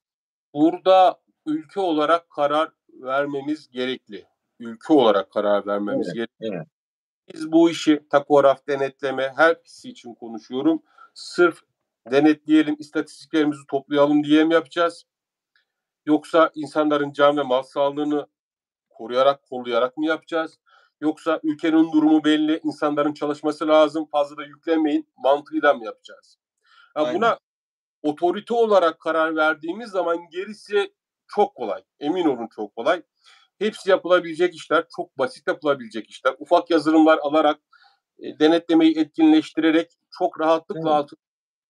Burada ülke olarak karar vermemiz gerekli. Ülke olarak karar vermemiz gerekli. Evet. Biz bu işi takograf denetleme herkesi için konuşuyorum. Sırf denetleyelim, istatistiklerimizi toplayalım diye mi yapacağız? Yoksa insanların can ve mal sağlığını koruyarak, kollayarak mı yapacağız? Yoksa ülkenin durumu belli, insanların çalışması lazım, fazla da yüklemeyin mantığıyla mı yapacağız? Yani buna otorite olarak karar verdiğimiz zaman gerisi çok kolay. Emin olun çok kolay. Hepsi yapılabilecek işler, çok basit yapılabilecek işler. Ufak yazılımlar alarak, denetlemeyi etkinleştirerek çok rahatlıkla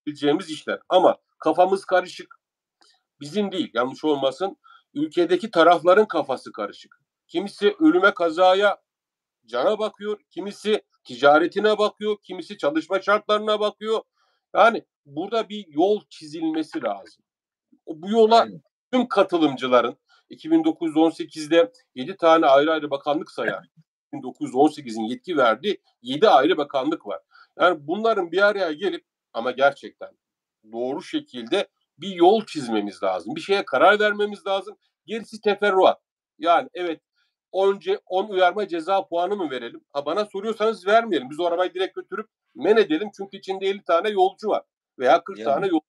atabileceğimiz işler. Ama kafamız karışık. Bizim değil, yanlış olmasın. Ülkedeki tarafların kafası karışık. Kimisi ölüme, kazaya, cana bakıyor. Kimisi ticaretine bakıyor. Kimisi çalışma şartlarına bakıyor. Yani burada bir yol çizilmesi lazım. Bu yola tüm katılımcıların 2009-18'de 7 tane ayrı ayrı bakanlık sayar. 2009-18'in yetki verdiği 7 ayrı bakanlık var. Yani bunların bir araya gelip ama gerçekten doğru şekilde bir yol çizmemiz lazım. Bir şeye karar vermemiz lazım. Gerisi teferruat. Yani evet 10 uyarma ceza puanı mı verelim? Ha, bana soruyorsanız vermeyelim. Biz o arabayı direkt götürüp men edelim. Çünkü içinde 50 tane yolcu var. Veya 40 tane yolcu.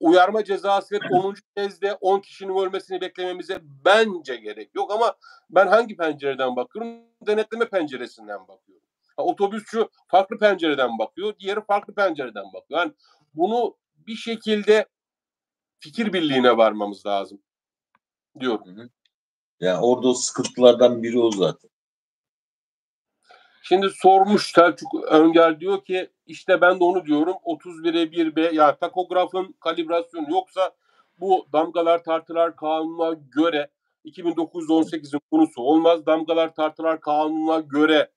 Uyarma cezası ve 10. kezde 10 kişinin ölmesini beklememize bence gerek yok ama ben hangi pencereden bakıyorum? Denetleme penceresinden bakıyorum. Ha, otobüsçü farklı pencereden bakıyor, diğeri farklı pencereden bakıyor. Yani bunu bir şekilde fikir birliğine varmamız lazım diyorum. Yani orada o sıkıntılardan biri o zaten. Şimdi sormuş Selçuk Öngel diyor ki işte ben de onu diyorum 31'e 1B yani takografın kalibrasyonu yoksa bu damgalar tartılar kanununa göre 2009-18'in konusu olmaz. Damgalar tartılar kanununa göre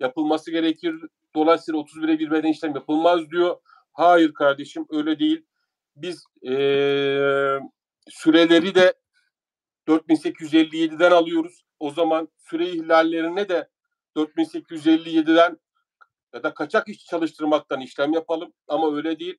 yapılması gerekir. Dolayısıyla 31'e 1B'den işlem yapılmaz diyor. Hayır kardeşim öyle değil. Biz süreleri de 4857'den alıyoruz. O zaman süre ihlallerine de 4857'den ya da kaçak iş çalıştırmaktan işlem yapalım. Ama öyle değil.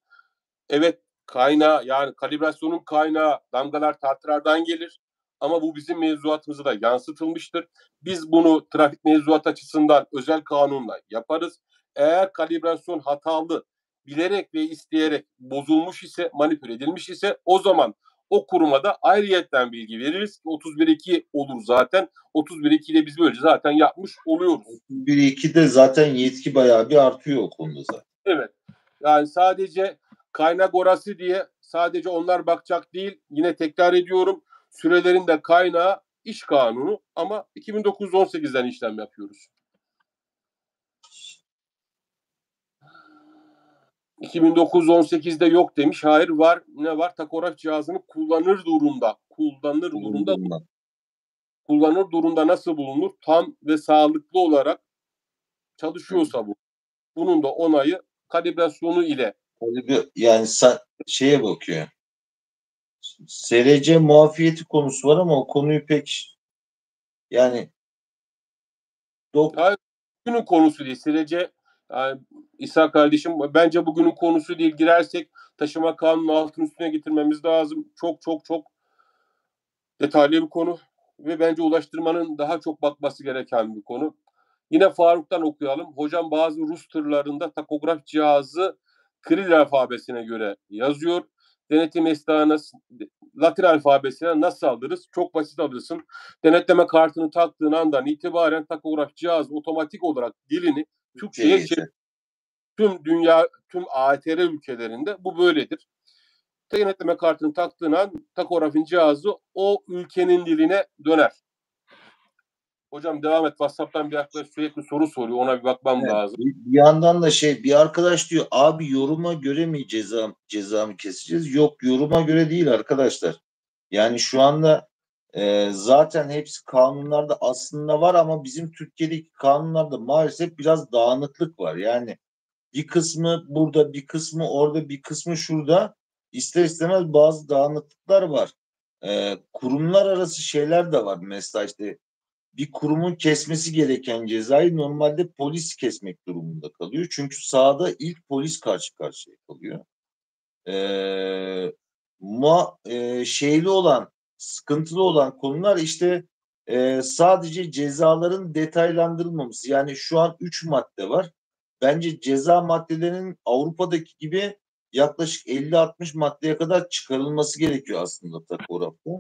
Evet, kaynağı, yani kalibrasyonun kaynağı damgalar, tartılardan gelir. Ama bu bizim mevzuatımıza da yansıtılmıştır. Biz bunu trafik mevzuat açısından özel kanunla yaparız. Eğer kalibrasyon hatalı, bilerek ve isteyerek bozulmuş ise, manipüle edilmiş ise, o zaman o kuruma da ayrıyetten bilgi veririz. 31.2 olur zaten. 31.2 ile biz böylece zaten yapmış oluyoruz. 31.2'de zaten yetki bayağı bir artıyor o konuda zaten. Evet. Yani sadece kaynak orası diye sadece onlar bakacak değil. Yine tekrar ediyorum. Sürelerin de kaynağı iş kanunu ama 2009-18'den işlem yapıyoruz. 2009-18'de yok demiş. Hayır, var. Ne var? Takograf cihazını kullanır durumda. Kullanır durumda nasıl bulunur? Tam ve sağlıklı olarak çalışıyorsa bu. Bunun da onayı kalibrasyonu ile. Yani şeye bakıyor. SRC muafiyeti konusu var ama o konuyu pek yani bugünün konusu değil. SRC yani, İsa kardeşim, bence bugünün konusu değil. Girersek taşıma kanunu altının üstüne getirmemiz lazım. Çok detaylı bir konu ve bence ulaştırmanın daha çok bakması gereken bir konu. Yine Faruk'tan okuyalım. Hocam, bazı Rus tırlarında takograf cihazı Kiril alfabesine göre yazıyor. Denetim esnasında Latin alfabesine nasıl alırız? Çok basit alırsın. Denetleme kartını taktığın andan itibaren takograf cihazı otomatik olarak dilini Türkçe'ye çeviriyor. Tüm dünya, tüm AETR ülkelerinde bu böyledir. Denetleme kartını taktığın an takografın cihazı o ülkenin diline döner. Hocam devam et. WhatsApp'tan bir arkadaş sürekli soru soruyor. Ona bir bakmam lazım. Bir yandan da bir arkadaş diyor, abi yoruma göre mi cezamı keseceğiz? Yok, yoruma göre değil arkadaşlar. Yani şu anda zaten hepsi kanunlarda aslında var ama bizim Türkiye'deki kanunlarda maalesef biraz dağınıklık var. Yani bir kısmı burada, bir kısmı orada, bir kısmı şurada. İster istemez bazı dağınıklıklar var. Kurumlar arası şeyler de var. Mesela bir kurumun kesmesi gereken cezayı normalde polis kesmek durumunda kalıyor. Çünkü sahada ilk polis karşı karşıya kalıyor. Sıkıntılı olan konular sadece cezaların detaylandırılmaması. Yani şu an 3 madde var. Bence ceza maddelerinin Avrupa'daki gibi yaklaşık 50-60 maddeye kadar çıkarılması gerekiyor aslında takografta.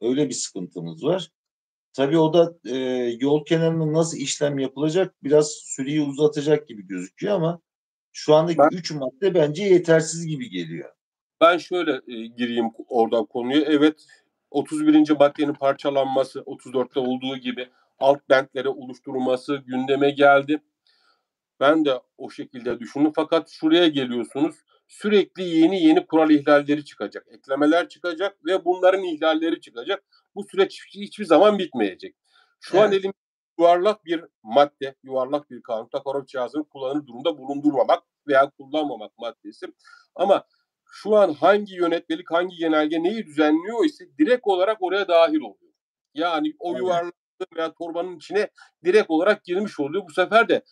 Öyle bir sıkıntımız var. Tabii o da yol kenarında nasıl işlem yapılacak biraz süreyi uzatacak gibi gözüküyor ama şu andaki 3 madde bence yetersiz gibi geliyor. Ben şöyle gireyim oradan konuya. Evet, 31. maddenin parçalanması 34'te olduğu gibi alt bentlere oluşturulması gündeme geldi. Ben de o şekilde düşündüm. Fakat şuraya geliyorsunuz. Sürekli yeni kural ihlalleri çıkacak. Eklemeler çıkacak ve bunların ihlalleri çıkacak. Bu süreç hiçbir zaman bitmeyecek. Şu an elimizde yuvarlak bir madde, yuvarlak bir kanun. Takograf cihazını kullanır durumda bulundurmamak veya kullanmamak maddesi. Ama şu an hangi yönetmelik, hangi genelge neyi düzenliyor ise direkt olarak oraya dahil oluyor. Yani o yuvarlak veya torbanın içine direkt olarak girmiş oluyor. Bu sefer de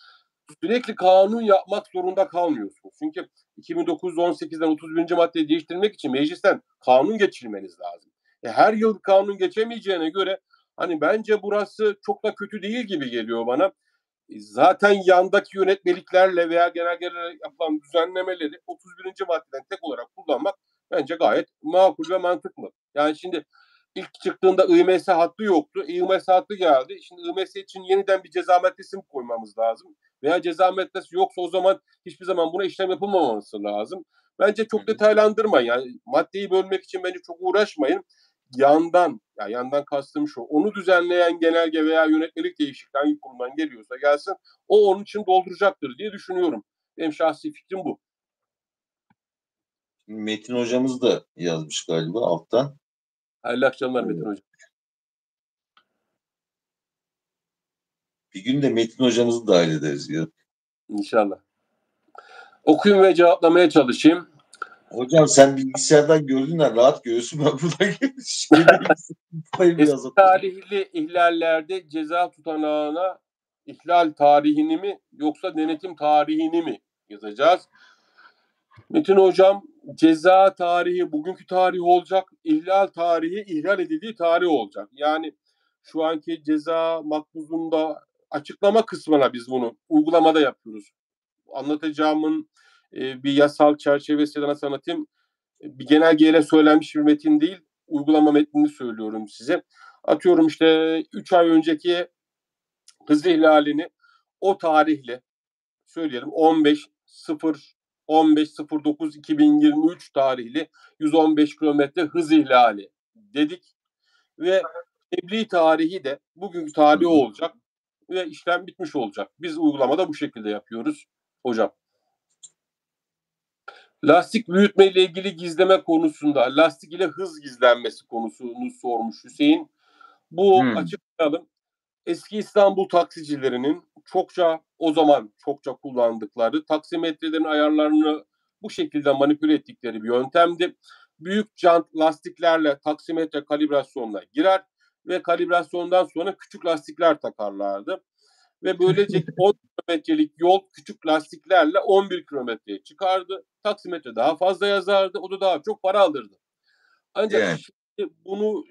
sürekli kanun yapmak zorunda kalmıyorsunuz. Çünkü 2009-18'den 31. maddeyi değiştirmek için meclisten kanun geçirmeniz lazım. Her yıl kanun geçemeyeceğine göre hani bence burası çok da kötü değil gibi geliyor bana. Zaten yandaki yönetmeliklerle veya genelgelerle yapılan düzenlemeleri 31. maddeden tek olarak kullanmak bence gayet makul ve mantıklı. Yani şimdi ilk çıktığında IMS hattı yoktu. IMS hattı geldi. Şimdi IMS için yeniden bir ceza maddesi mi koymamız lazım? Veya ceza maddesi yoksa o zaman hiçbir zaman buna işlem yapılmaması lazım. Bence çok detaylandırmayın. Yani maddeyi bölmek için bence çok uğraşmayın. Yandan kastım şu. Onu düzenleyen genelge veya yönetmelik değişikliği hangi kurumdan geliyorsa gelsin. O onun için dolduracaktır diye düşünüyorum. Benim şahsi fikrim bu. Metin hocamız da yazmış galiba alttan. Hayırlı akşamlar Metin hocam. Bir gün de Metin hocamızı dahil ederiz ya. İnşallah. Okuyun ve cevaplamaya çalışayım. Hocam sen bilgisayardan gördün de rahat görüyorsun. Ben buradan tarihli ihlallerde ceza tutanağına ihlal tarihini mi yoksa denetim tarihini mi yazacağız? Metin hocam, ceza tarihi bugünkü tarih olacak, ihlal tarihi ihlal edildiği tarih olacak. Yani şu anki ceza makbuzunda açıklama kısmına biz bunu uygulamada yapıyoruz. Anlatacağımın bir yasal çerçevesiyle nasıl anlatayım, bir genelgeyle söylenmiş bir metin değil, uygulama metnini söylüyorum size. Atıyorum işte 3 ay önceki hız ihlalini o tarihle söyleyelim, 15.09.2023 tarihli 115 kilometre hız ihlali dedik ve tebliğ tarihi de bugünkü tarihi olacak ve işlem bitmiş olacak. Biz uygulamada bu şekilde yapıyoruz hocam. Lastik büyütme ile ilgili gizleme konusunda, lastik ile hız gizlenmesi konusunu sormuş Hüseyin. Bu açıklayalım. Eski İstanbul taksicilerinin o zaman çokça kullandıkları taksimetrelerin ayarlarını bu şekilde manipüle ettikleri bir yöntemdi. Büyük jant lastiklerle taksimetre kalibrasyonuna girer ve kalibrasyondan sonra küçük lastikler takarlardı. Ve böylece 10 kilometrelik yol küçük lastiklerle 11 kilometreye çıkardı. Taksimetre daha fazla yazardı. O da daha çok para alırdı. Ancak şimdi bunu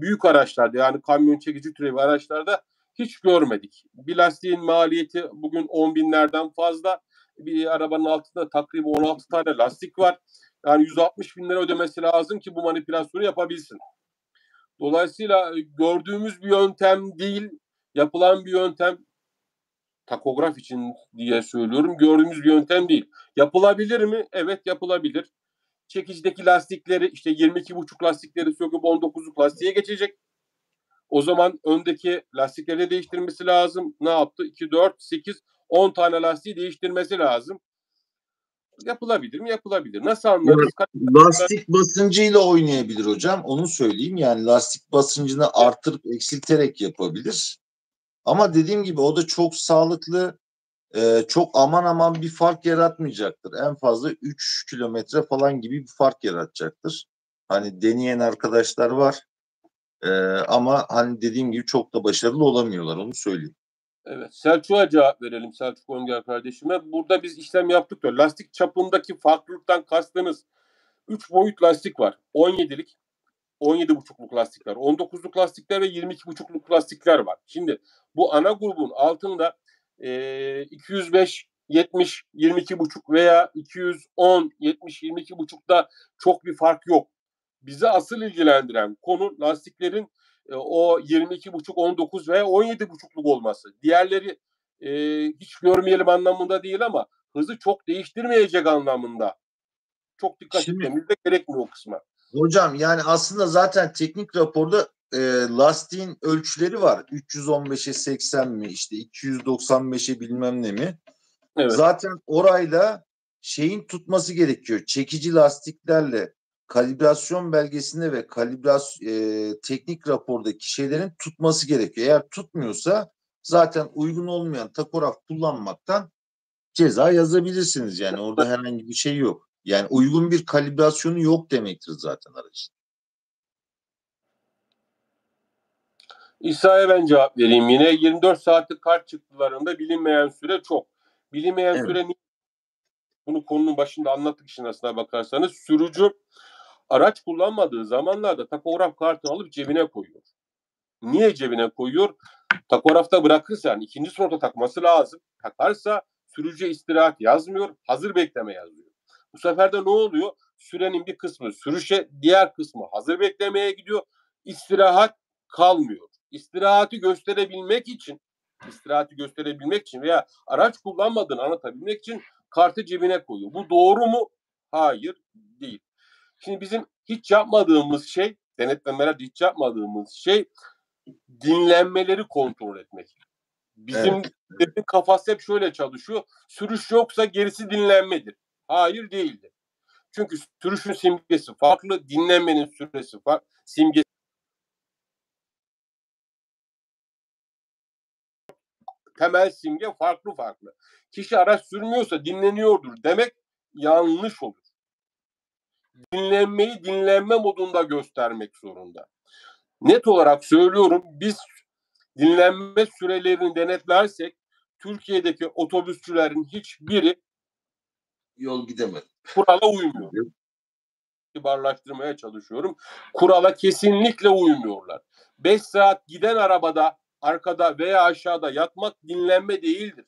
büyük araçlarda, yani kamyon çekici türevi araçlarda hiç görmedik. Bir lastiğin maliyeti bugün 10.000'lerden fazla. Bir arabanın altında takribi 16 tane lastik var. Yani 160.000 lira ödemesi lazım ki bu manipülasyonu yapabilsin. Dolayısıyla gördüğümüz bir yöntem değil, yapılan bir yöntem. Takograf için diye söylüyorum. Gördüğümüz bir yöntem değil. Yapılabilir mi? Evet, yapılabilir. Çekicideki lastikleri, işte 22,5 lastikleri söküp 19'luk lastiğe geçecek. O zaman öndeki lastikleri de değiştirmesi lazım. Ne yaptı? 2, 4, 8, 10 tane lastiği değiştirmesi lazım. Yapılabilir mi? Yapılabilir. Nasıl anlarız? Lastik basıncıyla oynayabilir hocam. Onu söyleyeyim. Yani lastik basıncını artırıp eksilterek yapabilir. Ama dediğim gibi o da çok sağlıklı, çok aman aman bir fark yaratmayacaktır. En fazla 3 kilometre falan gibi bir fark yaratacaktır. Hani deneyen arkadaşlar var ama hani dediğim gibi çok da başarılı olamıyorlar, onu söyleyeyim. Evet, Selçuk'a cevap verelim, Selçuk Öngel kardeşime. Burada biz işlem yaptık da lastik çapındaki farklılıktan kastınız 3 boyut lastik var. 17'lik. 17,5'luk lastikler, 19'luk lastikler ve 22,5'luk lastikler var. Şimdi bu ana grubun altında 205, 70, 22,5 veya 210, 70, 22,5'da çok bir fark yok. Bizi asıl ilgilendiren konu lastiklerin o 22,5, 19 veya 17,5'luk olması. Diğerleri hiç görmeyelim anlamında değil ama hızı çok değiştirmeyecek anlamında. Çok dikkat etmemiz de gerekmiyor o kısma. Hocam yani aslında zaten teknik raporda lastiğin ölçüleri var. 315'e 80 mi, işte 295'e bilmem ne mi. Evet. Zaten orayla şeyin tutması gerekiyor. Çekici lastiklerle kalibrasyon belgesinde ve kalibrasyon teknik rapordaki şeylerin tutması gerekiyor. Eğer tutmuyorsa zaten uygun olmayan takograf kullanmaktan ceza yazabilirsiniz. Yani orada herhangi bir şey yok. Yani uygun bir kalibrasyonu yok demektir zaten aracın. İsa'ya ben cevap vereyim yine. 24 saatlik kart çıktılarında bilinmeyen süre çok. Bilinmeyen süre niye? Bunu konunun başında anlattık işin aslına bakarsanız. Sürücü araç kullanmadığı zamanlarda takograf kartını alıp cebine koyuyor. Niye cebine koyuyor? Takografta bırakırsa, yani ikinci sınıfta takması lazım. Takarsa sürücüye istirahat yazmıyor, hazır bekleme yazıyor. Bu sefer de ne oluyor? Sürenin bir kısmı sürüşe, diğer kısmı hazır beklemeye gidiyor. İstirahat kalmıyor. İstirahati gösterebilmek için veya araç kullanmadığını anlatabilmek için kartı cebine koyuyor. Bu doğru mu? Hayır, değil. Şimdi bizim hiç yapmadığımız şey, denetlemelerde hiç yapmadığımız şey dinlenmeleri kontrol etmek. Bizim kafası hep şöyle çalışıyor. Sürüş yoksa gerisi dinlenmedir. Hayır, değildi. Çünkü sürüşün simgesi farklı, dinlenmenin süresi farklı, simgesi. Temel simge farklı. Kişi araç sürmüyorsa dinleniyordur demek yanlış olur. Dinlenmeyi dinlenme modunda göstermek zorunda. Net olarak söylüyorum, biz dinlenme sürelerini denetlersek Türkiye'deki otobüsçülerin hiçbiri yol gidemedi. Kurala uymuyor. İbarlaştırmaya çalışıyorum. Kurala kesinlikle uymuyorlar. 5 saat giden arabada arkada veya aşağıda yatmak dinlenme değildir.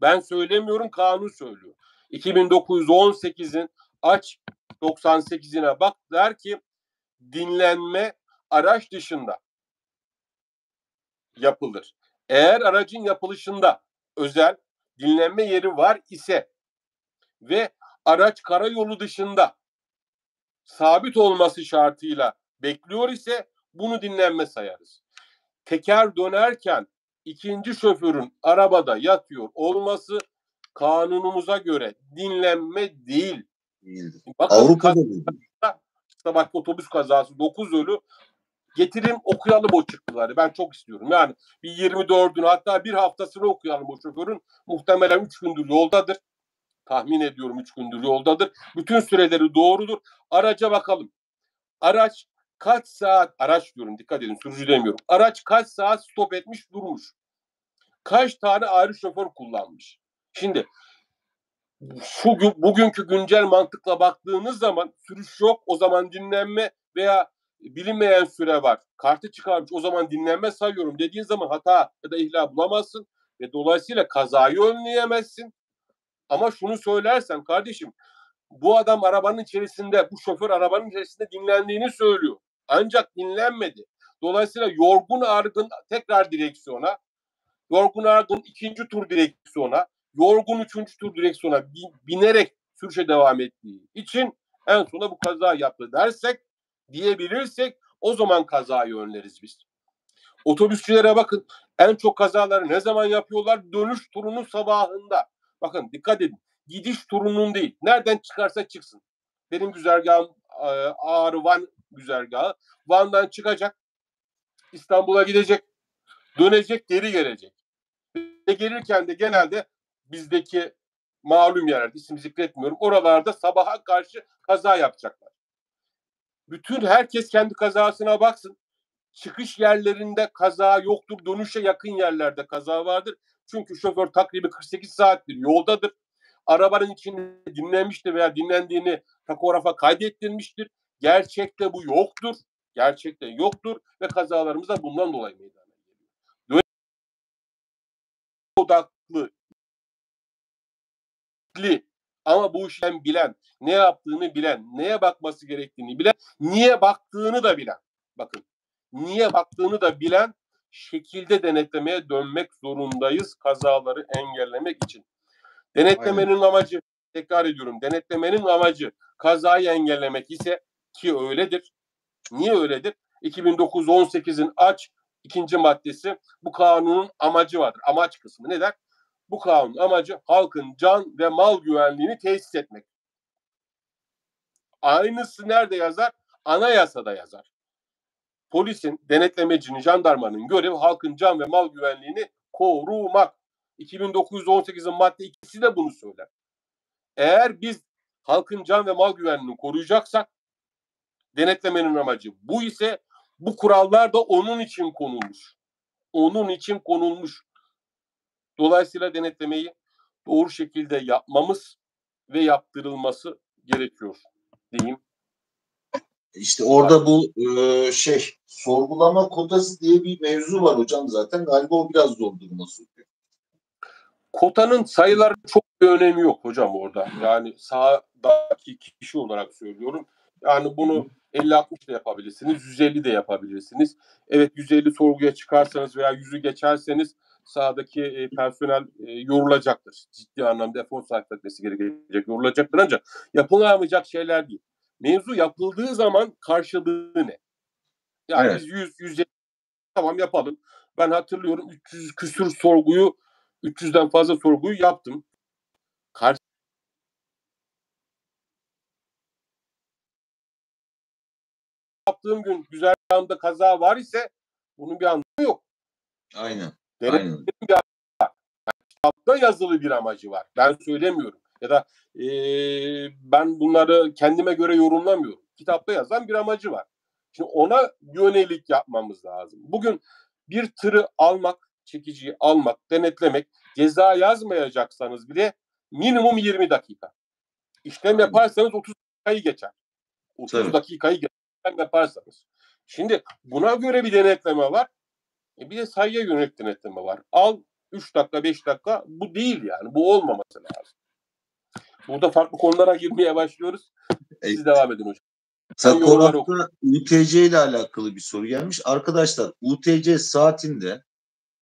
Ben söylemiyorum, kanun söylüyor. 2918'in aç 98'ine bak, der ki dinlenme araç dışında yapılır. Eğer aracın yapılışında özel dinlenme yeri var ise ve araç karayolu dışında sabit olması şartıyla bekliyor ise bunu dinlenme sayarız. Teker dönerken ikinci şoförün arabada yatıyor olması kanunumuza göre dinlenme değil. Bakın, Avrupa'da bak, otobüs kazası 9 ölü. Getirin okuyalım o çıktıları. Ben çok istiyorum. Yani bir 24'ünü hatta bir haftasını okuyalım o şoförün. Muhtemelen 3 gündür yoldadır. Tahmin ediyorum 3 gündür yoldadır. Bütün süreleri doğrudur. Araca bakalım. Araç kaç saat, araç diyorum dikkat edin, sürücü demiyorum. Araç kaç saat stop etmiş durmuş. Kaç tane ayrı şoför kullanmış. Şimdi şu bugünkü güncel mantıkla baktığınız zaman sürüş yok, o zaman dinlenme veya bilinmeyen süre var. Kartı çıkarmış, o zaman dinlenme sayıyorum dediğin zaman hata ya da ihlal bulamazsın ve dolayısıyla kazayı önleyemezsin. Ama şunu söylersen kardeşim, bu adam arabanın içerisinde, bu şoför arabanın içerisinde dinlendiğini söylüyor. Ancak dinlenmedi. Dolayısıyla yorgun argın tekrar direksiyona, yorgun argın ikinci tur direksiyona, yorgun üçüncü tur direksiyona binerek sürüşe devam ettiği için en sonunda bu kaza yaptı dersek, diyebilirsek, o zaman kazayı önleriz biz. Otobüsçülere bakın, en çok kazaları ne zaman yapıyorlar? Dönüş turunun sabahında. Bakın dikkat edin. Gidiş turunun değil. Nereden çıkarsa çıksın. Benim güzergahım Ağrı Van güzergahı. Van'dan çıkacak. İstanbul'a gidecek. Dönecek, geri gelecek. Ve gelirken de genelde bizdeki malum yerlerde, isim zikretmiyorum, oralarda sabaha karşı kaza yapacaklar. Bütün herkes kendi kazasına baksın. Çıkış yerlerinde kaza yoktur. Dönüşe yakın yerlerde kaza vardır. Çünkü şoför takribi 48 saattir yoldadır. Arabanın içinde dinlenmiştir veya dinlendiğini takografa kaydettirmiştir. Gerçekte bu yoktur. Gerçekte yoktur ve kazalarımız da bundan dolayı meydana geliyor. Dönüşe odaklı ama bu işten bilen, ne yaptığını bilen, neye bakması gerektiğini bilen, niye baktığını da bilen. Bakın, niye baktığını da bilen şekilde denetlemeye dönmek zorundayız kazaları engellemek için. Denetlemenin amacı, tekrar ediyorum, denetlemenin amacı kazayı engellemek ise, ki öyledir. Niye öyledir? 2918'in aç 2. maddesi bu kanunun amacı vardır. Amaç kısmı ne der? Bu kanunun amacı halkın can ve mal güvenliğini tesis etmek. Aynısı nerede yazar? Anayasada yazar. Polisin, denetlemecinin, jandarmanın görevi halkın can ve mal güvenliğini korumak. 2918'in madde 2'si de bunu söyler. Eğer biz halkın can ve mal güvenliğini koruyacaksak, denetlemenin amacı bu ise, bu kurallar da onun için konulmuş. Onun için konulmuş. Dolayısıyla denetlemeyi doğru şekilde yapmamız ve yaptırılması gerekiyor diyeyim. İşte orada bu sorgulama kotası diye bir mevzu var hocam zaten. Galiba o biraz zor duruma sokuyor. Kotanın sayıları çok bir önemi yok hocam orada. Yani sahadaki kişi olarak söylüyorum. Yani bunu 50-60 da yapabilirsiniz, 150 de yapabilirsiniz. Evet, 150 sorguya çıkarsanız veya 100'ü geçerseniz sahadaki personel yorulacaktır. Ciddi anlamda efor sarf etmesi gerekecek, yorulacaktır, ancak yapılamayacak şeyler değil. Mevzu yapıldığı zaman karşılığı ne? Yani evet, biz 100-150 tamam yapalım. Ben hatırlıyorum 300 küsür sorguyu, 300'den fazla sorguyu yaptım. Yaptığım gün güzergahımda kaza var ise bunun bir anlamı yok. Aynen. Denetlemenin bir amacı var. Yani kitapta yazılı bir amacı var. Ben söylemiyorum. Ya da ben bunları kendime göre yorumlamıyorum. Kitapta yazan bir amacı var. Şimdi ona yönelik yapmamız lazım. Bugün bir tırı almak, çekiciyi almak, denetlemek, ceza yazmayacaksanız bile minimum 20 dakika. İşlem yaparsanız 30 dakikayı geçer. 30 dakikayı geçer yaparsanız. Şimdi buna göre bir denetleme var. Bir de sayıya yönelik denetleme var. Al 3 dakika 5 dakika bu değil yani. Bu olmaması lazım. Burada farklı konulara girmeye başlıyoruz. Siz devam edin hocam. Takografta UTC ile alakalı bir soru gelmiş. Arkadaşlar UTC saatinde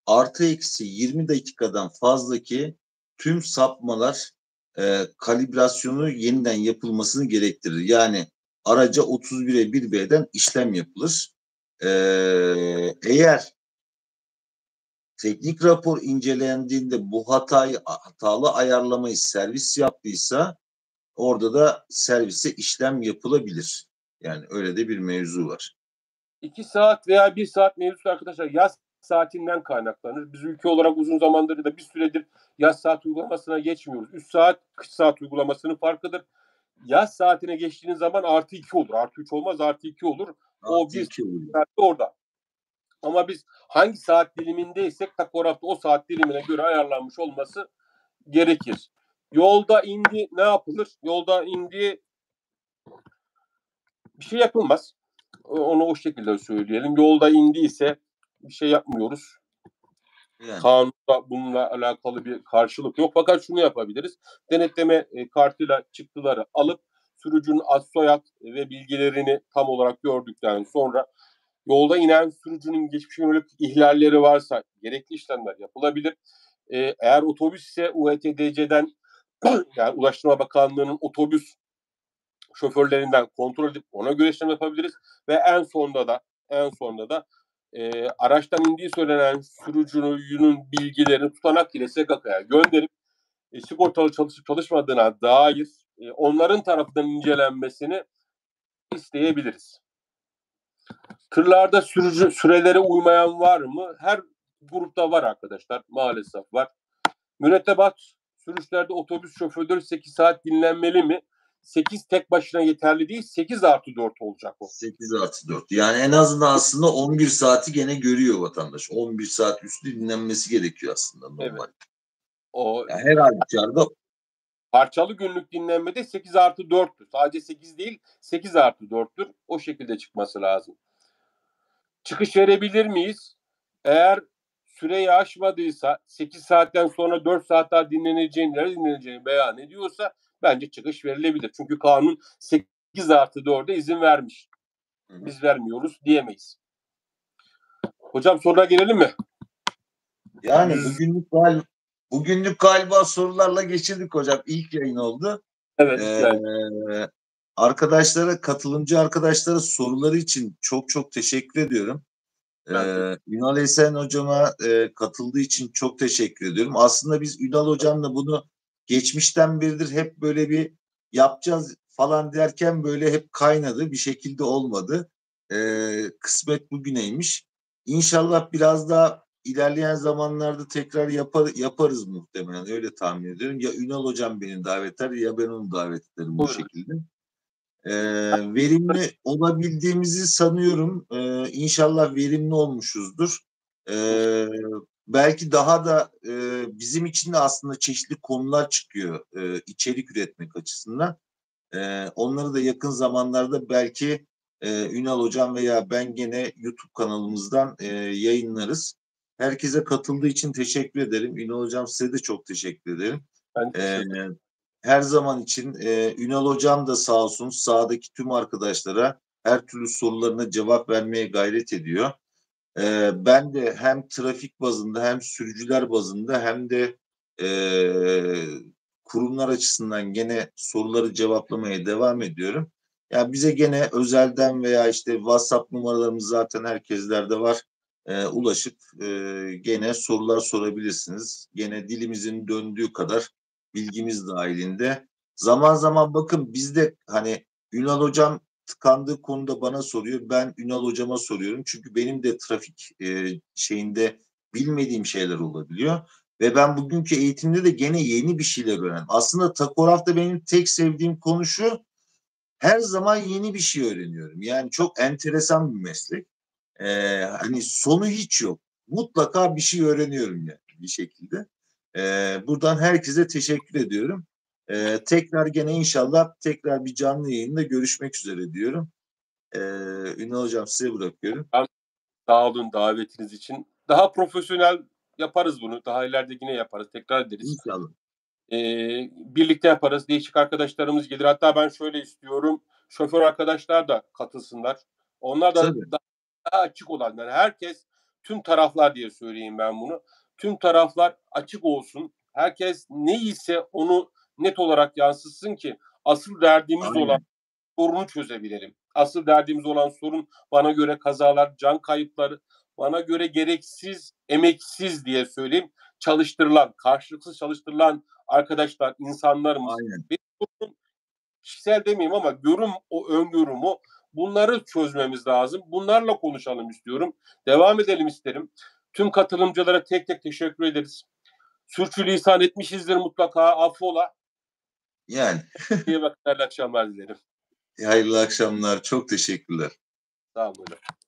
artı eksi 20 dakikadan fazlaki tüm sapmalar kalibrasyonu yeniden yapılmasını gerektirir. Yani araca 31'e 1B'den işlem yapılır. Eğer teknik rapor incelendiğinde bu hatalı ayarlamayı servis yaptıysa orada da servise işlem yapılabilir. Yani öyle de bir mevzu var. 2 saat veya 1 saat mevzusu arkadaşlar yaz saatinden kaynaklanır. Biz ülke olarak uzun zamandır da bir süredir yaz saat uygulamasına geçmiyoruz. 3 saat kış saat uygulamasının farkıdır. Yaz saatine geçtiğiniz zaman artı 2 olur. Artı 3 olmaz, artı 2 olur. O bir saatte orada. Ama biz hangi saat dilimindeysek takografta o saat dilimine göre ayarlanmış olması gerekir. Yolda indi ne yapılır? Yolda indi bir şey yapılmaz. Onu o şekilde söyleyelim. Yolda indiyse bir şey yapmıyoruz. Yani. Kanunda bununla alakalı bir karşılık yok. Fakat şunu yapabiliriz. Denetleme kartıyla çıktıları alıp sürücünün ad, soyad ve bilgilerini tam olarak gördükten sonra yolda inen sürücünün geçmişe yönelik ihlalleri varsa gerekli işlemler yapılabilir. Eğer otobüs ise UHTDC'den yani Ulaştırma Bakanlığı'nın otobüs şoförlerinden kontrol edip ona göre işlem yapabiliriz. Ve en sonunda da araçtan indiği söylenen sürücünün bilgilerini tutanak ile SGK'ya gönderip sigortalı çalışıp çalışmadığına dair onların tarafından incelenmesini isteyebiliriz. Tırlarda sürelere uymayan var mı? Her grupta var arkadaşlar. Maalesef var. Mürettebat sürüşlerde otobüs şoförleri 8 saat dinlenmeli mi? 8 tek başına yeterli değil. 8 artı 4 olacak o. 8 artı 4. Yani en azından aslında 11 saati gene görüyor vatandaş. 11 saat üstü dinlenmesi gerekiyor aslında normal. Evet. Yani her halükarda parçalı günlük dinlenmede 8 artı 4'tür. Sadece 8 değil 8 artı 4'tür. O şekilde çıkması lazım. Çıkış verebilir miyiz? Eğer süreyi aşmadıysa 8 saatten sonra 4 saat daha dinleneceğini beyan ediyorsa bence çıkış verilebilir. Çünkü kanun 8 artı 4'e izin vermiş. Biz vermiyoruz diyemeyiz. Hocam soruna gelelim mi? Yani bugünlük galiba sorularla geçirdik hocam. İlk yayın oldu. Evet. Yani. Arkadaşlara, katılımcı arkadaşlara soruları için çok çok teşekkür ediyorum. Ünal Esen hocama katıldığı için çok teşekkür ediyorum. Aslında biz Ünal hocamla bunu geçmişten biridir hep böyle bir yapacağız falan derken böyle hep kaynadı. Bir şekilde olmadı. Kısmet bugüneymiş. İnşallah biraz daha ilerleyen zamanlarda tekrar yaparız muhtemelen. Öyle tahmin ediyorum. Ya Ünal hocam beni davet eder ya ben onu davet ederim bu şekilde. Verimli olabildiğimizi sanıyorum. İnşallah verimli olmuşuzdur. Belki daha da bizim için de aslında çeşitli konular çıkıyor içerik üretmek açısından. Onları da yakın zamanlarda belki Ünal hocam veya ben gene YouTube kanalımızdan yayınlarız. Herkese katıldığı için teşekkür ederim. Ünal hocam size de çok teşekkür ederim. Ben teşekkür ederim. Her zaman için Ünal hocam da sağ olsun sahadaki tüm arkadaşlara her türlü sorularına cevap vermeye gayret ediyor. Ben de hem trafik bazında hem sürücüler bazında hem de kurumlar açısından gene soruları cevaplamaya devam ediyorum. Yani bize gene özelden veya işte WhatsApp numaralarımız zaten herkeslerde var. Ulaşıp gene sorular sorabilirsiniz. Gene dilimizin döndüğü kadar bilgimiz dahilinde. Zaman zaman bakın bizde hani Ünal hocam tıkandığı konuda bana soruyor. Ben Ünal hocama soruyorum. Çünkü benim de trafik şeyinde bilmediğim şeyler olabiliyor. Ve ben bugünkü eğitimde de gene yeni bir şeyler öğrendim. Aslında takografta benim tek sevdiğim konu şu. Her zaman yeni bir şey öğreniyorum. Yani çok enteresan bir meslek. Hani sonu hiç yok. mutlaka bir şey öğreniyorum yani bir şekilde. Buradan herkese teşekkür ediyorum. Tekrar gene inşallah tekrar bir canlı yayında görüşmek üzere diyorum. Ünal Hocam size bırakıyorum. Sağ olun davetiniz için. Daha profesyonel yaparız bunu. Daha ileride yine yaparız. Tekrar ederiz. İnşallah. Birlikte yaparız. Değişik arkadaşlarımız gelir. Hatta ben şöyle istiyorum. Şoför arkadaşlar da katılsınlar. Onlar da daha açık olanlar. Herkes, tüm taraflar diye söyleyeyim ben bunu. Tüm taraflar açık olsun. Herkes neyse onu net olarak yansıtsın ki asıl derdimiz olan sorunu çözebilelim. Asıl derdimiz olan sorun bana göre kazalar, can kayıpları, bana göre gereksiz, emeksiz diye söyleyeyim. Çalıştırılan, karşılıksız çalıştırılan arkadaşlar, insanlarımız. Benim kişisel demeyeyim ama öngörümü bunları çözmemiz lazım. Bunlarla konuşalım istiyorum. Devam edelim isterim. Tüm katılımcılara tek tek teşekkür ederiz. Sürçülisan etmişizdir mutlaka. Affola. Yani. İyi vakitler, akşamlar dilerim. Hayırlı akşamlar. Çok teşekkürler. Sağ olun.